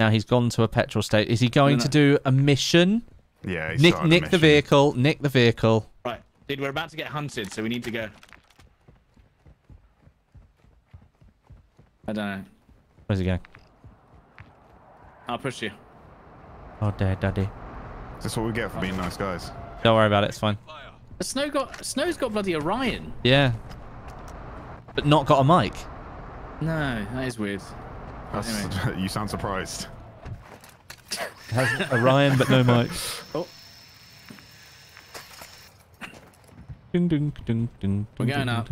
Now he's gone to a petrol station. Is he going to do a mission? Yeah, he's started a mission. Nick the vehicle. Nick the vehicle. Right. Dude, we're about to get hunted, so we need to go. I don't know. Where's he going? I'll push you. Oh, dear, daddy. That's what we get for being nice guys. Don't worry about it. It's fine. Snow's got bloody Orion. Yeah. But not got a mic. No, that is weird. That's, anyway. You sound surprised. Has Orion but no mic. Oh. We're going up.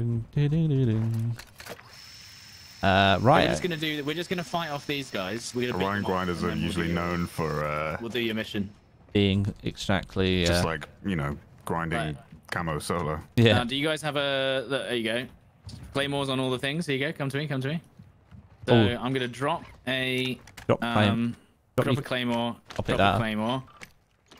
Right. We're just gonna fight off these guys. Orion grinders are usually known for. We'll do your mission. Being exactly. Just like grinding camo solo. Yeah. Now, do you guys have a? There you go. Claymores on all the things. Here you go. Come to me. Come to me. So I'm gonna drop a. Drop a claymore. Drop a claymore.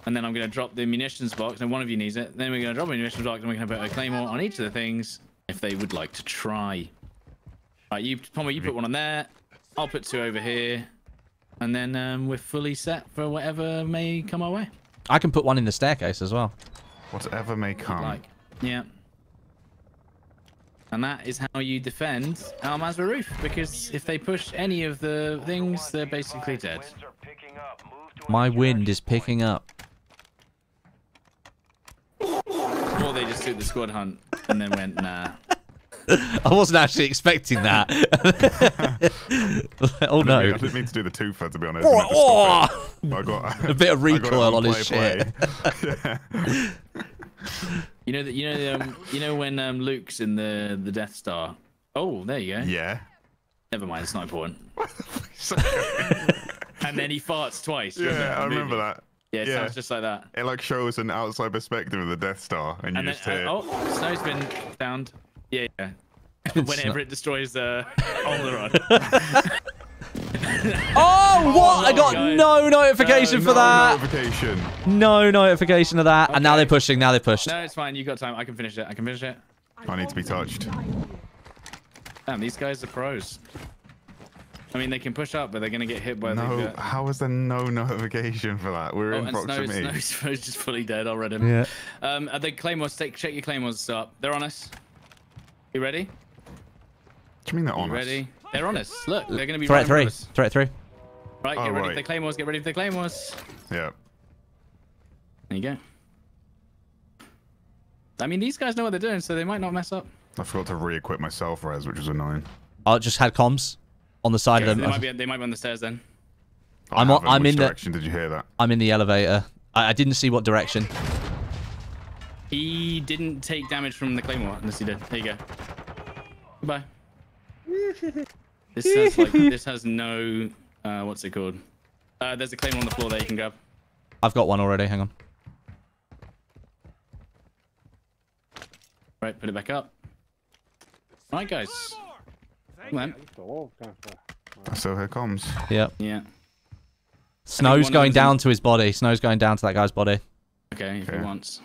And then I'm gonna drop the munitions box. And one of you needs it. Then we're gonna drop a munitions box. And we're gonna put a claymore on each of the things if they would like to try. Right, Tommy, you put one on there. I'll put two over here, and then we're fully set for whatever may come our way. I can put one in the staircase as well. Whatever may come. Like, yeah. And that is how you defend Al Mazrah roof, because if they push any of the things, they're basically dead. My wind is picking up. Or they just did the squad hunt and then went nah. I wasn't actually expecting that. Oh no! I didn't mean to do the twofer, to be honest. I got a bit of recoil on his shit. Yeah. You know when Luke's in the Death Star. Oh, there you go. Yeah. Never mind. It's not important. And then he farts twice. Yeah, I remember that. Yeah, it sounds just like that. It like shows an outside perspective of the Death Star, and you just hear. Oh, Snow's been downed. Yeah, yeah. Whenever it destroys Omniron. Oh, what? I got no notification for that. No notification of that. Okay. And now they're pushing. Now they're pushed. No, it's fine. You've got time. I can finish it. I can finish it. I need to be touched. Damn, these guys are pros. I mean, they can push up, but they're going to get hit by the... How is there no notification for that? We're in proximity. Snow's just fully dead already. Yeah. The claymores, check your claymores up. They're on us. You ready? What do you mean they're on us? Ready? They're on us. Look, they're going to be right on us. Threat three. Right, get ready for the claymores, get ready for the claymores. Yeah. There you go. I mean, these guys know what they're doing, so they might not mess up. I forgot to re-equip myself, Raz, which was annoying. I just had comms on the side of them. They might be on the stairs then. I'm in the direction. Did you hear that? I'm in the elevator. I didn't see what direction. He didn't take damage from the claymore, unless he did. There you go. Goodbye. this has no. What's it called? There's a claymore on the floor there you can grab. I've got one already. Hang on. Right, put it back up. All right, guys. Come on. I still hear comms. Yep. Yeah. Snow's going down to his body. Snow's going down to that guy's body. Okay, if he wants.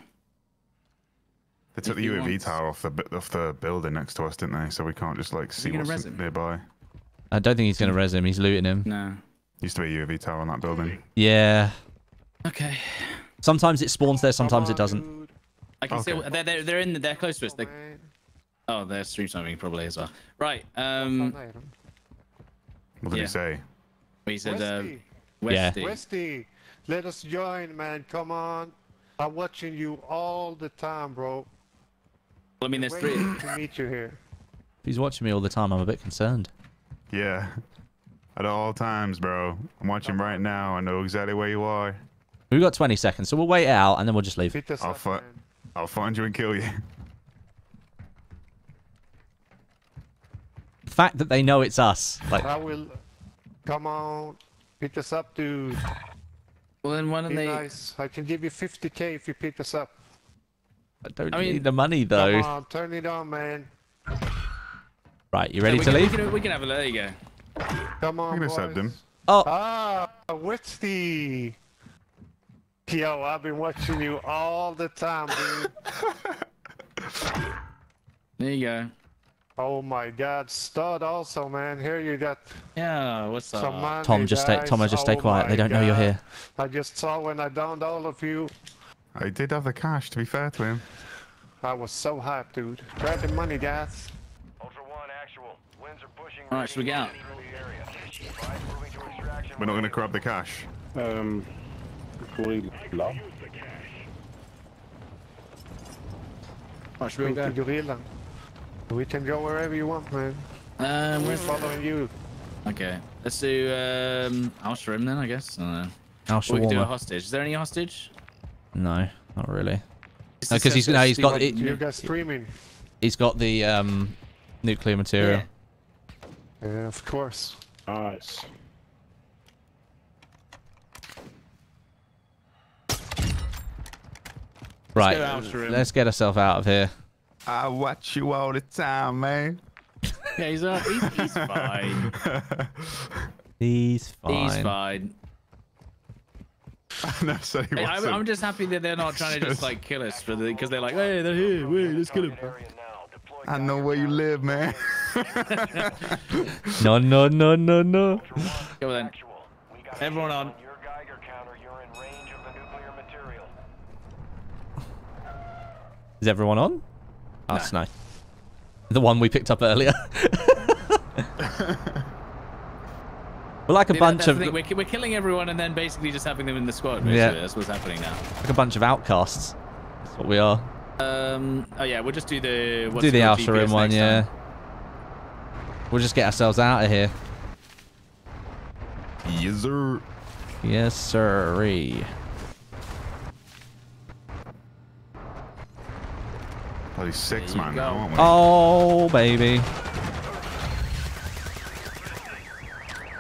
They took the UAV tower off the building next to us, didn't they? So we can't just like see what's nearby. I don't think he's going to res him. He's looting him. No. Used to be a UAV tower on that building. Yeah. Okay. Sometimes it spawns there. Sometimes it doesn't. I can see they're in. They're close to us. Oh, they're stream sniping probably as well. Right. What did he say? He said, Westy. Yeah. Westy, let us join, man. Come on. I'm watching you all the time, bro. Well, I mean, there's three. To meet you here. If he's watching me all the time, I'm a bit concerned. Yeah. At all times, bro. I'm watching right now. I know exactly where you are. We've got 20 seconds, so we'll wait out and then we'll just leave. I'll find you and kill you. The fact that they know it's us. Like... I will... Come on. Pick us up, dude. Well, then why don't they... Nice. I can give you 50k if you pick us up. I don't need the money, though. Come on, turn it on, man. Right, you ready to leave? We can have a look. There you go. Come on, boys. Them. Oh. Ah, what's the... Yo, I've been watching you all the time, dude. There you go. Oh my God, Stodeh also, man. Here you got. Yeah, what's up? Tom, just stay quiet. They don't know you're here. I just saw when I downed all of you. I did have the cash, to be fair to him. I was so hyped, dude. Grab the money, guys. Ultra One, actual. Winds are pushing. All right, should we get out? We're not going to grab the cash. Oh, should we go? We can go wherever you want, man. We're following you. Okay. Let's do Al-Shrim then, I guess. Al-Shrim. We can do a hostage. Is there any hostage? No, not really. No, because he's got it. You guys streaming. He's got the nuclear material. Yeah, of course. Nice. Right. Let's get ourselves out of here. I watch you all the time, man. Yeah, he's fine. He's fine. He's fine. No, so he I'm just happy that they're not trying to just like kill us for the because they're like, hey, they're here. Wait, let's kill them. I know where you live, man. No. Come on, then. Everyone on. Is everyone on? Oh, Snow. The one we picked up earlier. We're like a bunch of... We're killing everyone and then basically just having them in the squad. Basically. Yeah. That's what's happening now. Like a bunch of outcasts. That's what we are. Oh, yeah. We'll just do the... We'll do the Alpha Room one, yeah. We'll just get ourselves out of here. Yes, sir. Yes, sir-y. Probably six man now, aren't we? Oh, baby.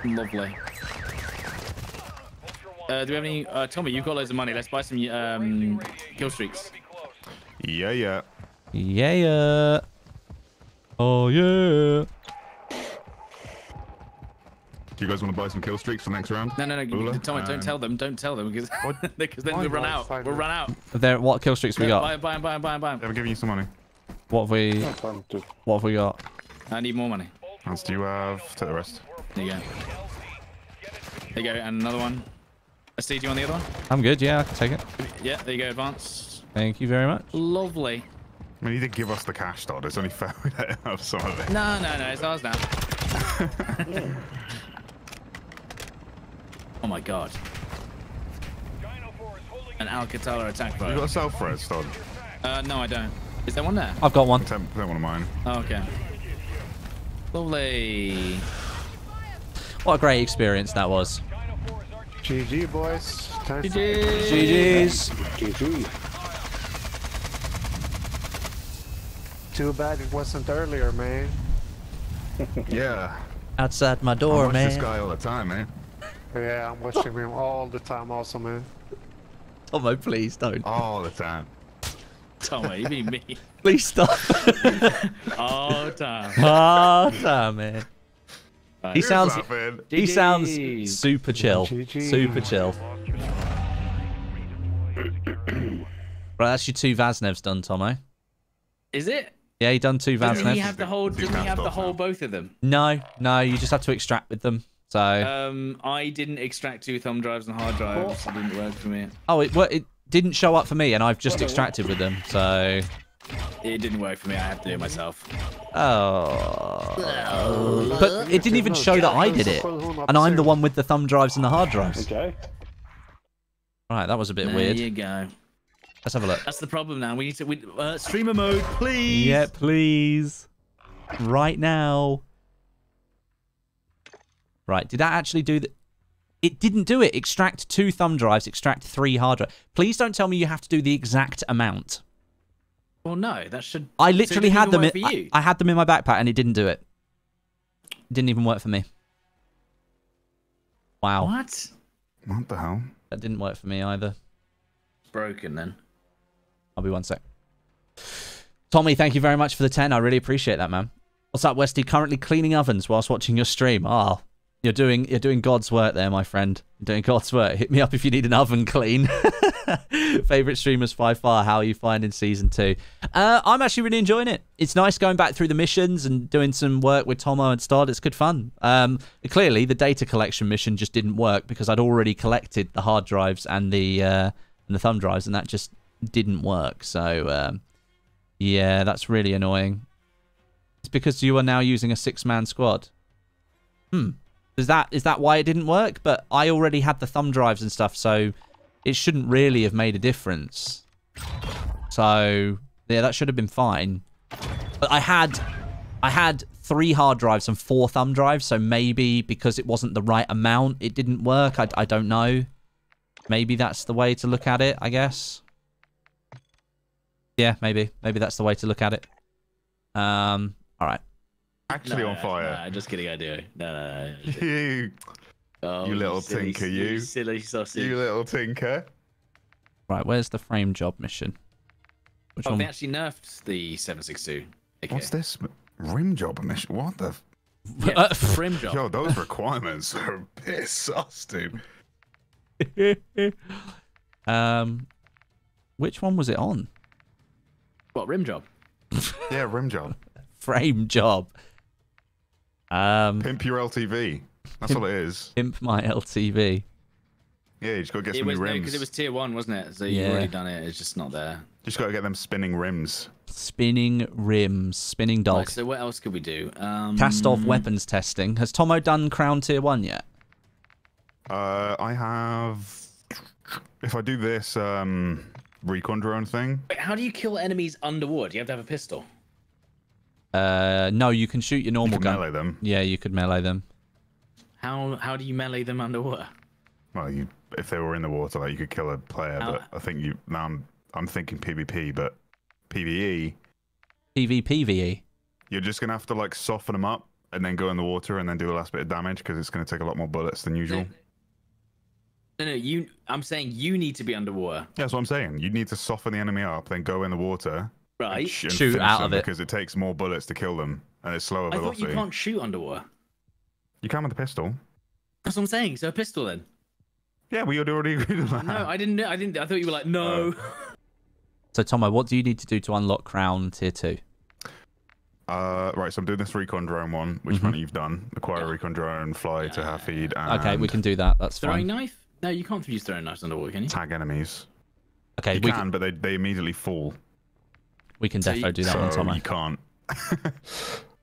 Lovely. Do we have any... Tommy, you've got loads of money. Let's buy some kill streaks. Yeah, yeah. Yeah, yeah. Oh, yeah. Do you guys want to buy some kill streaks for the next round? No. Tommy, don't tell them. Don't tell them because then we'll run out. We'll run out. What kill streaks we got? Buy them. I'm giving you some money. What have we got? I need more money. Let's take the rest. There you go. There you go, and another one. SD, do you want the other one? I'm good, yeah, I can take it. Yeah, there you go, advance. Thank you very much. Lovely. We need to give us the cash, Todd. It's only fair we let have some of it. No, it's ours now. Oh my god. An Alcatala attack boat. You got a self res, Stodeh? No, I don't. Is there one there? I've got one. That one of mine. Oh, okay. Lovely. What a great experience that was. GG, boys. GG's. GG. Too bad it wasn't earlier, man. Yeah. Outside my door, man. I watch this guy all the time, man. Yeah, I'm watching him all the time also, man. Tomo, please don't. All the time. Tomo, you mean me? Please stop. All the time. All the time, man. He sounds, he sounds super chill. GG. Super chill. Right, that's your 2 Vaznevs done, Tomo. Is it? Yeah, you done 2 Vaznevs. Didn't he have the whole? Didn't he have the whole both of them? No, no, you just have to extract with them. So. I didn't extract 2 thumb drives and hard drives. It didn't work for me. Oh, it didn't show up for me, and I've just extracted with them. So. It didn't work for me. I had to do it myself. Oh. But it didn't even show that I did it, and I'm the one with the thumb drives and the hard drives. Okay. Right, that was a bit weird. There you go. Let's have a look. That's the problem now. We need to streamer mode, please. Yeah, please. Right now. Right. Did that actually do that? It didn't do it. Extract 2 thumb drives. Extract 3 hard drives. Please don't tell me you have to do the exact amount. Well, no, that should. I literally had them. I had them in my backpack, and it didn't do it. It didn't even work for me. Wow. What? What the hell? That didn't work for me either. It's broken then. I'll be one sec. Tommy, thank you very much for the 10. I really appreciate that, man. What's up, Westy? Currently cleaning ovens whilst watching your stream. Ah, oh, you're doing God's work there, my friend. You're doing God's work. Hit me up if you need an oven clean. Favorite streamers by far. How are you finding season 2? I'm actually really enjoying it. It's nice going back through the missions and doing some work with Tomo and Stodeh. It's good fun. Clearly the data collection mission just didn't work because I'd already collected the hard drives and the thumb drives, and that just didn't work. So yeah, that's really annoying. It's because you are now using a 6-man squad. Hmm. Is that why it didn't work? But I already had the thumb drives and stuff, so it shouldn't really have made a difference. So yeah, that should have been fine. But I had 3 hard drives and 4 thumb drives, so maybe because it wasn't the right amount, it didn't work. I don't know. Maybe that's the way to look at it, I guess. Yeah, maybe that's the way to look at it. All right. Actually no, on fire. No, just kidding, I do. No. You little silly, tinker, you. Silly sausage. You little tinker. Right, where's the frame job mission? Which one? They actually nerfed the 762. Okay. What's this? Rim job mission? What the? Yeah, frame job. Yo, those requirements are piss sauce, dude. Which one was it on? What, rim job? Yeah, rim job. Frame job. Pimp your LTV. That's all it is. Pimp my LTV. Yeah, you just got to get some new rims. Because it was tier 1, wasn't it? So you've already done it. It's just not there. Just got to get them spinning rims. Spinning rims. Spinning dog. Right, so what else could we do? Cast-off weapons testing. Has Tomo done Crown tier 1 yet? I have... If I do this recon drone thing... Wait, how do you kill enemies underwater? You have to have a pistol. No, you can shoot your normal gun. You can melee them. Yeah, you could melee them. How do you melee them underwater? Well, if they were in the water, like, you could kill a player, but I think you... Now I'm thinking PvP, but PvE... PvPvE? You're just going to have to, like, soften them up and then go in the water and then do the last bit of damage because it's going to take a lot more bullets than usual. No, you... I'm saying you need to be underwater. Yeah, that's what I'm saying. You need to soften the enemy up, then go in the water... Right. Shoot out of it. Because it takes more bullets to kill them, and it's slower velocity. I thought you can't shoot underwater. You can with a pistol. That's what I'm saying. So a pistol then. Yeah, we already agreed on that. No, I didn't. I thought you were like no. So Tomo, what do you need to do to unlock Crown tier 2? Right. So I'm doing this recon drone one, which one you've done? Acquire recon drone, fly to Hafid. And... Okay, we can do that. That's fine. Throwing knife? No, you can't use throwing knives underwater, can you? Tag enemies. Okay, we can, but they immediately fall. We can defo do that one, Tomo. You can't.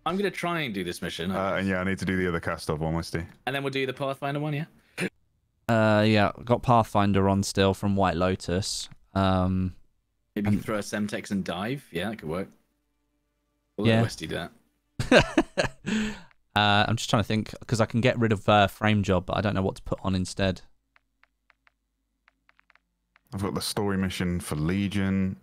I'm going to try and do this mission. And yeah, I need to do the other cast-off one, Westy. And then we'll do the Pathfinder one, yeah? Yeah, got Pathfinder on still from White Lotus. Maybe you can throw a Semtex and dive. Yeah, that could work. We'll let Westy do that. I'm just trying to think, because I can get rid of Frame Job, but I don't know what to put on instead. I've got the story mission for Legion.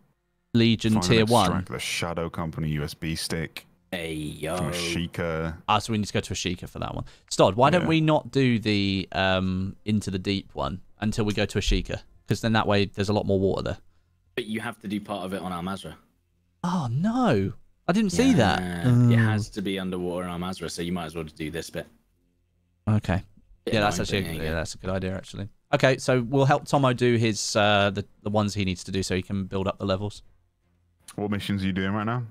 Legion Tier 1. The Shadow Company USB stick. Hey, yo. From Ashika. Ah, so we need to go to Ashika for that one. Stod, why don't we not do the Into the Deep one until we go to Ashika? Because then that way there's a lot more water there. But you have to do part of it on Al Mazrah. Oh, no. I didn't see that. It has to be underwater in Al Mazrah, so you might as well do this bit. Okay. Yeah, that's actually that's a good idea, actually. Okay, so we'll help Tomo do his the ones he needs to do so he can build up the levels. What missions are you doing right now?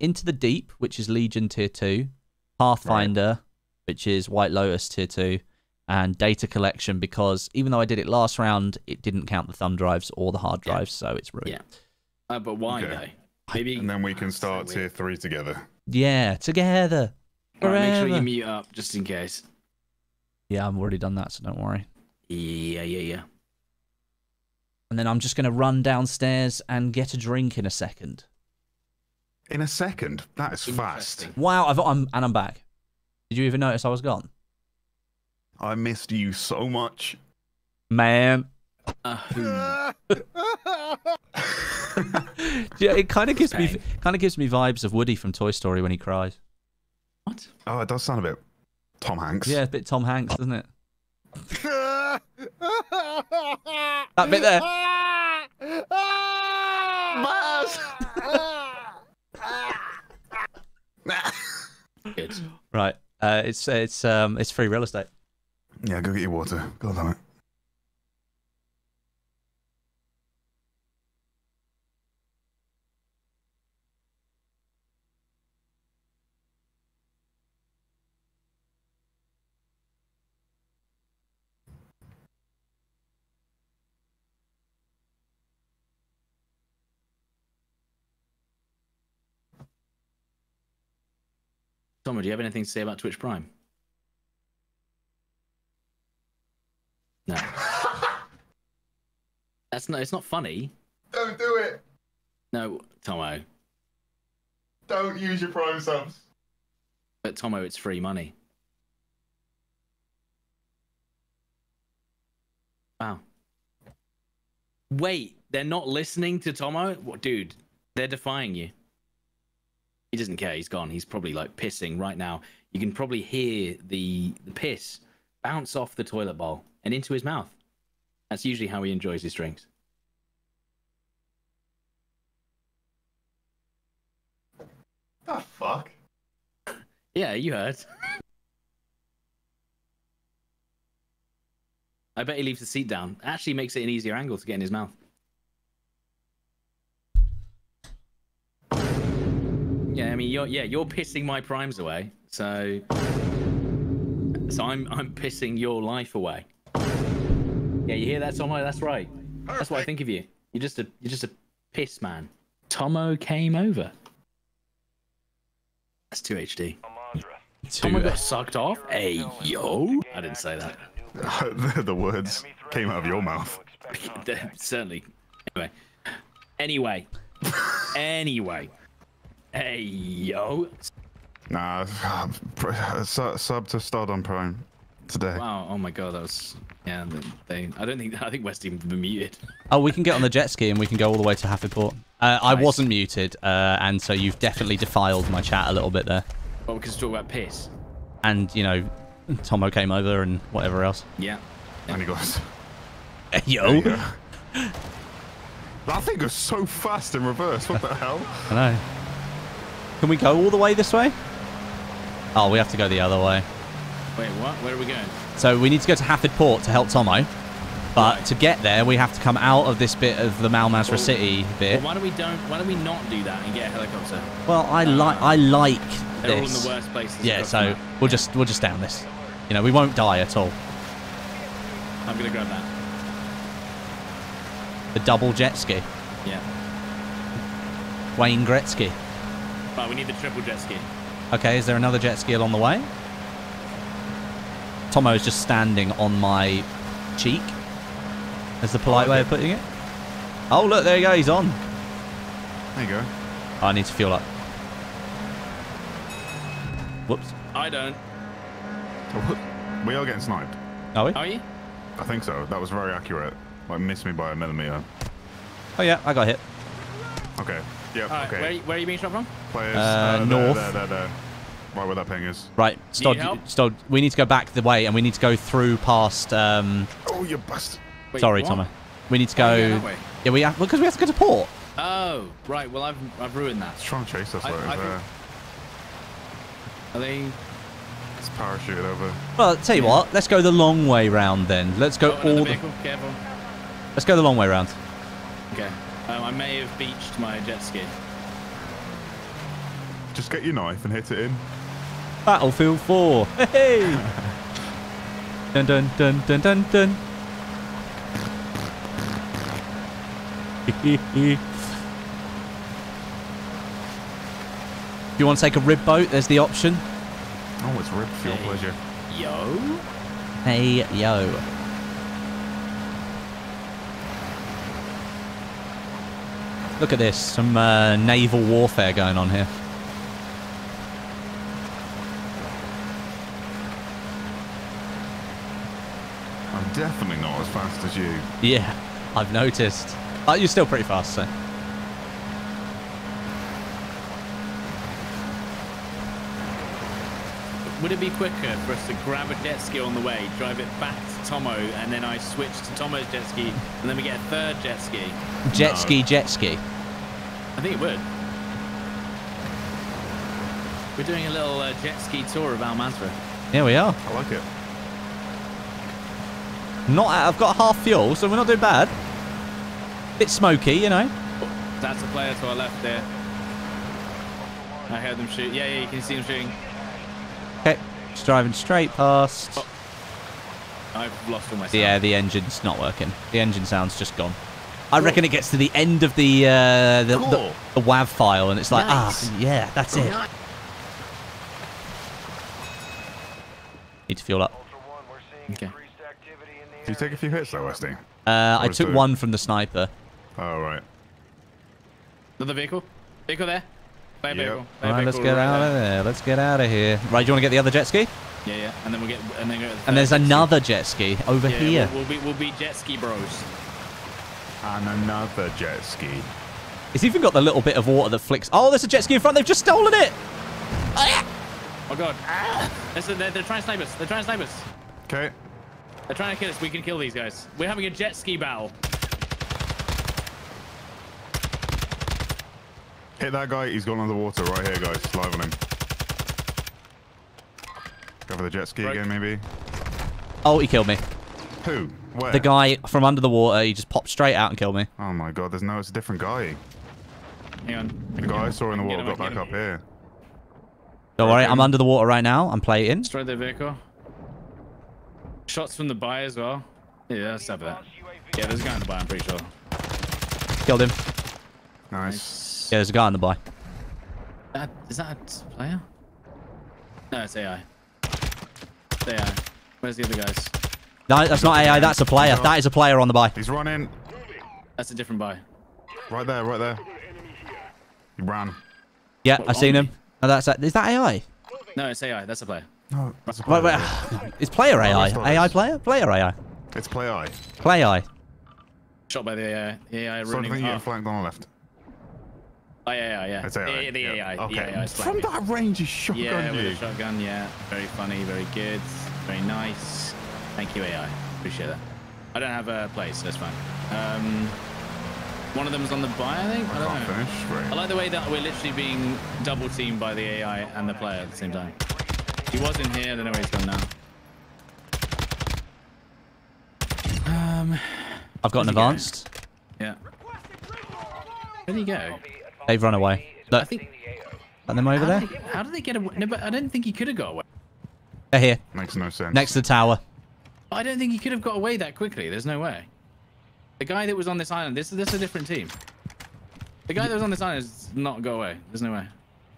Into the Deep, which is Legion Tier 2. Pathfinder, which is White Lotus Tier 2. And Data Collection, because even though I did it last round, it didn't count the thumb drives or the hard drives, so it's ruined. Yeah. But why, though? Maybe... And then we can start Tier 3 together. Yeah, together. All right, make sure you mute up, just in case. Yeah, I've already done that, so don't worry. Yeah. And then I'm just going to run downstairs and get a drink in a second. In a second? That is fast. Wow, I'm back. Did you even notice I was gone? I missed you so much. Man. Yeah, it kind of gives me vibes of Woody from Toy Story when he cries. What? Oh, it does sound a bit Tom Hanks. Yeah, a bit Tom Hanks, doesn't it? That bit there. Good. Right. It's free real estate. Yeah, go get your water. God damn it. Tom, do you have anything to say about Twitch Prime? No. That's not. It's not funny. Don't do it. No, Tomo. Don't use your Prime subs. But Tomo, it's free money. Wow. Wait, they're not listening to Tomo? What, dude? They're defying you. He doesn't care. He's gone. He's probably like pissing right now. You can probably hear the piss bounce off the toilet bowl and into his mouth. That's usually how he enjoys his drinks. The fuck? Yeah, you heard. I bet he leaves the seat down. Actually makes it an easier angle to get in his mouth. Yeah, I mean, you're pissing my primes away, so I'm pissing your life away. Yeah, you hear that, Tomo? That's right. That's what I think of you. You're just a piss man. Tomo came over. That's 2 HD. Tomo got sucked off. Hey, yo! I didn't say that. The words came out of your mouth. Certainly. Anyway. Hey, yo. Nah, sub to Stodeh on Prime today. Wow, oh my god, that was... Yeah, I think West even muted. Oh, we can get on the jet ski and we can go all the way to Hafid Port. I wasn't muted, and so you've definitely defiled my chat a little bit there. Well, because it's all about piss. And, you know, Tomo came over and whatever else. Yeah. And he goes... Hey, yo. That thing goes so fast in reverse, what the hell? I know. Can we go all the way this way? Oh, we have to go the other way. Wait, what? Where are we going? So we need to go to Hafid Port to help Tomo. But to get there, we have to come out of this bit of the Al Mazrah City bit. Well, why don't we not do that and get a helicopter? Well, I like this. They're all in the worst places. Yeah, so we'll just down this. You know, we won't die at all. I'm gonna grab that. The double jet ski. Yeah. Wayne Gretzky. But we need the triple jet ski. Okay, is there another jet ski along the way? Tomo is just standing on my cheek. That's the polite way of putting it. Oh, look, there you go. He's on. There you go. Oh, I need to fuel up. Whoops. I don't. We are getting sniped. Are we? Are you? I think so. That was very accurate. Like, missed me by a millimeter. Oh, yeah. I got hit. Okay. Yeah. Right, okay. Where are you being shot from? Players. North. There. Right where that ping is. Right. Stod, we need to go back the way, and we need to go through past... Oh, you bastard. Wait, sorry, Tomo. We need to go... Yeah, we have... Well, because we have to go to port. Oh, right. Well, I've ruined that. It's trying to chase us over there. Are they... Let's parachute it over. Well, I'll tell you what. Let's go the long way round, then. Let's go Careful. Let's go the long way round. Okay. I may have beached my jet ski. Just get your knife and hit it in. Battlefield 4. Hey! Dun dun dun dun dun dun. If you want to take a rib boat, there's the option. Oh, it's rib fuel pleasure. Yo. Hey, yo. Look at this. Some naval warfare going on here. I'm definitely not as fast as you. Yeah, I've noticed. You're still pretty fast, so. Would it be quicker for us to grab a jet ski on the way, drive it back to Tomo, and then I switch to Tomo's jet ski, and then we get a third jet ski? Jet ski? I think it would. We're doing a little jet ski tour of Al Mazrah. Yeah, we are. I like it. Not. I've got half fuel, so we're not doing bad. Bit smoky, you know. That's a player to our left there. I heard them shoot. Yeah, yeah, you can see them shooting. Okay, just driving straight past. Oh. I've lost all my sound. Yeah, the engine's not working. The engine sound's just gone. I reckon it gets to the end of the WAV file, and it's like, nice. Yeah, that's it. Need to fuel up. Okay. Did you take a few hits though, Westy? I took one from the sniper. Oh, right. Another vehicle? Vehicle there? Yep. Vehicle. Alright, let's get out of there. Let's get out of here. Right, do you want to get the other jet ski? Yeah, yeah. And then we'll get... And, then go and there's another jet ski over here. Yeah, we'll be jet ski bros. And another jet ski. It's even got the little bit of water that flicks... Oh, there's a jet ski in front. They've just stolen it! Oh, God. Ah. They're trying to snipe us. They're trying to snipe us. Okay. They're trying to kill us. We can kill these guys. We're having a jet ski battle. Hit that guy. He's gone underwater right here, guys. Live on him. Go for the jet ski again, maybe. Oh, he killed me. Who? Where? The guy from under the water. He just popped straight out and killed me. Oh, my God. There's no... It's a different guy. Hang on. The guy I saw in the water got back up here. Don't worry. I'm under the water right now. I'm plating. Destroy their vehicle. Shots from the buy as well. Yeah, let's have that. Yeah, there's a guy in the buy, I'm pretty sure. Killed him. Nice. Yeah, there's a guy in the buy. Is that a player? No, it's AI. It's AI. Where's the other guys? No, that's not AI, that's a player. That is a player on the buy. He's running. That's a different buy. Right there, right there. He ran. Yeah, I've seen him. Oh, that's that. Is that AI? No, it's AI. That's a player. No, that's a player. Wait. It's player AI. AI player? Player AI. It's play AI. Play AI. Shot by the AI. AI ruining the path. Flanked on the left. Oh, yeah. It's AI. The AI. Okay. AI from that range is shotgun. Yeah, with a shotgun, yeah. Very funny, very good. Very nice. Thank you, AI. Appreciate that. I don't have a place, so that's fine. One of them was on the buy, I think? I don't know. I like the way that we're literally being double teamed by the AI and the player at the same time. He was in here, I don't know where he's gone now. I've got an advanced. Yeah. Where'd he go? They've run away. Look. Let them over there. How did they get away? No, but I don't think he could have got away. They're here. Makes no sense. Next to the tower. I don't think he could have got away that quickly. There's no way. The guy that was on this island, this is a different team. The guy that was on this island has not got away. There's no way.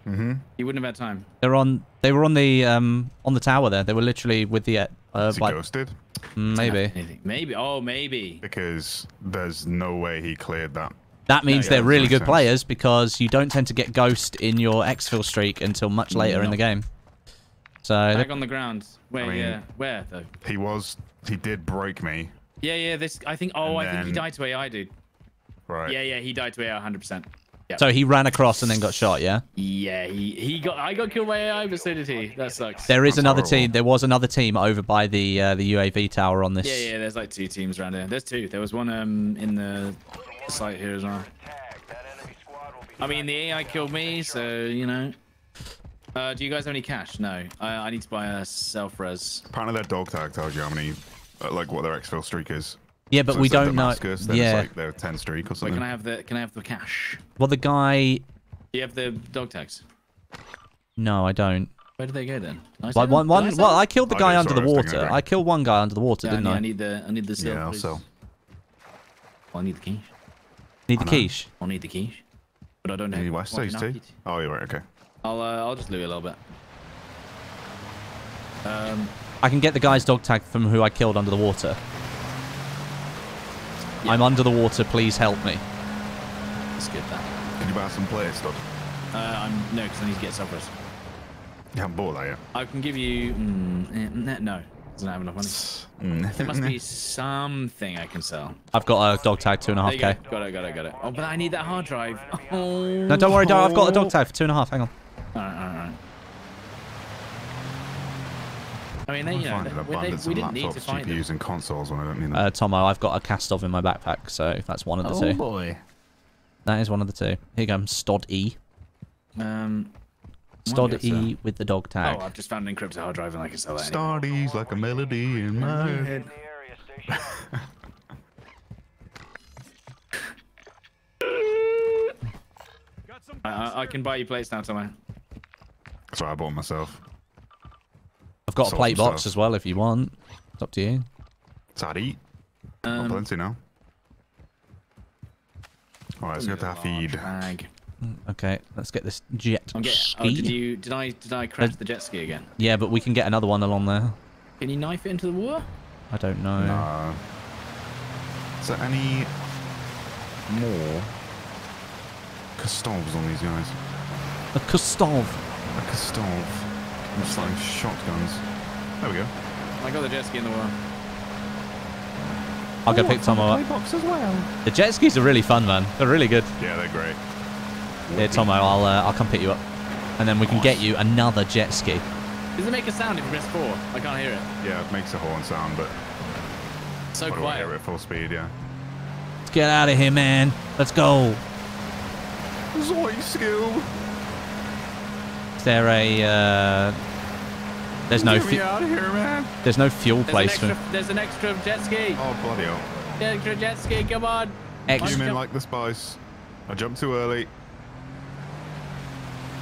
Mm-hmm. He wouldn't have had time. They're on. They were on the tower there. They were literally with the. Is he like, ghosted? Maybe. Maybe. Oh, maybe. Because there's no way he cleared that. That means they're really good players because you don't tend to get ghost in your exfil streak until much later in the game. So back on the ground. Where? I mean, yeah. Where though? He was. He did break me. Yeah. Yeah. This. I think. Oh, I think he died to AI, dude. Right. Yeah. Yeah. He died to AI 100%. Yep. So he ran across and then got shot, yeah? Yeah, he got... I got killed by AI, but so did he. That sucks. There is another team. There was another team over by the UAV tower on this. Yeah, yeah, there's like two teams around here. There's two. There was one in the site here as well. I mean, the AI killed me, so, you know. Do you guys have any cash? No. I need to buy a self-res. Apparently their dog tag tells you how many... like, what their exfil streak is. Yeah, but so we don't know. Yeah, like they're 10 streak or something. Wait, can I have the cash? Well, the guy. Do you have the dog tags? No, I don't. Where did they go then? Well, I killed the guy under the water. I killed one guy under the water, didn't I? I need the silver. Yeah, also. Well, I need the quiche. I need the quiche. But I don't know. You need West Stage too. Oh, you're right. Okay. I'll just loot a little bit. I can get the guy's dog tag from who I killed under the water. Yeah. I'm under the water, please help me. Let's get that. Can you buy some plates, Doc? No, because I need to get self-res. You haven't bought that yet? I can give you... no, doesn't have enough money. There must be something I can sell. I've got a dog tag, 2.5K. Got it. Oh, but I need that hard drive. Oh. No, don't worry, don't. I've got a dog tag for 2.5. Hang on. All right. I mean, we didn't need to find them. GPUs and consoles when I don't mean that. Tomo, I've got a cast-off in my backpack, so that's one of the two. Oh, boy. That is one of the two. Here you go, Stodeh. Stodeh with the dog tag. Oh, I've just found an encrypted hard drive and I can sell that. Stodeh's like a melody in my head. I can buy you plates now, Tomo. That's what I bought myself. I've got a plate box as well if you want. It's up to you. Sorry. Got plenty now. Alright, let's go to Hafid. Okay, let's get this jet ski. Oh, did I crash the jet ski again? Yeah, but we can get another one along there. Can you knife it into the water? I don't know. No. Is there any more Cast-offs on these guys? A Cast-off. A Cast-off. I'm just like shotguns. There we go. I got the jet ski in the water. I'll go pick Tomo up. Box as well. The jet skis are really fun, man. They're really good. Yeah, they're great. Here, Tomo, I'll come pick you up, and then we can get you another jet ski. Does it make a sound if you press 4? I can't hear it. Yeah, it makes a horn sound, but so quiet. I hear it at full speed, yeah. Let's get out of here, man. Let's go. Zoy skill. There's no fuel placement. There's an extra jet ski. Oh, bloody hell. Extra jet ski, come on. Extra. Came in like the spice. I jumped too early.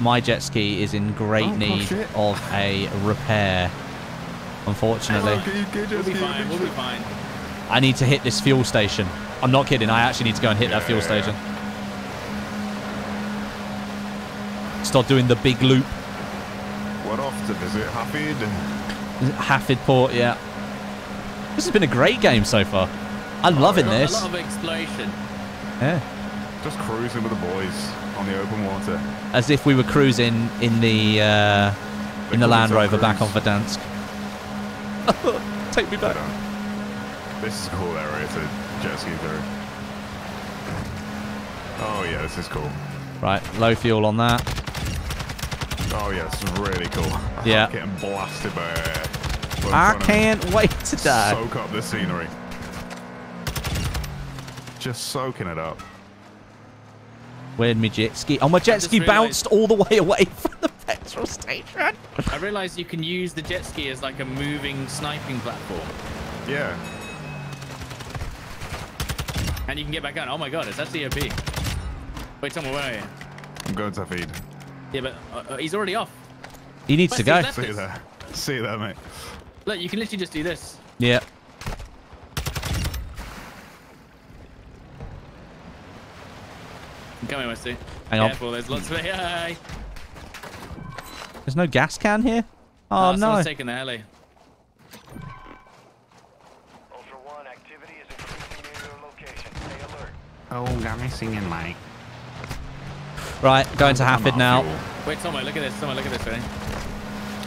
My jet ski is in great need of a repair, unfortunately. We'll be fine. I need to hit this fuel station. I'm not kidding. I actually need to go and hit that fuel station. Start doing the big loop. We're off to visit Hafid. Hafid Port, yeah. This has been a great game so far. I'm loving this. A lot of exploration. Yeah. Just cruising with the boys on the open water. As if we were cruising in the Land Rover back on Verdansk. Take me back. This is a cool area to jet ski through. Oh yeah, this is cool. Right, low fuel on that. Oh yeah, it's really cool. Yeah. I'm getting blasted by air. I can't wait to die. Soak up the scenery. Just soaking it up. Where'd my jet ski? Oh, my jet ski bounced all the way away from the petrol station. I realised you can use the jet ski as like a moving sniping platform. Yeah. And you can get back on. Oh my god, it's actually OP. Wait, Tom, where are you? I'm going to feed. Yeah, but he's already off. He needs to go. See you there. See you there, mate. Look, you can literally just do this. Yeah. I'm coming, Westy. Hang on. Careful, there's lots of AI. There's no gas can here? Oh, no. Someone's taking the heli. Ultra One, activity is increasing near your location. Stay alert. Oh, got me singing, Mike. Right, going to Hafid now. Wait, somewhere, look at this. Somewhere, look at this, ready? I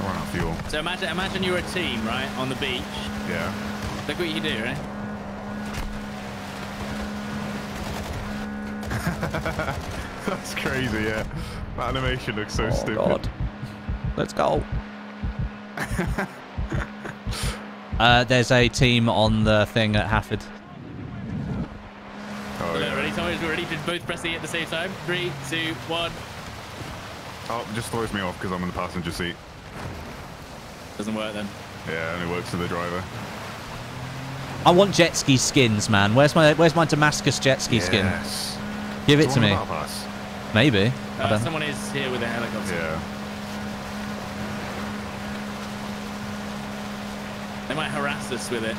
run out of fuel. So imagine you're a team, right, on the beach. Yeah. Look what you do, right? That's crazy, yeah. That animation looks so stupid. God. Let's go. There's a team on the thing at Hafid. Oh, yeah. Ready? Someone's ready to both press E at the same time. 3, 2, 1. Oh, just throws me off because I'm in the passenger seat. Doesn't work then. Yeah, only works for the driver. I want jet ski skins, man. Where's my Damascus jet ski skin? Give it to me. Maybe. Someone is here with a helicopter. Yeah. They might harass us with it.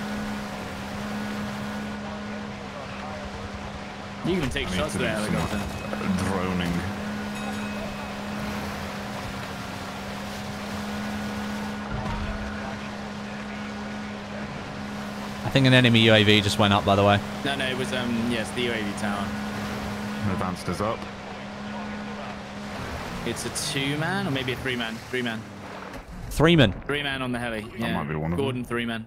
You can take shots with a helicopter. Droning. I think an enemy UAV just went up, by the way. No, it was yes, the UAV tower. Advanced us up. It's a two-man or maybe a three-man. Three-man. Three-man. Three-man on the heli. Yeah. That might be one of them. Gordon, three-man.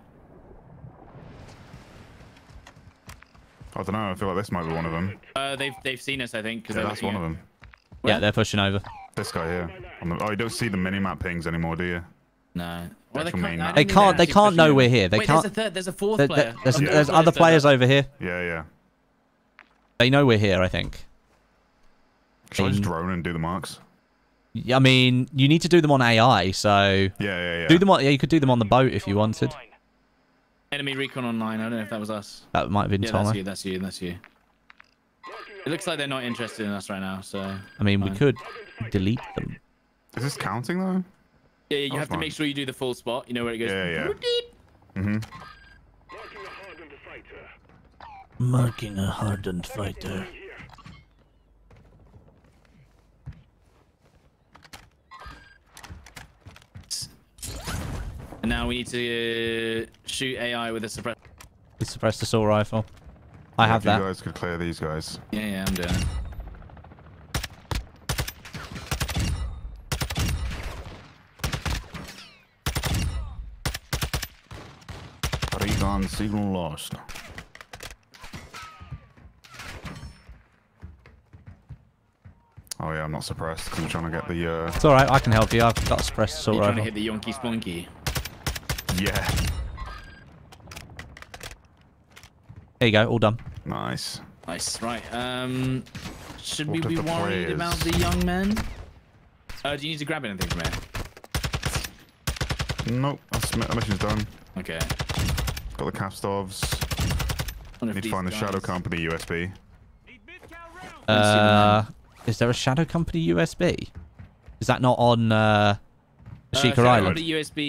I don't know. I feel like this might be one of them. They've seen us, I think. Yeah, that's one of them. Where? Yeah, they're pushing over. This guy here. Oh, you don't see the minimap pings anymore, do you? No. Well, they can't know we're here. They can't. There's a fourth player. There's other players over here. Yeah, yeah. They know we're here, I think. Should I just drone and do the marks? Yeah, I mean, you need to do them on AI, so... Yeah. Do them on, you could do them on the boat if you wanted. Enemy recon online, I don't know if that was us. That might have been Tom. Yeah, that's you. It looks like they're not interested in us right now, so... I mean, we could delete them. Is this counting, though? Yeah, you have to make sure you do the full spot. You know where it goes. Yeah. Mm-hmm. Marking a hardened fighter. And now we need to shoot AI with a suppressed assault rifle. I have that. You guys could clear these guys. Yeah, I'm doing it. Recon signal lost. Oh yeah, I'm not suppressed because I'm trying to get the... It's alright, I can help you. I've got a suppressed assault rifle. You're trying to hit the Yonky Spunky. Yeah. There you go, all done. Nice. Nice, right. Should we be worried about the young men? Do you need to grab anything from here? Nope, that mission's done. Okay. Got the cast-offs. Need to find the Shadow Company USB. Is there a Shadow Company USB? Is that not on Ashika Island? The USB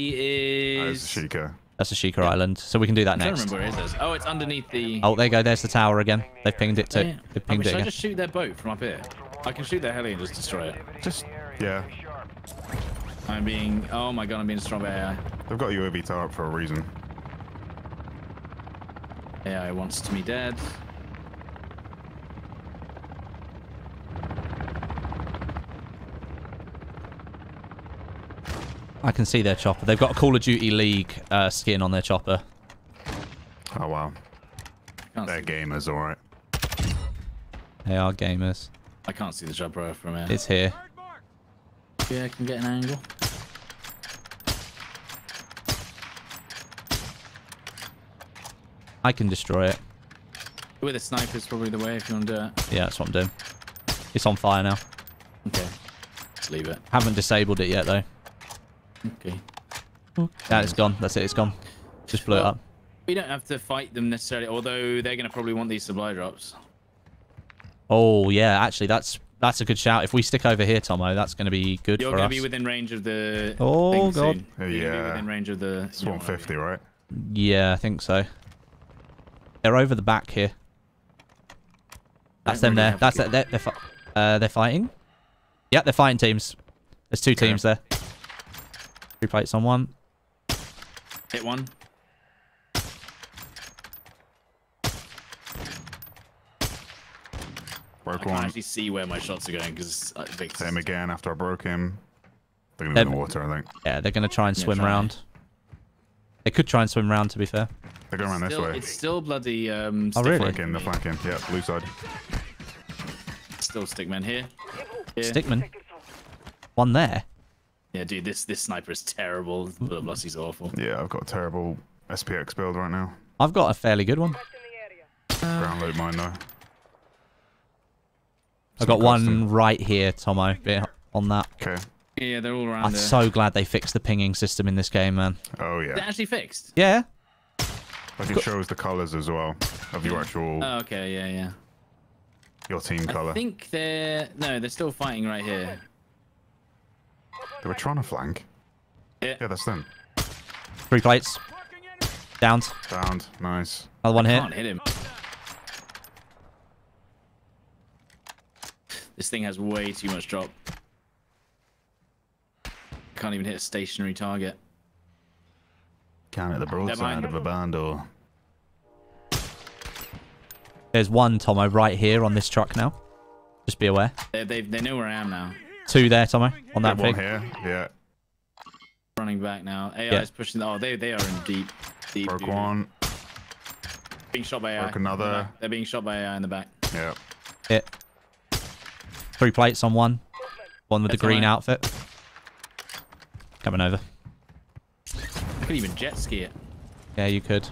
is Ashika. That's Ashika Island. So we can do that next. I don't remember where it is. Oh, it's underneath the... Oh, there you go. There's the tower again. They've pinged it too. Yeah. They've pinged it again. Should I just shoot their boat from up here? I can shoot their heli and just destroy it. Just... Yeah. I'm being... Oh my god, I'm being destroyed by AI. They've got a UAV tower up for a reason. AI wants to be dead. I can see their chopper. They've got a Call of Duty League skin on their chopper. Oh, wow. They're gamers, all right. They are gamers. I can't see the chopper from here. It's here. Yeah, I can get an angle. I can destroy it. With a sniper is probably the way if you want to do it. Yeah, that's what I'm doing. It's on fire now. Okay. Let's leave it. Haven't disabled it yet, though. Okay. Yeah, it's gone. That's it. It's gone. Just blew it up. We don't have to fight them necessarily, although they're going to probably want these supply drops. Oh, yeah. Actually, that's a good shout. If we stick over here, Tomo, that's going to be good for us. You're going to be within range of the... Oh, God. Yeah. You're going to be within range of the... It's 150, right? Yeah, I think so. They're over the back here. That's them there. That's that. They're fighting? Yeah, they're fighting teams. There's two teams there. Three plates on one. Hit one. Broke one. I can actually see where my shots are going because I think same again after I broke him. They're going to be in the water, I think. Yeah, they're going to try and swim around. They could try and swim around, to be fair. They're going around this way. It's still bloody stick. Oh, really? Flanking, they're flanking. Yeah, blue side. Still stickman here. Stickman? One there? Yeah, dude, this sniper is terrible. The Bloody's awful. Yeah, I've got a terrible SPX build right now. I've got a fairly good one. Ground load mine, though. I've got one right here, Tomo, on that. Okay. Yeah, they're all around there. I'm so glad they fixed the pinging system in this game, man. Oh, yeah. They're actually fixed? Yeah. Like, it shows the colours as well of your actual... Oh, okay, yeah, yeah. Your team colour. I think they're... No, they're still fighting right here. They were trying to flank. Yeah. Yeah, that's them. Three plates. Downed. Downed. Nice. Another one here. I can't hit him. This thing has way too much drop. Can't even hit a stationary target. Can't hit the broadside of a barn door. There's one, Tomo, right here on this truck now. Just be aware. They know where I am now. Two there, Tomo, on that pig. One here, yeah. Running back now. AI is pushing. Oh, they are in deep. Broke one. Being shot by AI. Broke another. They're being shot by AI in the back. Yeah. Hit. Three plates on one. One with the green outfit. Coming over. I could even jet ski it. Yeah, you could.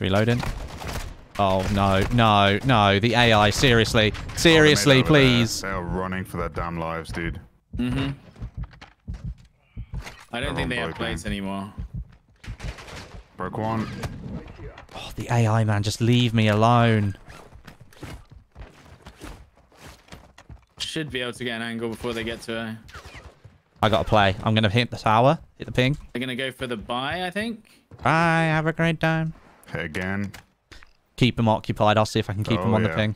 Reloading. Oh, no, no, no. The AI, seriously. Seriously, please. They are running for their damn lives, dude. Mm-hmm. I don't think they have plates anymore. Broke one. Oh, the AI, man. Just leave me alone. Should be able to get an angle before they get to her. I got to play. I'm going to hit the tower. Hit the ping. They're going to go for the buy, I think. Bye. Have a great time. Hit again. Keep them occupied. I'll see if I can keep them on the ping.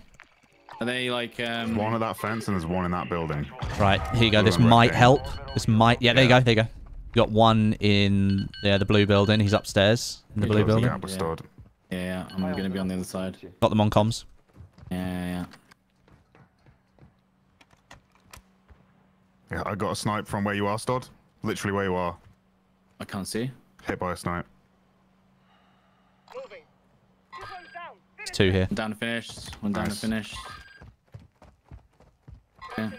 Are they like... There's one at that fence and there's one in that building. Right. Here you go. This might help. This might... Yeah, there you go. There you go. You got one in the blue building. He's upstairs in the blue building. Yeah. Yeah, I'm going to be on the other side. Got them on comms. Yeah. Yeah, I got a snipe from where you are, Stod. Literally where you are. I can't see. Hit by a snipe. It's two here. One down to finish. One down to finish. Yeah.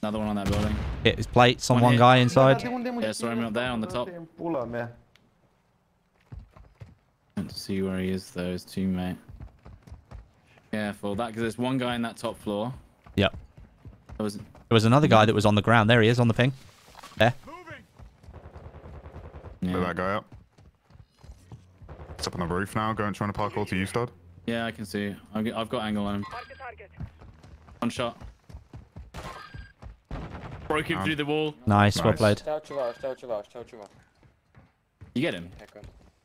Another one on that building. Hit his plates on one guy inside. Yeah, saw him up there on the top. Can't see where he is though, his teammate. Careful, because there's one guy in that top floor. Yep. There was another guy that was on the ground. There he is on the ping. There. Yeah. Put that guy up. It's up on the roof now. Going trying to parkour to you, Stod. Yeah, I can see. I've got angle on him. One shot. Broke him through the wall. Nice, well played. You get him.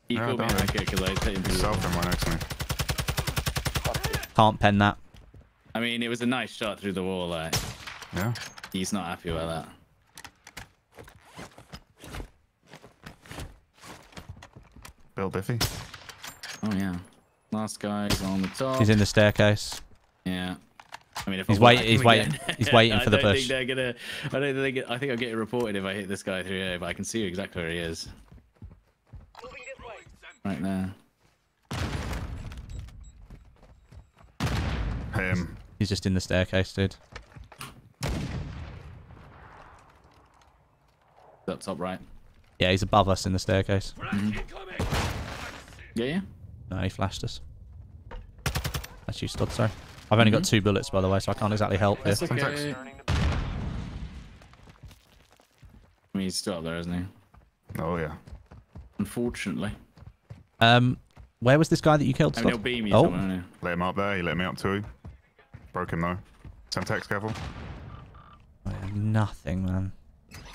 He killed me. I killed him. He's right next to me. Can't pen that. I mean, it was a nice shot through the wall, like. Yeah. He's not happy with that. Bill Diffie. Oh, yeah. Last guy's on the top. He's in the staircase. Yeah. I mean, if he's waiting for the push. I think I'll get it reported if I hit this guy through here, but I can see exactly where he is. Right there. Him. He's just in the staircase, dude. Up top right. Yeah, he's above us in the staircase. Yeah, yeah. No, he flashed us. That's you, Stod, sorry. I've only got two bullets, by the way, so I can't exactly help here. Okay. I mean, he's still up there, isn't he? Oh, yeah. Unfortunately. Where was this guy that you killed, Stod? I mean, he'll beam you somewhere. Let him up there. He let me up too. Broke him though. Semtex, careful. I have nothing, man.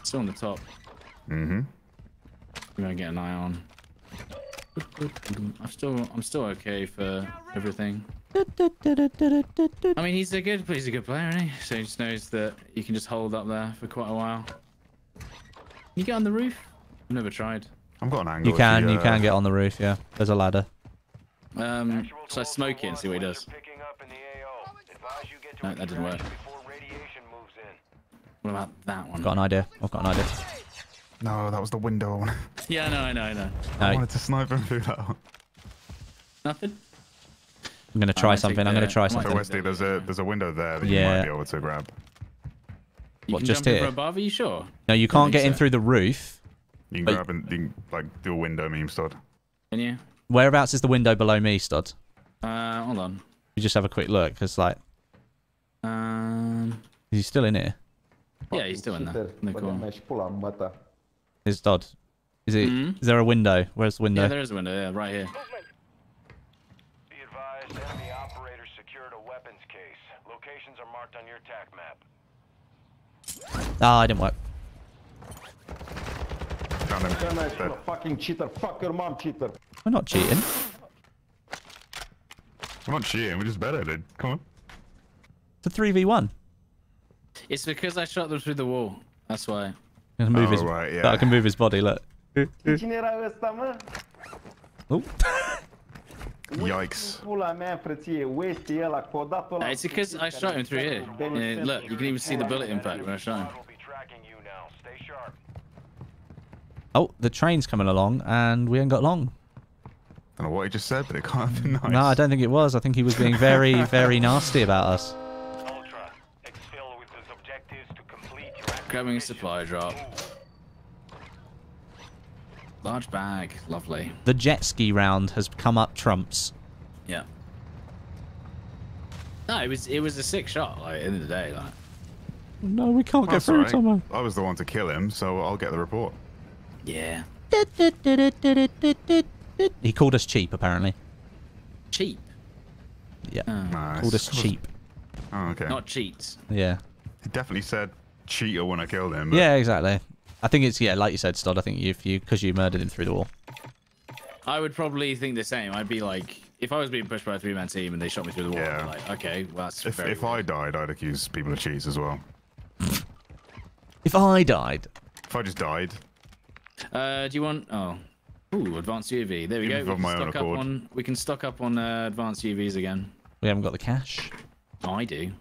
Still on the top. Mm-hmm. I'm gonna get an eye on. I'm still okay for everything. I mean, he's a good player, isn't he? So he just knows that you can just hold up there for quite a while. Can you get on the roof? I've never tried. I've got an angle. You can get on the roof, yeah. There's a ladder. So I smoke it and see what he does. No, that didn't work. What about that one? I've got an idea. No, that was the window one. Yeah, I know. I wanted to snipe him through that one. Nothing? I'm going to try something. So Westy, there's a window there that you might be able to grab. What, just here? Above, are you sure? No, you can't get in through the roof. You can grab and you can, like, do a window meme, Stod. Can you? Whereabouts is the window below me, Stod? Hold on. You just have a quick look, because, like... He's still in here. Yeah, he's still in there. In the corner. It's Stod. Is there a window? Where's the window? Yeah, there is a window. Yeah, right here. Be advised, enemy operator secured a weapons case. Locations are marked on your TAC map. Ah, it didn't work. I'm a fucking cheater. Fuck your mom, cheater. We're not cheating. We're not cheating. We're just better, dude. Come on. It's a 3v1. It's because I shot them through the wall. That's why. I can move his body, look. Oh. Yikes. It's because I shot him through here. And look, you can even see the bullet impact when I shot him. Oh, the train's coming along and we ain't got long. I don't know what he just said, but it can't have been nice. No, I don't think it was. I think he was being very, very nasty about us. Grabbing a supply drop. Large bag, lovely. The jet ski round has come up trumps. Yeah. No, it was a sick shot, like, at the end of the day, like. No, we can't get through, Tomo. I was the one to kill him, so I'll get the report. Yeah. He called us cheap, apparently. Cheap? Yeah. Oh. Nice. Called us cheap. Oh, okay. Not cheats. Yeah. He definitely said cheater when I killed him. But... Yeah, exactly. I think it's, yeah, like you said, Stod, I think because you murdered him through the wall. I would probably think the same. I'd be like, if I was being pushed by a three-man team and they shot me through the wall, I'd be like, okay, well, that's very If I died, I'd accuse people of cheats as well. If I died? If I just died. Do you want... Oh. Ooh, advanced UAV. There we go. We can stock up on advanced UAVs again. We haven't got the cash. Oh, I do.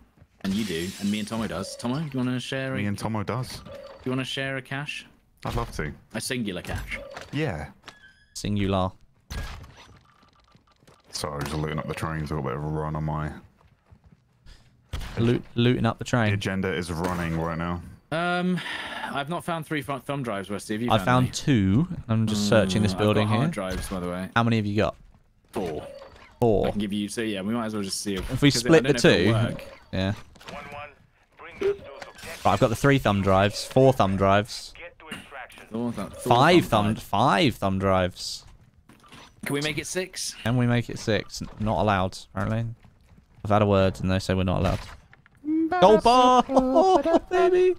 And you do. And me and Tomo does. Tomo, do you want to share a... Me and Tomo does. Do you want to share a cash? I'd love to. A singular cash. Yeah. Singular. Sorry, I was looting up the trains. A little bit of a run on my... Looting up the train. The agenda is running right now. I've not found three thumb drives, Westy. Have you found I found two. I'm just searching this building here. Hard drives, by the way. How many have you got? Four. I can give you two. Yeah, we might as well just see if we split the two. Yeah. Right, I've got the three thumb drives, four thumb drives, five thumb drives. Can we make it six? Can we make it six? Not allowed, apparently. I've had a word, and they say we're not allowed. Gold bar, oh, baby.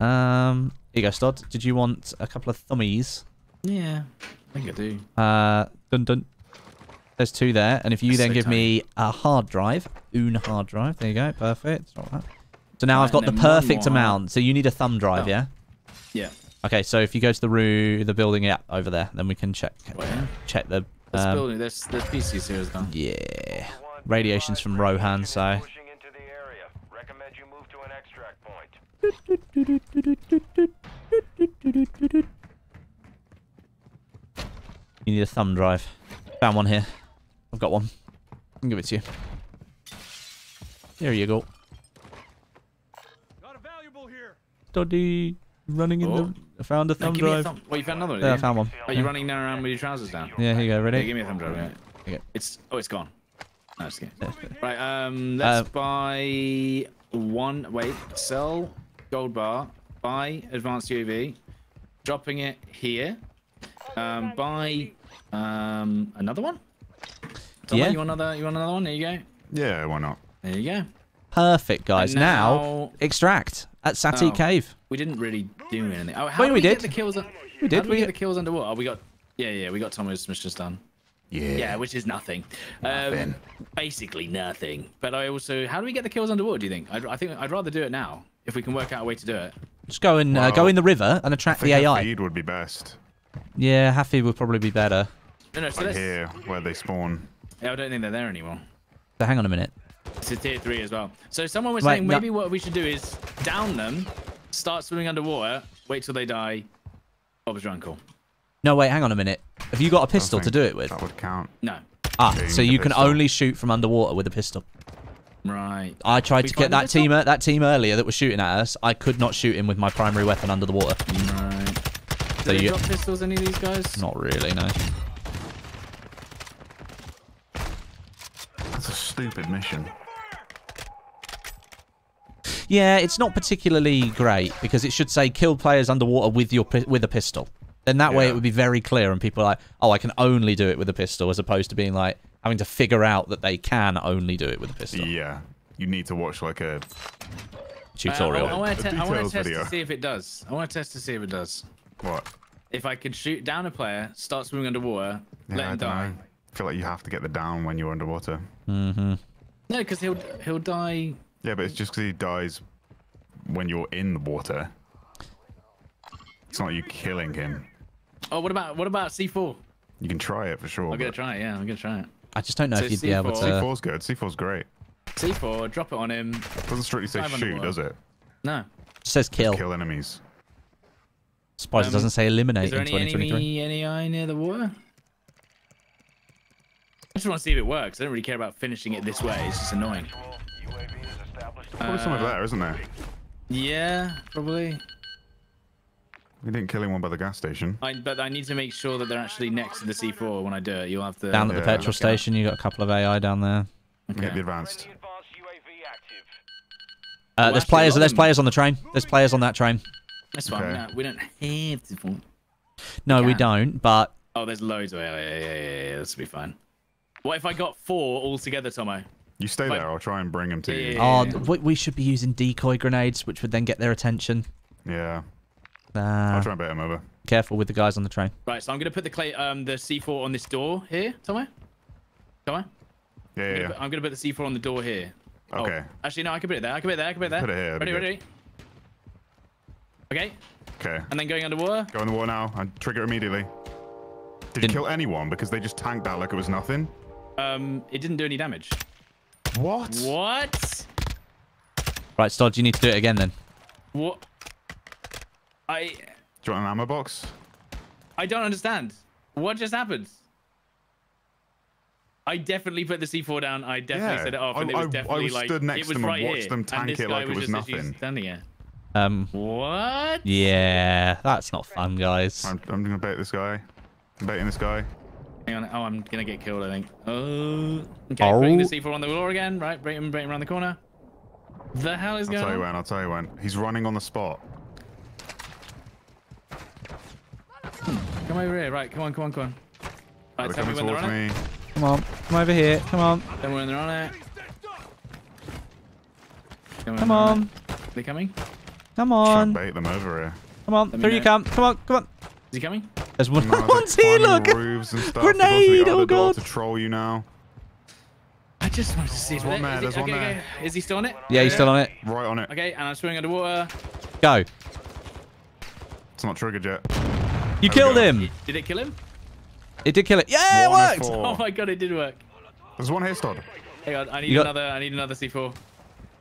Here you go, Stod. Did you want a couple of thummies? Yeah, I think I do. Dun dun. There's two there, and if you then give me a hard drive, there you go, perfect. So now I've got the perfect amount. So you need a thumb drive, yeah? Yeah. Okay, so if you go to the building over there, then we can check the. This building, there's PCs here as well. Yeah. Radiation's from Rohan, so. You need a thumb drive. Found one here. I've got one. I can give it to you. There you go. Got a valuable here. Stodeh running in the. I found a thumb drive. Well, you found another one. Yeah, I found one. Are you running now around with your trousers down? Yeah, here you go. Ready? Yeah, give me a thumb drive. Right. Okay. It's gone. No, it's good. Right. Let's buy one. Wait. Sell gold bar. Buy advanced UAV. Dropping it here. Buy another one. Yeah. You want another one? There you go. Yeah, why not? There you go. Perfect, guys. Now extract at Sati Cave. We didn't really do anything. Oh, how did we get the kills? We did. How did we get the kills underwater? Oh, we got Yeah, we got Tomo's missions done. Yeah, which is nothing. Basically nothing. But I also, how do we get the kills underwater, do you think? I think I'd rather do it now, if we can work out a way to do it. Just go and go in the river and attract the AI. Hafid would be best. Yeah, Hafid would probably be better. No, so like here, where they spawn. Yeah, I don't think they're there anymore. So hang on a minute. It's a tier 3 as well. So someone was saying maybe what we should do is down them, start swimming underwater, wait till they die. Bob's your uncle. No, wait, hang on a minute. Have you got a pistol to do it with? That would count. No. Ah, so you can only shoot from underwater with a pistol. Right. I tried to get that team earlier that was shooting at us. I could not shoot him with my primary weapon under the water. Right. Do they drop pistols, any of these guys? Not really, no. That's a stupid mission. Yeah, it's not particularly great because it should say kill players underwater with your with a pistol. Then that way it would be very clear and people are like, oh, I can only do it with a pistol, as opposed to being like having to figure out that they can only do it with a pistol. Yeah, you need to watch like a tutorial. I want to test to see if it does. I want to test to see if it does. What? If I could shoot down a player, start swimming underwater, let him die. I feel like you have to get the down when you're underwater. Mm-hmm. No, because he'll die. Yeah, but it's just because he dies when you're in the water. It's not you killing him. Oh, what about C4? You can try it for sure. I'm gonna try it. Yeah, I'm gonna try it. I just don't know if you'd be able to. C4's good. C4's great. C4, drop it on him. Doesn't strictly say shoot, does it? No. It says kill. Just kill enemies. Surprised it doesn't say eliminate. Is there any eye near the water? I just want to see if it works. I don't really care about finishing it this way. It's just annoying. Probably something like that, isn't there? Yeah, probably. We didn't kill anyone by the gas station. But I need to make sure that they're actually next to the C4 when I do it. You'll have to... Down at the petrol station, you got a couple of AI down there. Okay. Get the advanced. There's players on the train. There's players on that train. That's fine. Okay. No, we don't have to... No, we don't, but... Oh, there's loads of AI. Yeah. This will be fine. What if I got 4 all together, Tomo? You stay there. I'll try and bring them to you. We should be using decoy grenades, which would then get their attention. Yeah. I'll try and bait him over. Careful with the guys on the train. Right, so I'm gonna put the C4 on this door here, somewhere. Yeah. I'm gonna put the C4 on the door here. Okay. Oh, actually, no, I can put it there. I can put it there. Put it here. Ready? Okay. Okay. And then going underwater. Go in the water now and trigger immediately. Did you kill anyone? Because they just tanked that like it was nothing. It didn't do any damage. What? What? Right, Stodeh, you need to do it again then. What? Do you want an ammo box? I don't understand. What just happened? I definitely put the C4 down. I definitely set it off, and it was definitely like stood next to them and watched them tank it like it was nothing. Standing here. What? Yeah, that's not fun, guys. I'm gonna bait this guy. I'm baiting this guy. Hang on. Oh, I'm gonna get killed, I think. Okay. Oh. Bring the C4 on the floor again. Right. Bring him around the corner. The hell is going on? I'll tell you when. He's running on the spot. Come over here, right? Come on. Right, tell me when they're on it. Come over here. Tell me when they're on it. Come on. Are they coming? Come on. Bait them over here. Come on. Through you come. Come on. Is he coming? There's one. One's here. Look. Grenade. Oh god. To troll you now. I just wanted to see. There's one there. Is he still on it? Yeah, he's still on it. Right on it. Okay, and I'm swimming underwater. Go. It's not triggered yet. You killed him! Did it kill him? It did kill it. Yeah, it worked! Oh my god, it did work. There's one here, Stodeh. Hang on, I need another C4.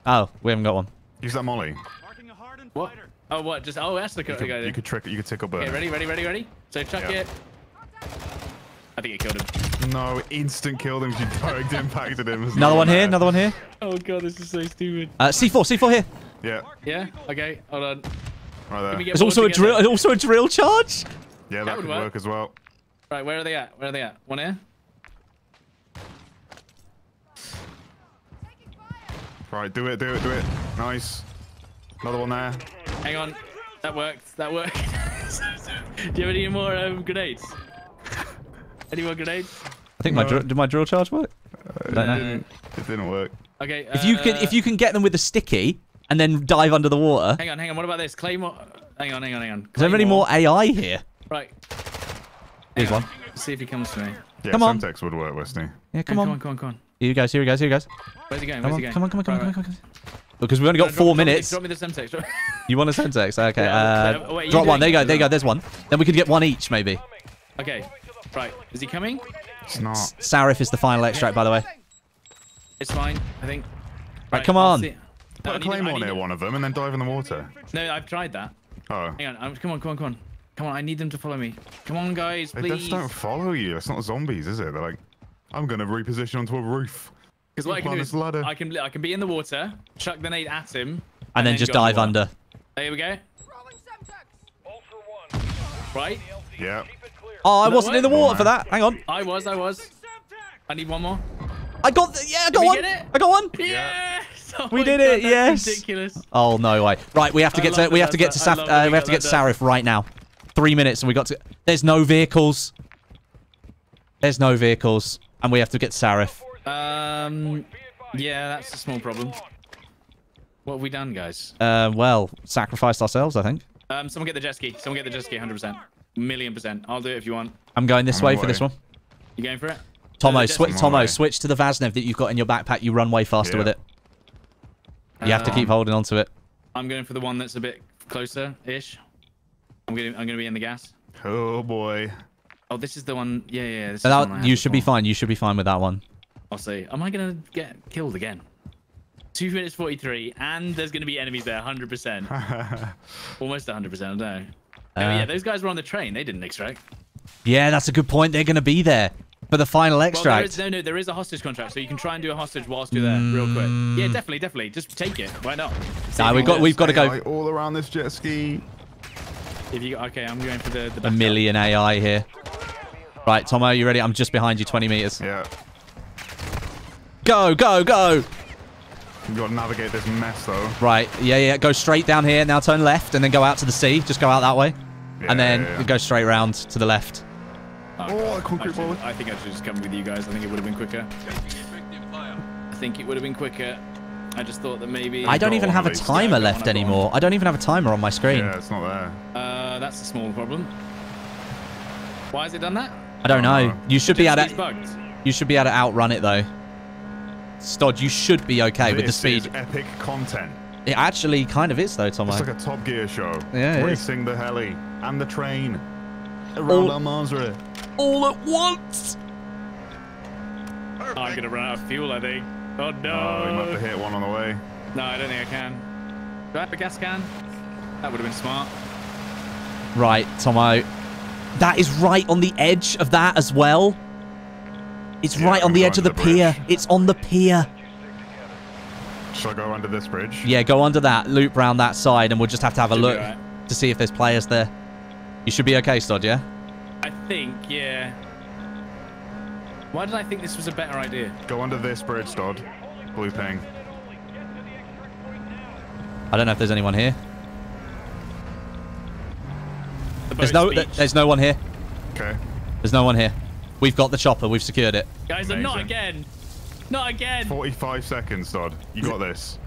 Oh, we haven't got one. Use that molly. What? Oh, what? Just, oh, that's the guy there. You could trick it, you could tickle burn. Okay, ready? So chuck it. I think it killed him. No, instant killed him. You direct impacted him. Another one here. Oh god, this is so stupid. C4 here. Yeah? Okay, hold on. Right there. There's also a drill charge? Yeah, that would work as well. Right, where are they at? One here? Right, do it. Nice. Another one there. Hang on. That worked. Do you have any more grenades? Any more grenades? I think did my drill charge work? It didn't work. Okay. If you can get them with a sticky and then dive under the water. Hang on. What about this? Claymore. Hang on. Is there any more AI here? Right. Here's one. See if he comes to me. Yeah, come on. Semtex would work, Westy. Yeah, come on. Here you guys. Where's he going? Come on. Because we only got 4 minutes. Drop me the Semtex. You want a Semtex? Okay. Drop one. There you go. There's one. Then we could get one each, maybe. Okay. Right. Is he coming? It's not. Sarif is the final extract, by the way. It's fine, I think. Right, come on. Put a claymore near one of them and then dive in the water. No, I've tried that. Oh. Hang on. Come on. I need them to follow me. Come on, guys, please. They just don't follow you. It's not zombies, is it? They're like, I'm going to reposition onto a roof. Because what I can do is I can be in the water, chuck the nade at him. And then just dive under. There we go. Right? Yeah. Oh, I wasn't in the water for that. Hang on. I was. I need one more. I got one. Yeah. We did it. Yes. Ridiculous. Oh, no way. Right, we have to get to Sarif right now. 3 minutes and we got to. There's no vehicles and we have to get Sarif. Yeah, that's a small problem. What have we done, guys? Well, sacrificed ourselves, I think. Someone get the jet ski. 100%. 1,000,000%. I'll do it if you want. I'm going this way for this one. You going for it? Tomo, switch to the Vaznev that you've got in your backpack. You run way faster with it. You have to keep holding onto it. I'm going for the one that's a bit closer-ish. I'm gonna be in the gas. Oh boy. Oh, this is the one. Yeah. This is the one you should be fine. You should be fine with that one. I'll see. Am I gonna get killed again? 2 minutes 43, and there's gonna be enemies there. 100%. Almost 100%. I know. Yeah, those guys were on the train. They didn't extract. Yeah, that's a good point. They're gonna be there for the final extract. Well, there is a hostage contract, so you can try and do a hostage whilst you're there, real quick. Yeah, definitely. Just take it. Why not? Nah, we've got to go all around this jet ski. Okay, I'm going for the a million AI here. Right, Tomo, are you ready? I'm just behind you, 20 meters. Yeah. Go. You've got to navigate this mess, though. Right, yeah. Go straight down here. Now turn left and then go out to the sea. Just go out that way. Yeah, and then go straight round to the left. Oh, a concrete ball. I think I should just come with you guys. I think it would have been quicker. I just thought that maybe... I don't even have a timer left anymore. I don't even have a timer on my screen. Yeah, it's not there. That's a small problem. Why has it done that? I don't know. You should be able to... You should be able to outrun it, though. Stod, you should be okay with the speed. This is epic content. It actually kind of is, though, Tomo. It's like a Top Gear show. Yeah, racing the heli and the train around Al Mazrah. All at once! I'm going to run out of fuel, I think. Oh no! Oh, we might have to hit one on the way. No, I don't think I can. Do I have a gas can? That would have been smart. Right, Tomo. That is right on the edge of that as well. It's right on the edge of the pier. It's on the pier. Should I go under this bridge? Yeah, go under that. Loop round that side, and we'll just have to have a look to see if there's players there. You should be okay, Stod, yeah? I think, yeah. Why did I think this was a better idea? Go under this bridge, Stod. Blue ping. I don't know if there's anyone here. There's no one here. Okay. There's no one here. We've got the chopper. We've secured it. Guys, not again. Not again. 45 seconds, Stod. You got this.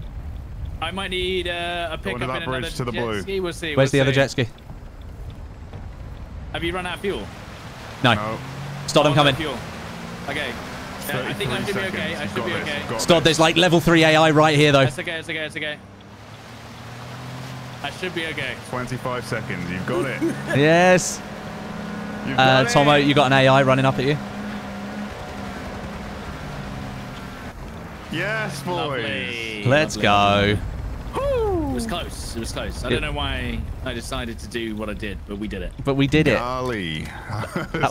I might need a pickup in another bridge to the blue. Ski. We'll see. Where's the other jet ski? Have you run out of fuel? No. Stod, I'm coming. Okay. I think I should be okay. Stod, there's like level 3 AI right here, though. That's okay. It's okay. I should be okay. 25 seconds. You've got it. Yes. You've got it. Tomo, you got an AI running up at you. Yes, boys. Lovely. Let's go. It was close. I don't know why I decided to do what I did, but we did it. That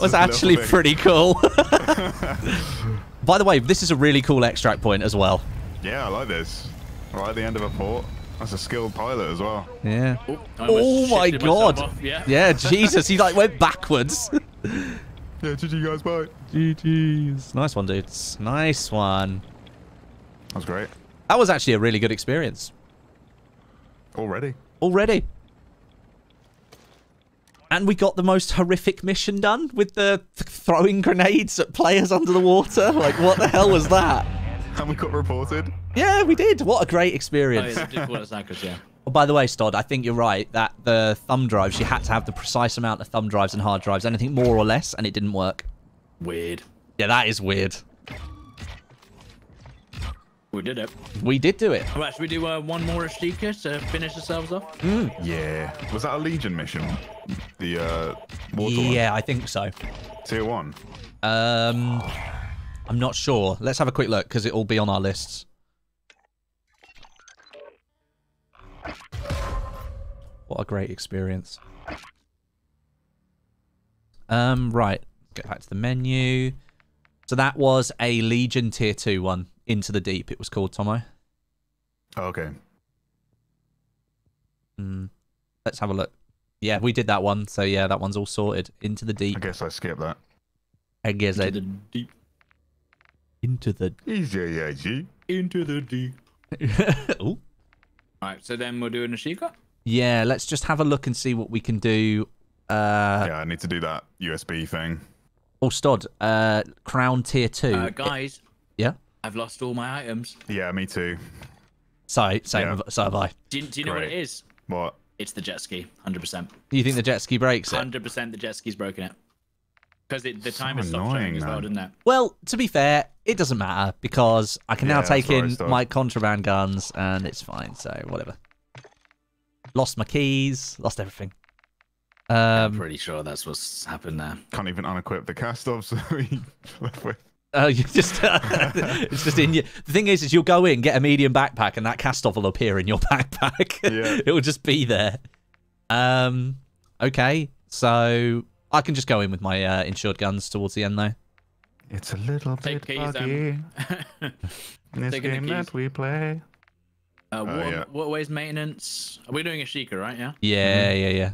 was actually pretty cool. By the way, this is a really cool extract point as well. Yeah, I like this. Right at the end of a port. That's a skilled pilot as well. Yeah. Oh my God. Yeah, Jesus. He like went backwards. Yeah, GG guys, bye. GG's. Nice one, dudes. Nice one. That was great. That was actually a really good experience. Already. And we got the most horrific mission done with the throwing grenades at players under the water. Like, what the hell was that? And we got reported. Yeah, we did. What a great experience. Oh, yeah, by the way, Stod, I think you're right that the thumb drives, you had to have the precise amount of thumb drives and hard drives, anything more or less, and it didn't work. Weird. Yeah, that is weird. We did it. We did do it. All right, should we do one more Ashika to finish ourselves off? Mm. Yeah. Was that a Legion mission? The yeah, one? I think so. Tier 1? I'm not sure. Let's have a quick look, because it'll be on our lists. What a great experience. Right. Get back to the menu. So that was a Legion Tier 2 one. Into the Deep, it was called, Tomo. Oh, okay. Let's have a look. Yeah, we did that one. So, yeah, that one's all sorted. Into the Deep. I guess I skipped that. I guess I... Into the Deep. Into the... Easy. Into the Deep. All right, so then we'll do an Ashika? Yeah, let's just have a look and see what we can do. Yeah, I need to do that USB thing. Oh, Stod, Crown Tier 2. Guys. Yeah? I've lost all my items. Yeah, me too. Sorry, so have I. Do you know what it is? What? It's the jet ski, 100%. You think the jet ski breaks it? 100% the jet ski's broken it. Because the time is stopped showing as well, doesn't it? Well, to be fair, it doesn't matter because I can now take in my contraband guns and it's fine, so whatever. Lost my keys, lost everything. I'm pretty sure that's what's happened there. Can't even unequip the cast-off, so we left with... you just it's just in your... The thing is you'll go in, get a medium backpack, and that cast-off will appear in your backpack. Yeah. It will just be there. Okay, so I can just go in with my insured guns towards the end, though. It's a little bit buggy. In this game that we play. What ways maintenance? Are we doing Ashika, right? Yeah. Yeah.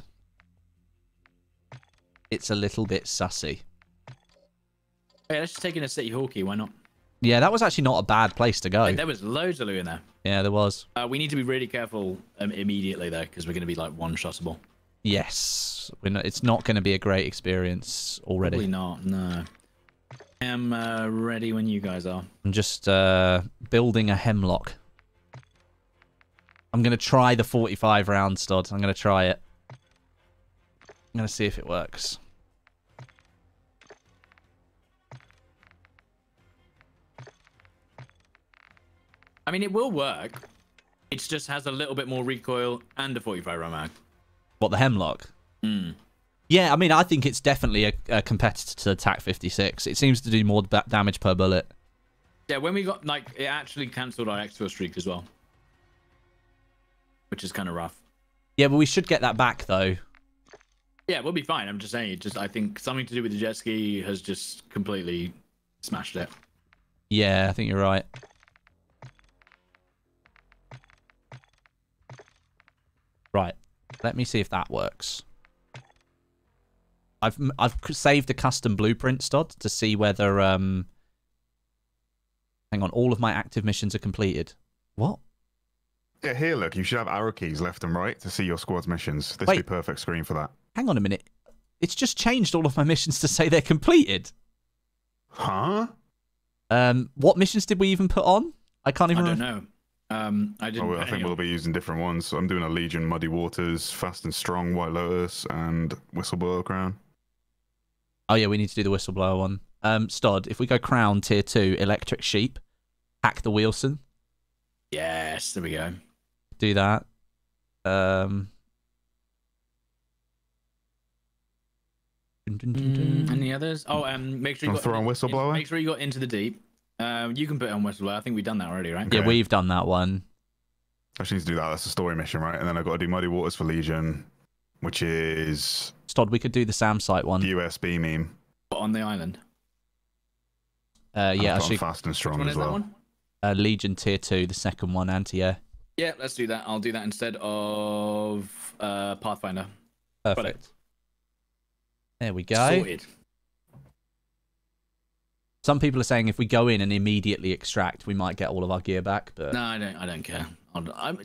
It's a little bit sussy. Yeah, let's just take in a City Hall key, why not? Yeah, that was actually not a bad place to go. Like, there was loads of loot in there. Yeah, there was. We need to be really careful immediately, though, because we're going to be, like, one-shottable. Yes. We're not, it's not going to be a great experience already. Probably not, no. I am ready when you guys are. I'm just building a hemlock. I'm going to try the 45 round, Stod. I'm going to try it. I'm going to see if it works. I mean, it will work. It just has a little bit more recoil and a 45 round mag. What, the hemlock? Mm. Yeah, I mean, I think it's definitely a competitor to the TAC-56. It seems to do more damage per bullet. Yeah, when we got, like, it actually cancelled our exfil streak as well. Which is kind of rough. Yeah, but we should get that back, though. Yeah, we'll be fine. I'm just saying, I think something to do with the jet ski has just completely smashed it. Yeah, I think you're right. Right, let me see if that works. I've saved a custom blueprint, Stod, to see whether... Hang on, all of my active missions are completed. What? Yeah, here, look, you should have arrow keys left and right to see your squad's missions. This would be perfect screen for that. Hang on a minute. It's just changed all of my missions to say they're completed. Huh? What missions did we even put on? I can't even remember. I don't know. I think we'll be using different ones. So I'm doing a Legion, Muddy Waters, Fast and Strong, White Lotus, and Whistleblower Crown. Oh yeah, we need to do the Whistleblower one. Stod, if we go Crown Tier 2, Electric Sheep, Hack the Wilson. Yes, there we go. Do that. Any others? Oh, make sure you got on Whistleblower. Make sure you got Into the Deep. You can put it on Whistleblower. I think we've done that already, right? Yeah, we've done that one. I just need to do that. That's a story mission, right? And then I've got to do Muddy Waters for Legion, which is... Stod, we could do the SAM site one. The USB meme. But on the island? Yeah, actually... Fast and Strong as well. Legion Tier 2, the second one, anti-air. Yeah, let's do that. I'll do that instead of Pathfinder. Perfect. Product. There we go. Sorted. Some people are saying if we go in and immediately extract, we might get all of our gear back. But no, I don't care.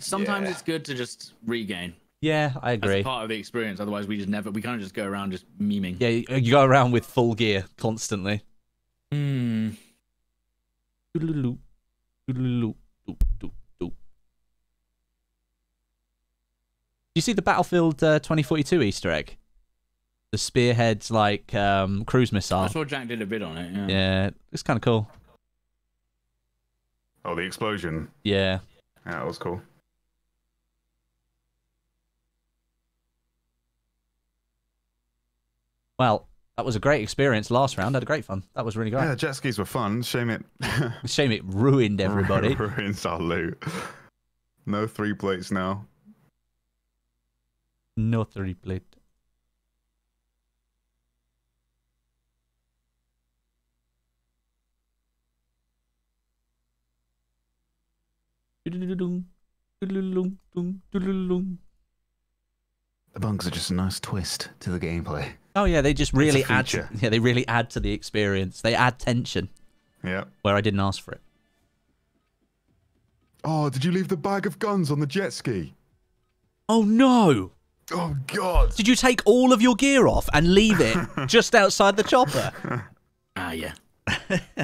Sometimes it's good to just regain. Yeah, I agree. That's part of the experience. Otherwise, we kind of just go around just memeing. Yeah, you go around with full gear constantly. Hmm. you see the Battlefield 2042 Easter egg? The Spearhead's like cruise missile. I saw Jack did a bit on it. Yeah, yeah, it's kind of cool. Oh, the explosion. Yeah. Yeah, that was cool. Well, that was a great experience last round. I had a great fun. That was really great. Yeah, jet skis were fun. Shame it. Shame it ruined everybody. Ruins our loot. No three plates now. No three plate. The bunks are just a nice twist to the gameplay. Oh yeah, they just really add. Yeah, they really add to the experience. They add tension. Yeah. Where I didn't ask for it. Oh, did you leave the bag of guns on the jet ski? Oh no! Oh god! Did you take all of your gear off and leave it just outside the chopper? Ah yeah.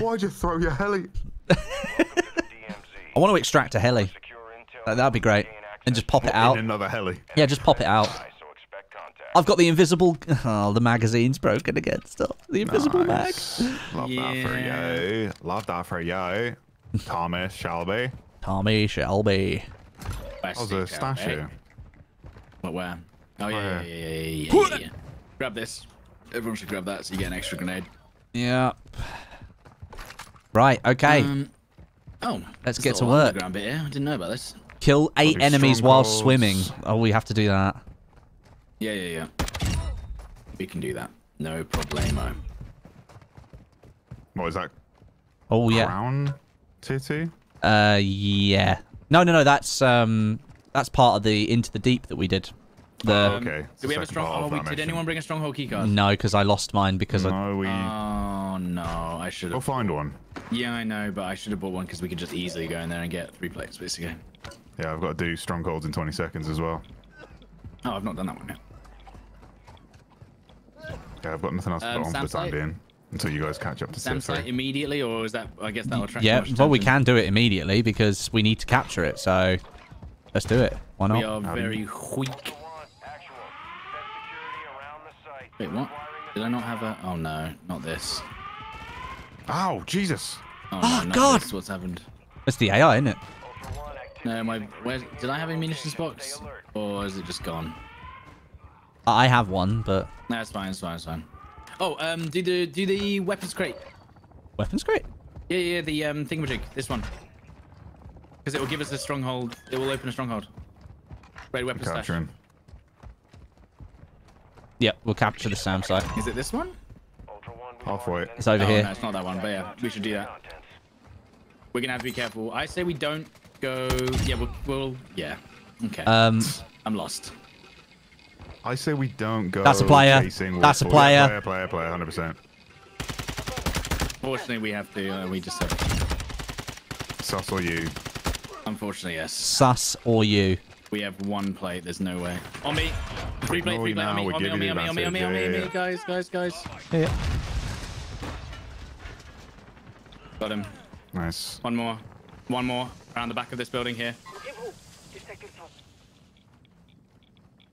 Why'd you throw your heli? I want to extract a heli. That'd be great. And just pop it out. In another heli. Yeah, just pop it out. I've got the invisible... Oh, the magazine's broken again. Stop. The invisible mag. Love that for you. Love that for you. Tommy Shelby. Tommy Shelby. That was a statue. What, where? Oh, yeah, yeah. Grab this. Everyone should grab that so you get an extra grenade. Yep. Right, okay. Oh, let's get to work. I didn't know about this. Kill 8 enemies while swimming. Oh, we have to do that. Yeah, yeah, yeah. We can do that. No problemo. What is that? Oh, yeah. Crown TT? Yeah. No, no, no. That's part of the Into the Deep that we did. The... okay. Did we have a stronghold? Oh, did anyone bring a stronghold keycard? No, because I lost mine because Oh, no. I should have. We'll find one. Yeah, I know, but I should have bought one because we could just easily go in there and get 3 plates, basically. Yeah, I've got to do strongholds in 20 seconds as well. Oh, I've not done that one yet. Yeah, I've got nothing else to put on for the time being until you guys catch up to Sam site immediately, or is that? I guess that will attract. Yeah, well, we can do it immediately because we need to capture it. So let's do it. Why not? We are very weak. Wait, what? Did I not have a? Oh no, not this. Oh Jesus! Oh, no, God! What's happened? It's the AI, isn't it? No, did I have a munitions box? Or is it just gone? I have one, but... No, it's fine, it's fine, it's fine. Oh, do the weapons crate. Weapons crate? Yeah, yeah, the thingamajig, this one. Because it will give us a stronghold, it will open a stronghold. Red weapons stash. Capture him. Yep, we'll capture the SAM site. Is it this one? Halfway. It's over here. No, it's not that one, but yeah, we should do that. We're going to have to be careful. I say we don't go... Yeah, we'll... Yeah. Okay. I'm lost. I say we don't go. That's a player. That's a player. Yeah, player, 100%. Fortunately, we have to. We just have... Sus or you. Unfortunately, yes. Sus or you. We have one plate. There's no way. On me. 3 plates. 3 plates. On me. Guys. Yeah. Got him. Nice. One more. Around the back of this building here.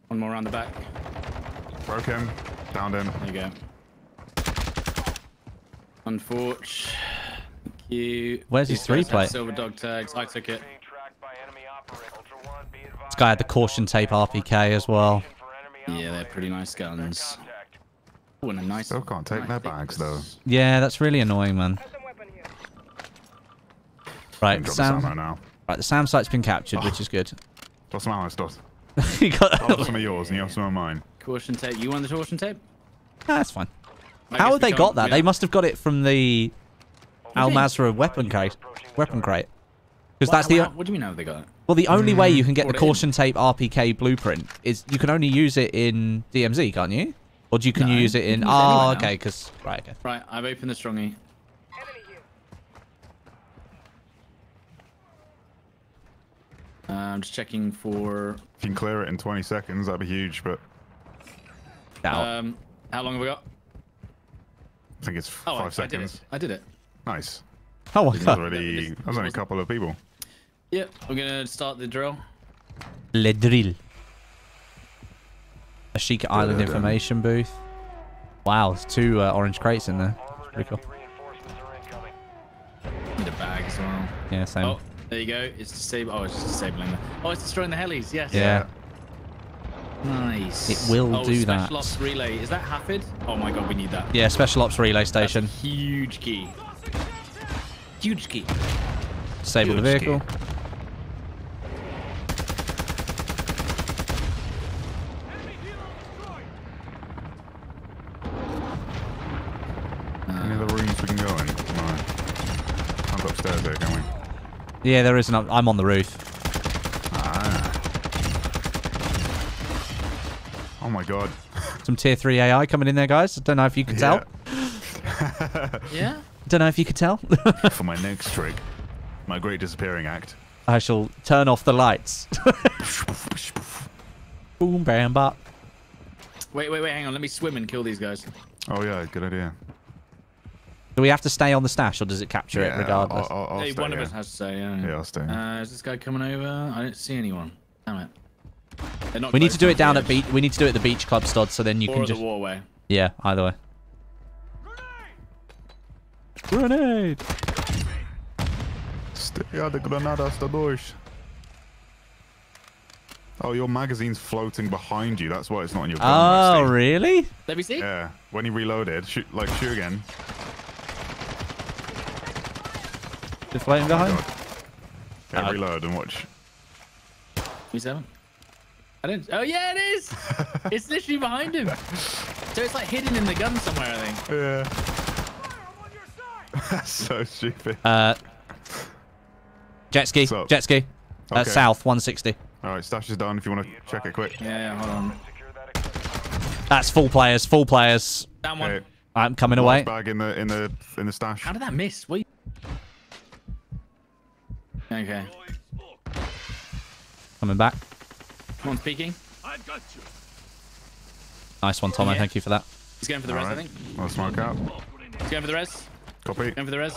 One more around the back. Broke him. Downed him. There you go. Unfortunate. Thank you. Where's his 3 plate? Silver dog tags. I took it. This guy had the caution tape RPK as well. Yeah, they're pretty nice guns. Ooh, and a nice. Still can't take their bags though. Yeah, that's really annoying, man. Right, Sam. Right, the SAM site's been captured, which is good. Got some ammo, Stot. You got some of yours and you have some of mine. Caution tape. You want the caution tape? Nah, that's fine. How have they got that? They must have got it from the Al Mazrah weapon crate. Because that's the. What do you mean? How they got it? Well, the only way you can get the caution tape RPK blueprint is you can only use it in DMZ, can't you? Or do you can use it in? Oh, okay. Because right. I've opened the strongy. I'm just checking for... If you can clear it in 20 seconds, that'd be huge, but... How long have we got? I think it's 5 seconds. I did it. Nice. Oh, my God. There's only a couple of people. Yep, we're going to start the drill. Le drill. Ashika Island information booth. Wow, there's two orange crates in there. That's pretty cool. Need a bag as well. Yeah, same. Oh, there you go. It's disabling. Oh, it's just disabling them. Oh, it's destroying the helis. Yes. Yeah. Nice. It will do that. Special ops relay. Is that Hafid? Oh my god, we need that. Yeah, special ops relay station. That's huge key. Huge key. Disable the vehicle. Key. Yeah, there is an up. I'm on the roof. Ah. Oh my god. Some tier 3 AI coming in there, guys. I don't know if you could tell. Yeah? Don't know if you could tell. For my next trick, my great disappearing act, I shall turn off the lights. Boom, bam, bop. Wait, wait, wait, hang on. Let me swim and kill these guys. Oh yeah, good idea. Do we have to stay on the stash, or does it capture it regardless? I'll hey, stay, one of us has to stay. Yeah, I'll stay. Is this guy coming over? I don't see anyone. Damn it. They're not. We need to do it down at beach. We need to do it at the beach club, Stod. So then you can just. Or the waterway. Yeah, either way. Grenade! Stay out of Granada, Stodeh. Oh, your magazine's floating behind you. That's why it's not in your gun. Oh, really? Let me see. Yeah. When you reload it, shoot, like, shoot again. Just floating behind? Yeah, reload and watch. 27. I didn't. Oh, yeah, it is. It's literally behind him. So it's like hidden in the gun somewhere, I think. Yeah. That's so stupid. Jet ski. Jet ski. Okay. South, 160. All right, stash is down if you want to check it quick. Yeah, yeah, hold on. That's full players, full players. Down one. Okay. I'm coming away. Bag in the stash. How did that miss? What? Okay. Coming back. Come on, peeking. I've got you. Nice one, Tomo. Yeah. Thank you for that. He's going for the res, I think. I'll smoke out. He's going for the res. Copy. Going for the res.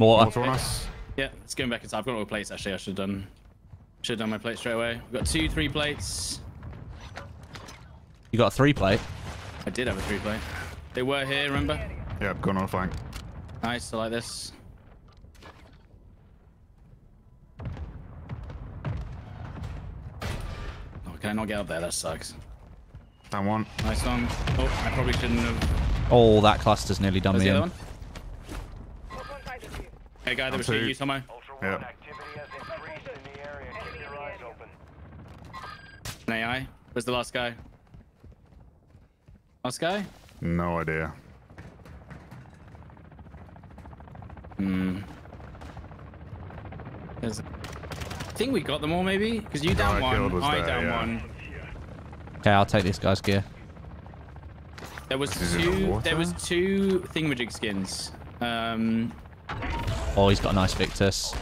Water on us. Yeah, it's going back inside. I've got all the plates, actually. I should have done. Should have done my plate straight away. We've got 2 3 plates. You got a 3 plate? I did have a 3 plate. They were here, remember? Yeah, I've gone on a flank. Nice, I like this. Oh, can I not get up there? That sucks. Down one. Nice one. Oh, I probably shouldn't have. Oh, that cluster's nearly done me in. One? Hey, guy, there was shooting you, Tomo. Yeah. An AI? Where's the last guy? Last guy? No idea. Hmm. I think we got them all, maybe? Because you down one, I down one. Okay, I'll take this guy's gear. There was two thingamajig skins. Oh, he's got a nice Victus.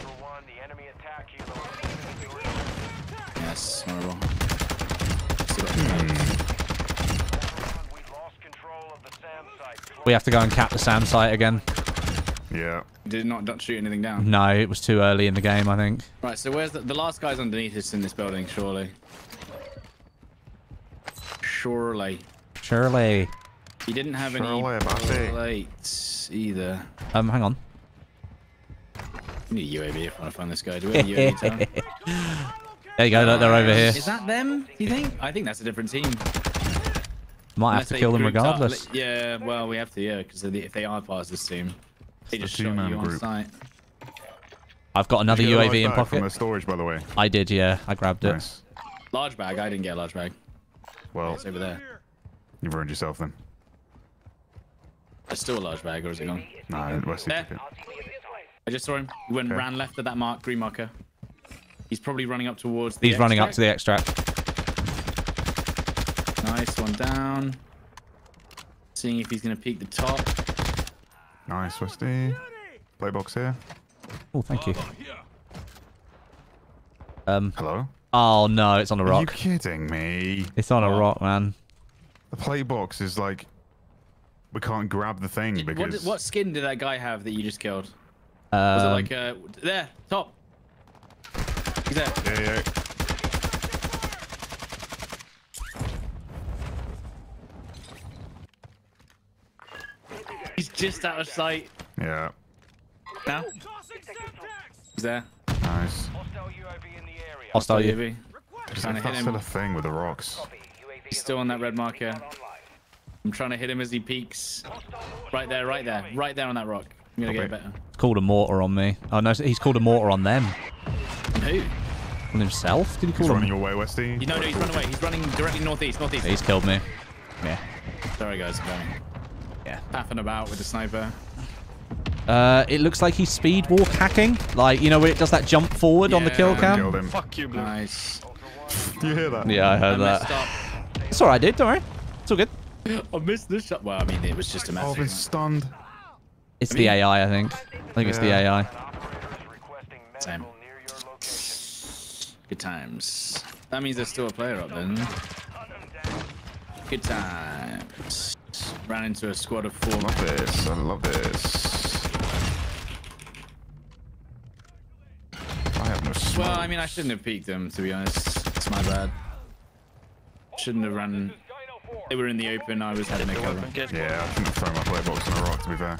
Yes, horrible. We have to go and cap the SAM site again. Yeah. Did not shoot anything down? No, it was too early in the game, I think. Right, so where's the last guy's underneath us in this building, surely? Surely. Surely. He didn't have any plates either. Hang on. We need a UAV if I want to find this guy. Do we have a UAV tower? There you go, look, they're over here. Is that them, do you think? I think that's a different team. Might have to kill them regardless. Yeah, well, we have to, yeah, because if they are past this team, they just shot you on sight. I've got another UAV in pocket. From the storage, by the way. I did, yeah. I grabbed it. Large bag. I didn't get a large bag. Well, it's over there. You've ruined yourself then. There's still a large bag, or is it gone? Nah, I just saw him. He went and ran left at that mark, green marker. He's probably running up towards the extract. He's running up to the extract. Nice one down. Seeing if he's going to peek the top. Nice, Westy. Play box here. Oh, thank you. Hello? Oh, no, it's on a rock. Are you kidding me? It's on a rock, man. The play box is like... We can't grab the thing because... What skin did that guy have that you just killed? Was it like... there, top. He's there. Yeah, yeah. He's just out of sight. Yeah. Now? He's there. Nice. Hostile UAV. He's trying to hit him. Still a thing with the rocks. He's still on that red mark here. I'm trying to hit him as he peeks. Right there, right there. Right there on that rock. I'm going to get better. He's called a mortar on me. Oh, no. He's called a mortar on them. Who? On himself? Did he call him? He's running away, Westy. No, he's running away. He's running directly northeast. Northeast. He's killed me. Yeah. Sorry, guys. I'm going. Yeah. Tapping about with the sniper. It looks like he's speed walk hacking. Like, you know, where it does that jump forward on the kill cam? Fuck you, Blue. Nice. Do you hear that? Yeah, I heard that. It's alright, dude. Don't worry. It's all good. I missed this shot. Well, I mean, it was just a mess. Oh, I've been stunned. It's the AI, I think. It's the AI. Same. Good times. That means there's still a player up then. Good times. Ran into a squad of four. I love this. I love this. I have no smoke. Well, I mean, I shouldn't have peeked them, to be honest. It's my bad. Shouldn't have run. They were in the open. I was having a cover. Yeah, I shouldn't have thrown my playbox on a rock, to be fair.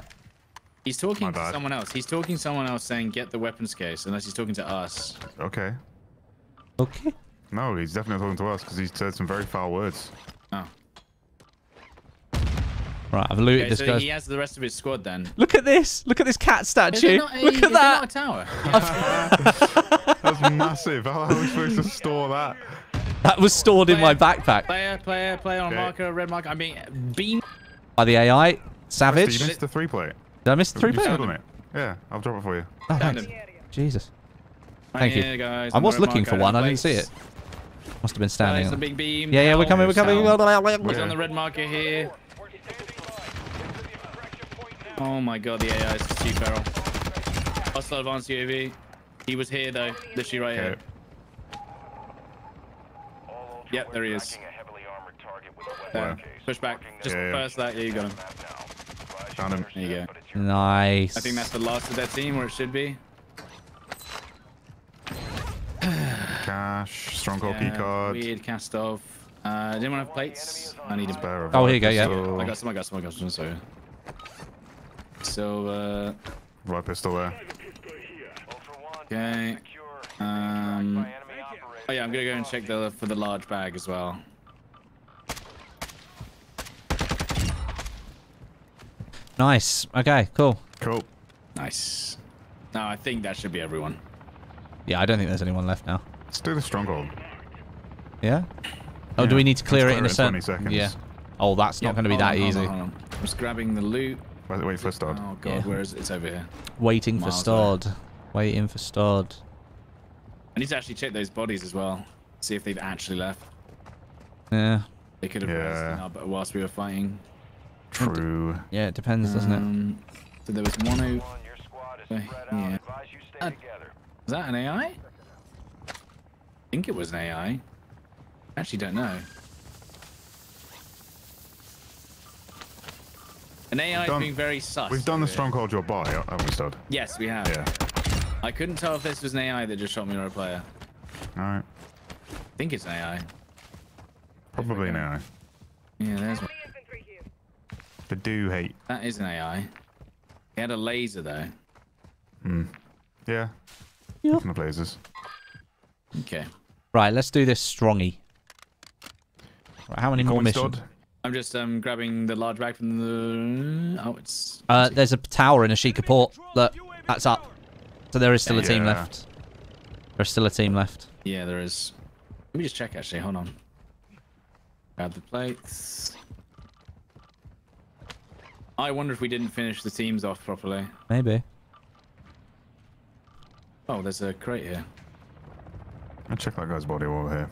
He's talking to someone else. He's talking to someone else saying, get the weapons case, unless he's talking to us. Okay. Okay. No, he's definitely talking to us because he's said some very foul words. Oh. Right, I've looted this guy. He has the rest of his squad then. Look at this. Look at this cat statue. Look at that. Is it not a tower? That's massive. How are we supposed to store that? That was stored in my backpack. Player on marker, red marker. I mean, beam. By the AI. Savage. You missed the three plate. Did I miss the three plate? Yeah, I'll drop it for you. Oh, thanks. Jesus. Thank you. Guys, I was looking for one. I didn't see it. Must have been standing. There's a big beam. Yeah, we're coming. We're coming. He's on the red marker here. Oh my god, the AI is too feral. Hostile advanced UAV. He was here though, literally right here. Yep, there he is. Push back. Just burst that. Yeah, you got him. Found him. There you go. Nice. I think that's the last of that team, or it should be. Cash, strong goal key card. Weird cast-off. Did anyone have plates? I need a... Oh, here you go, yeah. I got some. Sorry. So, right pistol there. Okay. Oh yeah, I'm gonna go and check for the large bag as well. Nice. Okay, cool. Cool. Nice. No, I think that should be everyone. Yeah, I don't think there's anyone left now. Let's do the stronghold. Yeah? Oh, do we need to clear it in a certain... 20 seconds. Yeah. Oh, that's not going to be that easy. Hold on. I'm just grabbing the loot. Wait for Stod. Oh, God. Yeah. Where is it? It's over here. Waiting for Stod. Away. Waiting for Stod. I need to actually check those bodies as well. See if they've actually left. Yeah. They could have raised them up whilst we were fighting. True. Yeah, it depends, doesn't it? So there was one who... Yeah. Was that an AI? I think it was an AI. I actually don't know. An AI is being very sus. We've done the stronghold job by, haven't we, Stod? Yes, we have. Yeah. I couldn't tell if this was an AI that just shot me or a player. Alright. I think it's an AI. Probably an AI. Yeah, there's one. The do hate. That is an AI. He had a laser, though. Hmm. Yeah. Yep. From the lasers. Okay. Right, let's do this strongy. Right, how many more missions? Stod? I'm just grabbing the large bag from the... Oh, it's... there's a tower in Ashika Port. Look, that's up. So there is still a team left. There's still a team left. Yeah, there is. Let me just check, actually. Hold on. Grab the plates. I wonder if we didn't finish the teams off properly. Maybe. Oh, there's a crate here. I'll check that guy's body over here.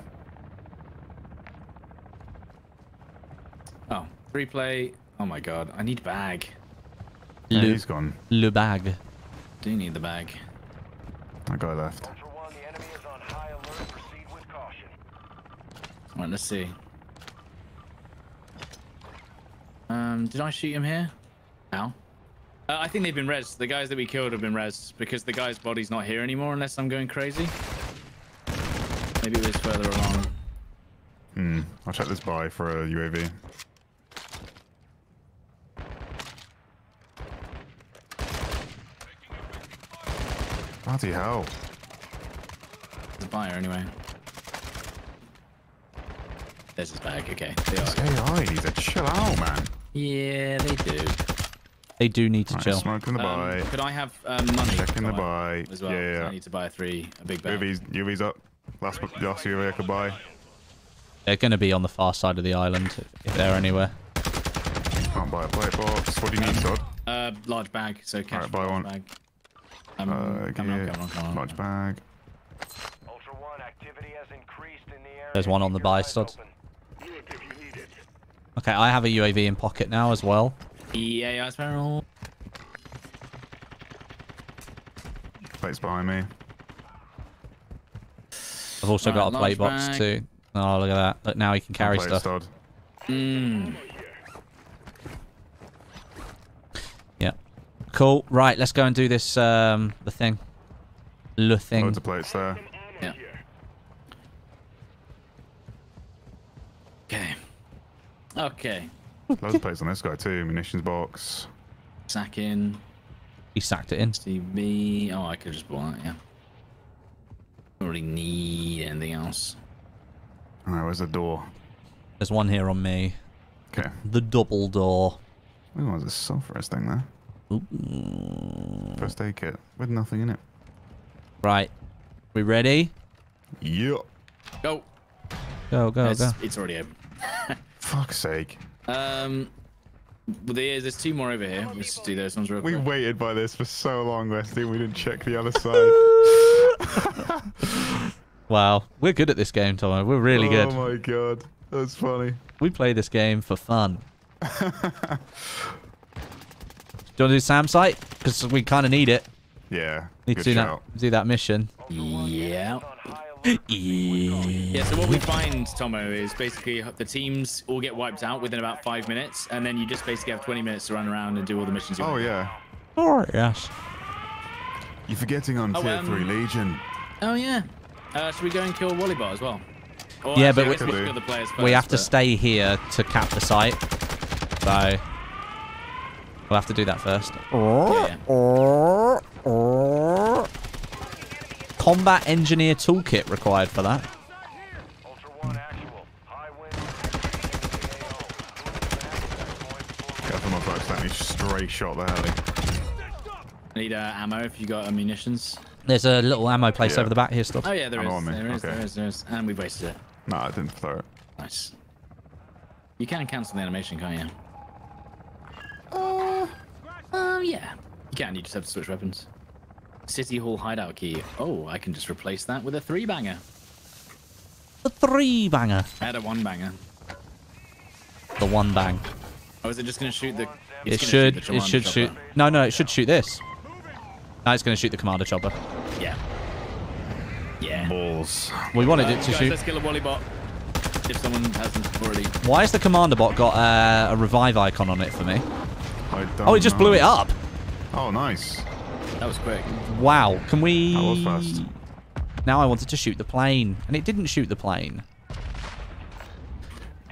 Oh, three play. Oh my god, I need bag. Yeah, he's gone. Le bag. Do you need the bag? That guy left. Alright, let's see. Did I shoot him here? Ow. I think they've been rezzed. The guys that we killed have been rezzed because the guy's body's not here anymore unless I'm going crazy. Maybe it was further along. Hmm. I'll check this by for a UAV. Bloody hell. There's a buyer anyway. There's his bag, okay. These AI need to chill out, man. Yeah, they do. They do need to chill. Smoking the buy. Could I have money? Checking the buy. As well, yeah, yeah. I need to buy a big bag. UAV's up. Last UAV I could buy. They're going to be on the far side of the island if they're anywhere. Can't buy a plate box. What do you need, Todd? Large bag. So cash. Right, buy one. Bag. Come on. Large bag. Ultra One, activity has increased in the area. There's one on the buy, Todd. Okay, I have a UAV in pocket now as well. Yeah, it's barrel. Plate's behind me. I've also got a plate box too. Oh, look at that. Look, now he can carry stuff. Yeah. Cool. Right, let's go and do this, the thing. Loads of plates there. Yeah. Okay. Okay. Loads of plates on this guy too. Munitions box. Sack in. He sacked it in. TV. Oh, I could just buy it, yeah. Don't really need anything else. Alright, where's the door? There's one here on me. Okay. The double door. Ooh, there's a sulfurous thing there. Ooh. First aid kit with nothing in it. Right. We ready? Yeah. Go. Go, go, go. It's already open. Fuck's sake. There's two more over here. Let's do those ones real quick. We waited by this for so long, Westy. We didn't check the other side. Wow, we're good at this game, Tomo. We're really good. Oh my god, that's funny. We play this game for fun. Do you want to do Sam's site? Because we kind of need it. Yeah. Need to do that mission. Yeah. Yeah, so what we find, Tomo, is basically the teams all get wiped out within about 5 minutes, and then you just basically have 20 minutes to run around and do all the missions you want. Oh, yeah. Oh, yes. You're forgetting on Tier 3 Legion. Oh, yeah. Should we go and kill Wally Bar as well? Or yeah, actually, but we, the players first, we have to stay here to cap the site. So we'll have to do that first. Yeah. Combat Engineer Toolkit required for that. Careful, my folks. That stray shot there. I need ammo if you got munitions. There's a little ammo place over the back here, Stodeh. Oh, yeah, there is. And we wasted it. No, I didn't throw it. Nice. You can cancel the animation, can't you? Yeah. You can, you just have to switch weapons. City Hall hideout key. Oh, I can just replace that with a 3-banger. A 3-banger? I had a 1-banger. The 1-bang. Oh, is it just going to shoot the... It should shoot... No, no, it should shoot this. Now it's going to shoot the commander chopper. Yeah. Yeah. Balls. We wanted it to shoot. Let's kill a Wally bot. If someone hasn't already. Why has the commander bot got a revive icon on it for me? Oh, it just blew it up. Oh, nice. That was quick. Wow. Can we... That was fast. Now I wanted to shoot the plane. And it didn't shoot the plane.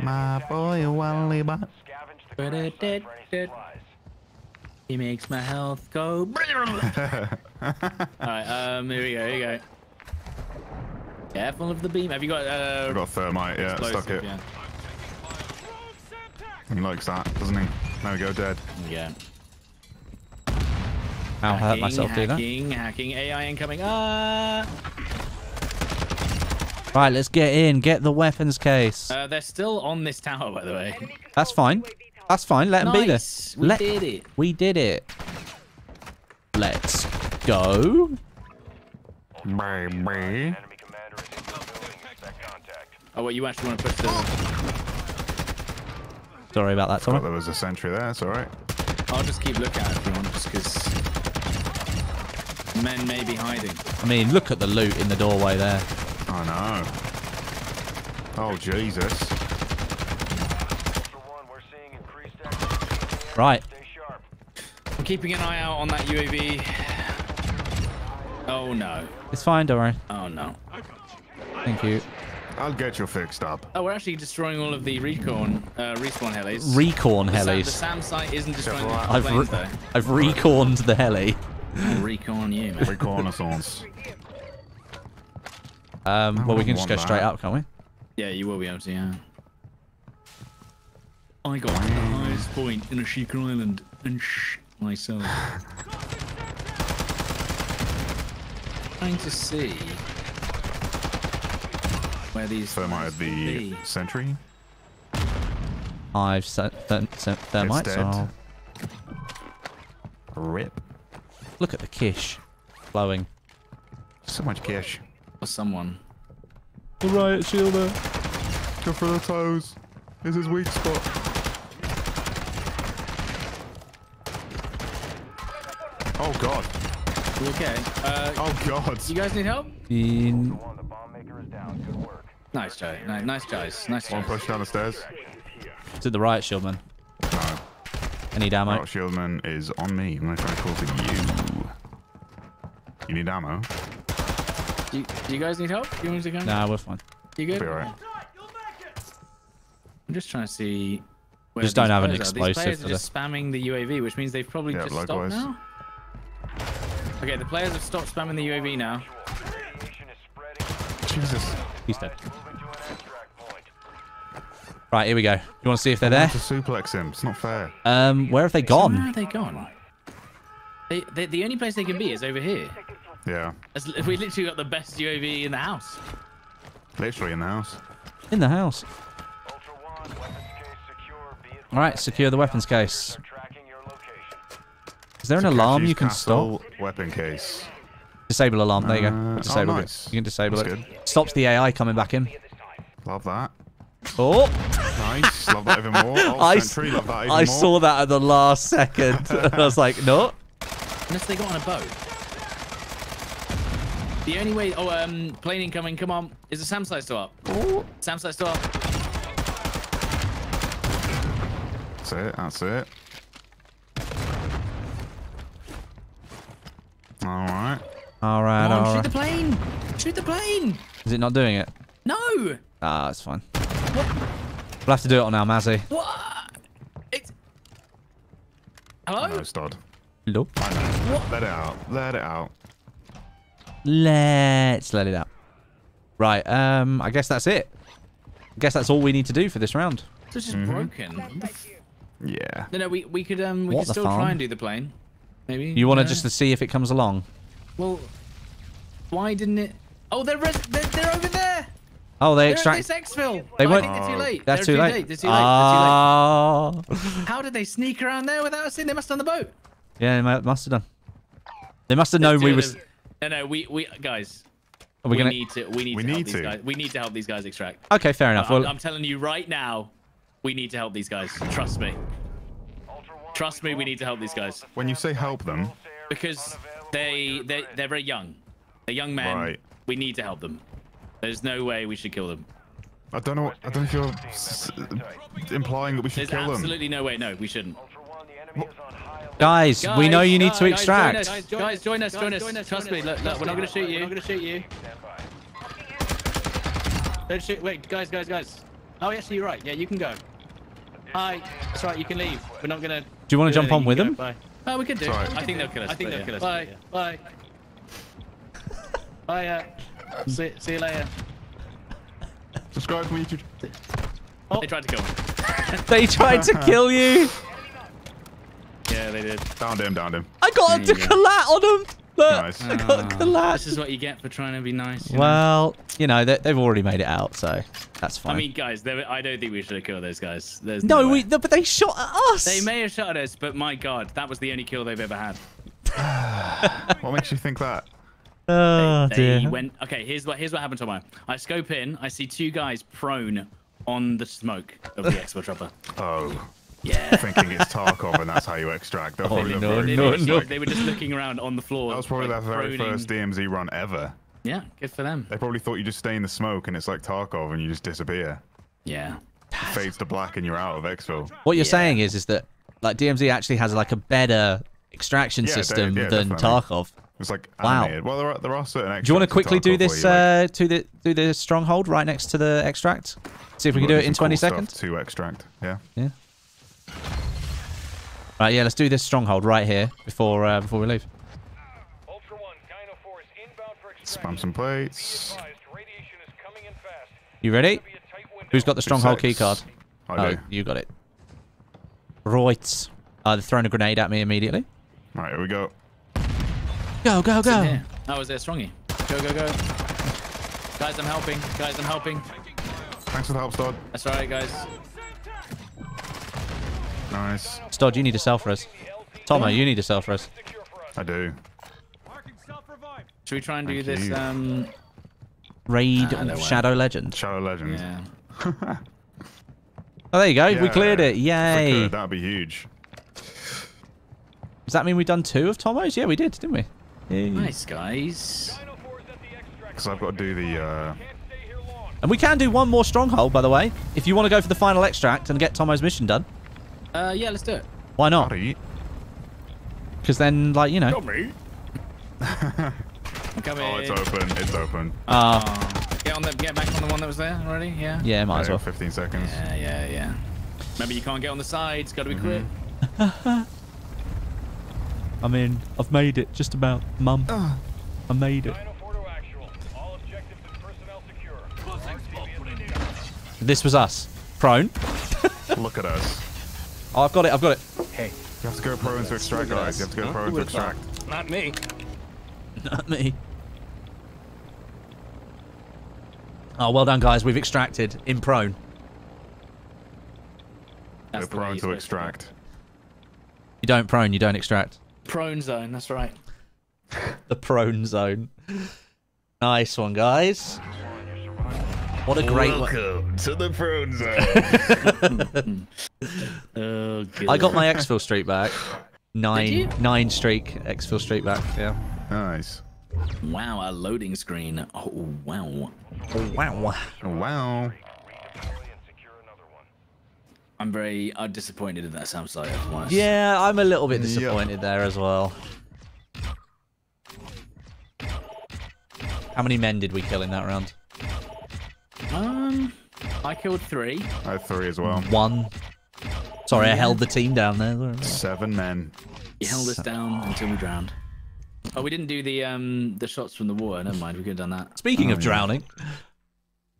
My boy, Wally bot. He makes my health go. Alright, here we go, Careful of the beam. Have you got I've got thermite, yeah, stuck it. Yeah. He likes that, doesn't he? There we go, dead. Yeah. I'll hurt myself doing that. Hacking, AI incoming. Right, let's get in, get the weapons case. They're still on this tower, by the way. That's fine. That's fine. Let them be there. We did it. Let's go. Oh, wait, you actually want to push the... Sorry about that, Tom. There was a sentry there. It's all right. I'll just keep looking at everyone just because men may be hiding. I mean, look at the loot in the doorway there. I know. Oh, Jesus. Right. I'm keeping an eye out on that UAV. Oh, no. It's fine, don't worry. Oh, no. Thank you. I'll get you fixed up. Oh, we're actually destroying all of the respawn helis. The SAM site isn't destroying the planes, though. I've recorned the heli. Recon you, man. Reconnaissance. Well, we can just go straight up, can't we? Yeah, you will be able to, yeah. I got the highest point in Ashika Island and shh myself. Trying to see where these. So might be sentry. I've set thermite. So rip. Look at the kish flowing. So much kish. For someone. The riot shielder. Go for the toes. This is weak spot. Oh god. You okay? Oh god. You guys need help? In... Nice Joe. Nice guys. Nice guys. One push down the stairs. It's the riot shieldman. No. Any ammo? Riot shieldman is on me. I'm going to try to call for you. You need ammo? Do you guys need help? You want to go? Nah, we're fine. You good? We'll be alright. I'm just trying to see. Where just don't have an explosive. These players are just spamming the UAV, which means they've probably just stopped now. Okay, the players have stopped spamming the UAV now. Jesus, he's dead. Right, here we go. You want to see if they're there? To suplex him. It's not fair. Where have they gone? Where have they gone? They, the only place they can be is over here. Yeah. We literally got the best UAV in the house. Literally in the house. In the house. Alright, secure the weapons case. Is there an alarm you can stop? Weapon case. Disable alarm, there you go. Disable it. You can disable it. Stops the AI coming back in. Love that. Oh! Nice, love that even more. Oh, I saw that at the last second. I was like, no. Unless they got on a boat. The only way, plane incoming, come on. Is the SAM site still up? Oh. SAM site still up. That's it. Alright. Alright, alright. Shoot the plane! Shoot the plane! Is it not doing it? No! Ah, it's fine. What? We'll have to do it on Al Mazrah. What? It's... Hello? No, Stod. Nope. What? Let it out. Let it out. Let's let it out. Right, I guess that's it. I guess that's all we need to do for this round. This is broken. Yeah. No, we could we could still try and do the plane. Maybe. You want to just to see if it comes along? Well, why didn't it? Oh, they're over there. Oh, they extracted. They went. They're too late. They're too late. They're too late. Oh. How did they sneak around there without us? They must have done the boat. Yeah, they must have done. They must have known we was. No, no, we guys. Are we gonna need to. We need to help these guys extract. Okay, fair enough. Well, I'm telling you right now. We need to help these guys. Trust me. Trust me, we need to help these guys. When you say help them... Because they're very young. They're young men. Right. We need to help them. There's no way we should kill them. I don't know. I don't feel implying that we should kill them. There's absolutely no way. No, we shouldn't. Guys, we know you need to extract. Guys, join us. Join us. Trust me. Look, we're not going to shoot you. We're not going to shoot you. Don't shoot. Wait, guys. Oh, actually, you're right. Yeah, you can go. Hi. That's right, you can leave. We're not gonna... Do you want to jump on with them? Bye. Oh, we could do. Right. I think they'll kill us. Bye. Yeah. Bye. Bye. See you later. Subscribe to my YouTube. Oh. They tried to kill me. They tried to kill you? Yeah, they did. Downed him. I got him to collapse on him. Look, nice. I got collapsed. This is what you get for trying to be nice. Well, you know, they've already made it out, so that's fine. I mean, guys, I don't think we should have killed those guys. There's no, but they shot at us. They may have shot at us, but my God, that was the only kill they've ever had. What makes you think that? Oh, they went. Okay, here's what happened to mine. I scope in. I see two guys prone on the smoke of the expo trooper. Oh. Yeah. Thinking it's Tarkov and that's how you extract. Oh, no. They were just looking around on the floor. That was probably like their very first DMZ run ever. Yeah, good for them. They probably thought you just stay in the smoke and it's like Tarkov and you just disappear. Yeah. Fades to black and you're out of exfil. What you're saying is that like DMZ actually has like a better extraction system than Tarkov. It's like animated. Wow. Well, there are certain extracts. Do you want to quickly do this do the stronghold right next to the extract? See if we can do it in 20 seconds. To extract. Yeah. Yeah. Right, yeah, let's do this stronghold right here before we leave. Spam some plates. You ready? Who's got the stronghold keycard? Oh, you got it. Right. They're throwing a grenade at me immediately. Alright, here we go. Go, go, go. Oh, is there strongy? Go, go, go. Guys, I'm helping. Guys, I'm helping. Thanks for the help, Stod. That's alright, guys. Nice. Stod, you need to sell for us. Tomo, you need to sell for us. I do. Should we try and do this raid Shadow Legend? Shadow Legend. Yeah. Oh, there you go. Yeah. We cleared it. Yay. If we could, that'd be huge. Does that mean we've done two of Tomo's? Yeah, we did, didn't we? Yay. Nice, guys. Because I've got to do the... And we can do one more stronghold, by the way. If you want to go for the final extract and get Tomo's mission done. Yeah, let's do it. Why not? Because then, like, you know. Got me. Oh, it's open. It's open. Get back on the one that was there already. Yeah. Yeah, might as well. 15 seconds. Yeah, yeah, yeah. Remember, you can't get on the sides. Got to be quick. I mean, I've made it just about, mum. I made it. This was us. Prone. Look at us. Oh, I've got it. I've got it. Hey. You have to go prone to extract, guys. You have to go prone to extract. Not me. Not me. Oh, well done, guys. We've extracted in prone. Go prone to extract. You don't prone, you don't extract. Prone zone, that's right. The prone zone. Nice one, guys. What a great one. Welcome to the prone zone. Oh, I got my exfil streak back. Nine streak exfil streak back. Yeah. Nice. Wow, a loading screen. Oh wow. Oh wow. Oh, wow. I'm I'm disappointed in that SAM site. Yeah, I'm a little bit disappointed there as well. How many men did we kill in that round? I killed 3. I had 3 as well. 1. Sorry, I held the team down there. 7 men. You held us down until we drowned. Oh, we didn't do the shots from the water. Never mind, we could have done that. Speaking of drowning,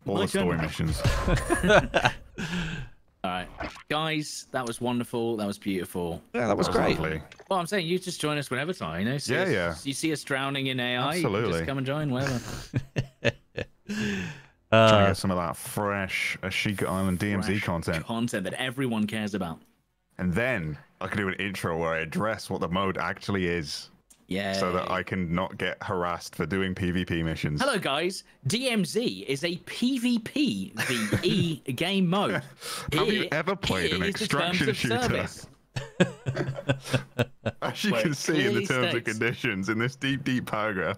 all the story missions. All right, guys, that was wonderful. That was beautiful. Yeah, that was great. Lovely. Well, I'm saying you just join us whenever time, you know. See us, you see us drowning in AI. Absolutely. You just come and join wherever. Trying to get some of that fresh Ashika Island DMZ content. Content that everyone cares about. And then I can do an intro where I address what the mode actually is. Yeah. So that I can not get harassed for doing PvP missions. Hello, guys. DMZ is a PvP VE game mode. Have you ever played an extraction shooter? As you can see in the terms and conditions in this deep, deep paragraph.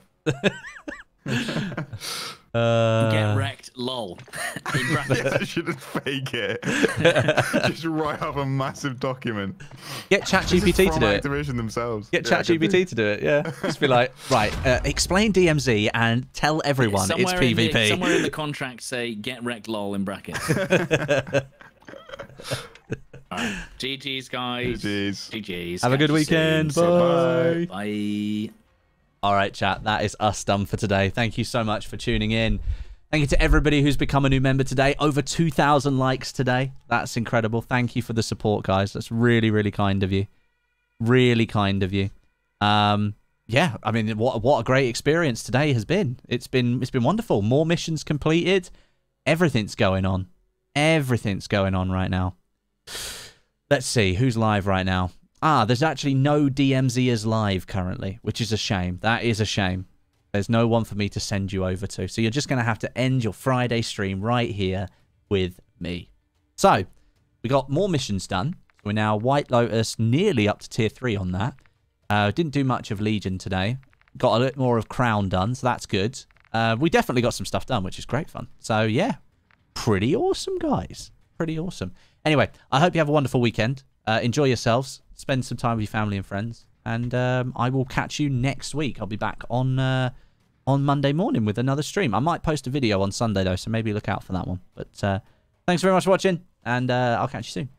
Get wrecked, lol. I should have fake it. Just write up a massive document. Get ChatGPT to do it. Activision themselves. Get ChatGPT to do it. Yeah. Just be like, right, explain DMZ and tell everyone it's PvP. Somewhere in the contract, say get wrecked, lol in brackets. Right. GGs, guys. GGs. GGs. Have a good weekend. Bye. Bye. All right, chat, that is us done for today. Thank you so much for tuning in. Thank you to everybody who's become a new member today. Over 2,000 likes today. That's incredible. Thank you for the support, guys. That's really, really kind of you. Really kind of you. Yeah, I mean, what a great experience today has been. It's been wonderful. More missions completed. Everything's going on. Everything's going on right now. Let's see who's live right now. Ah, there's actually no DMZers live currently, which is a shame. That is a shame. There's no one for me to send you over to. So you're just going to have to end your Friday stream right here with me. So we got more missions done. We're now White Lotus, nearly up to tier 3 on that. Didn't do much of Legion today. Got a little more of Crown done, so that's good. We definitely got some stuff done, which is great fun. So yeah, pretty awesome, guys. Pretty awesome. Anyway, I hope you have a wonderful weekend. Enjoy yourselves. Spend some time with your family and friends, and I will catch you next week. I'll be back on Monday morning with another stream. I might post a video on Sunday, though, so maybe look out for that one. But thanks very much for watching, and I'll catch you soon.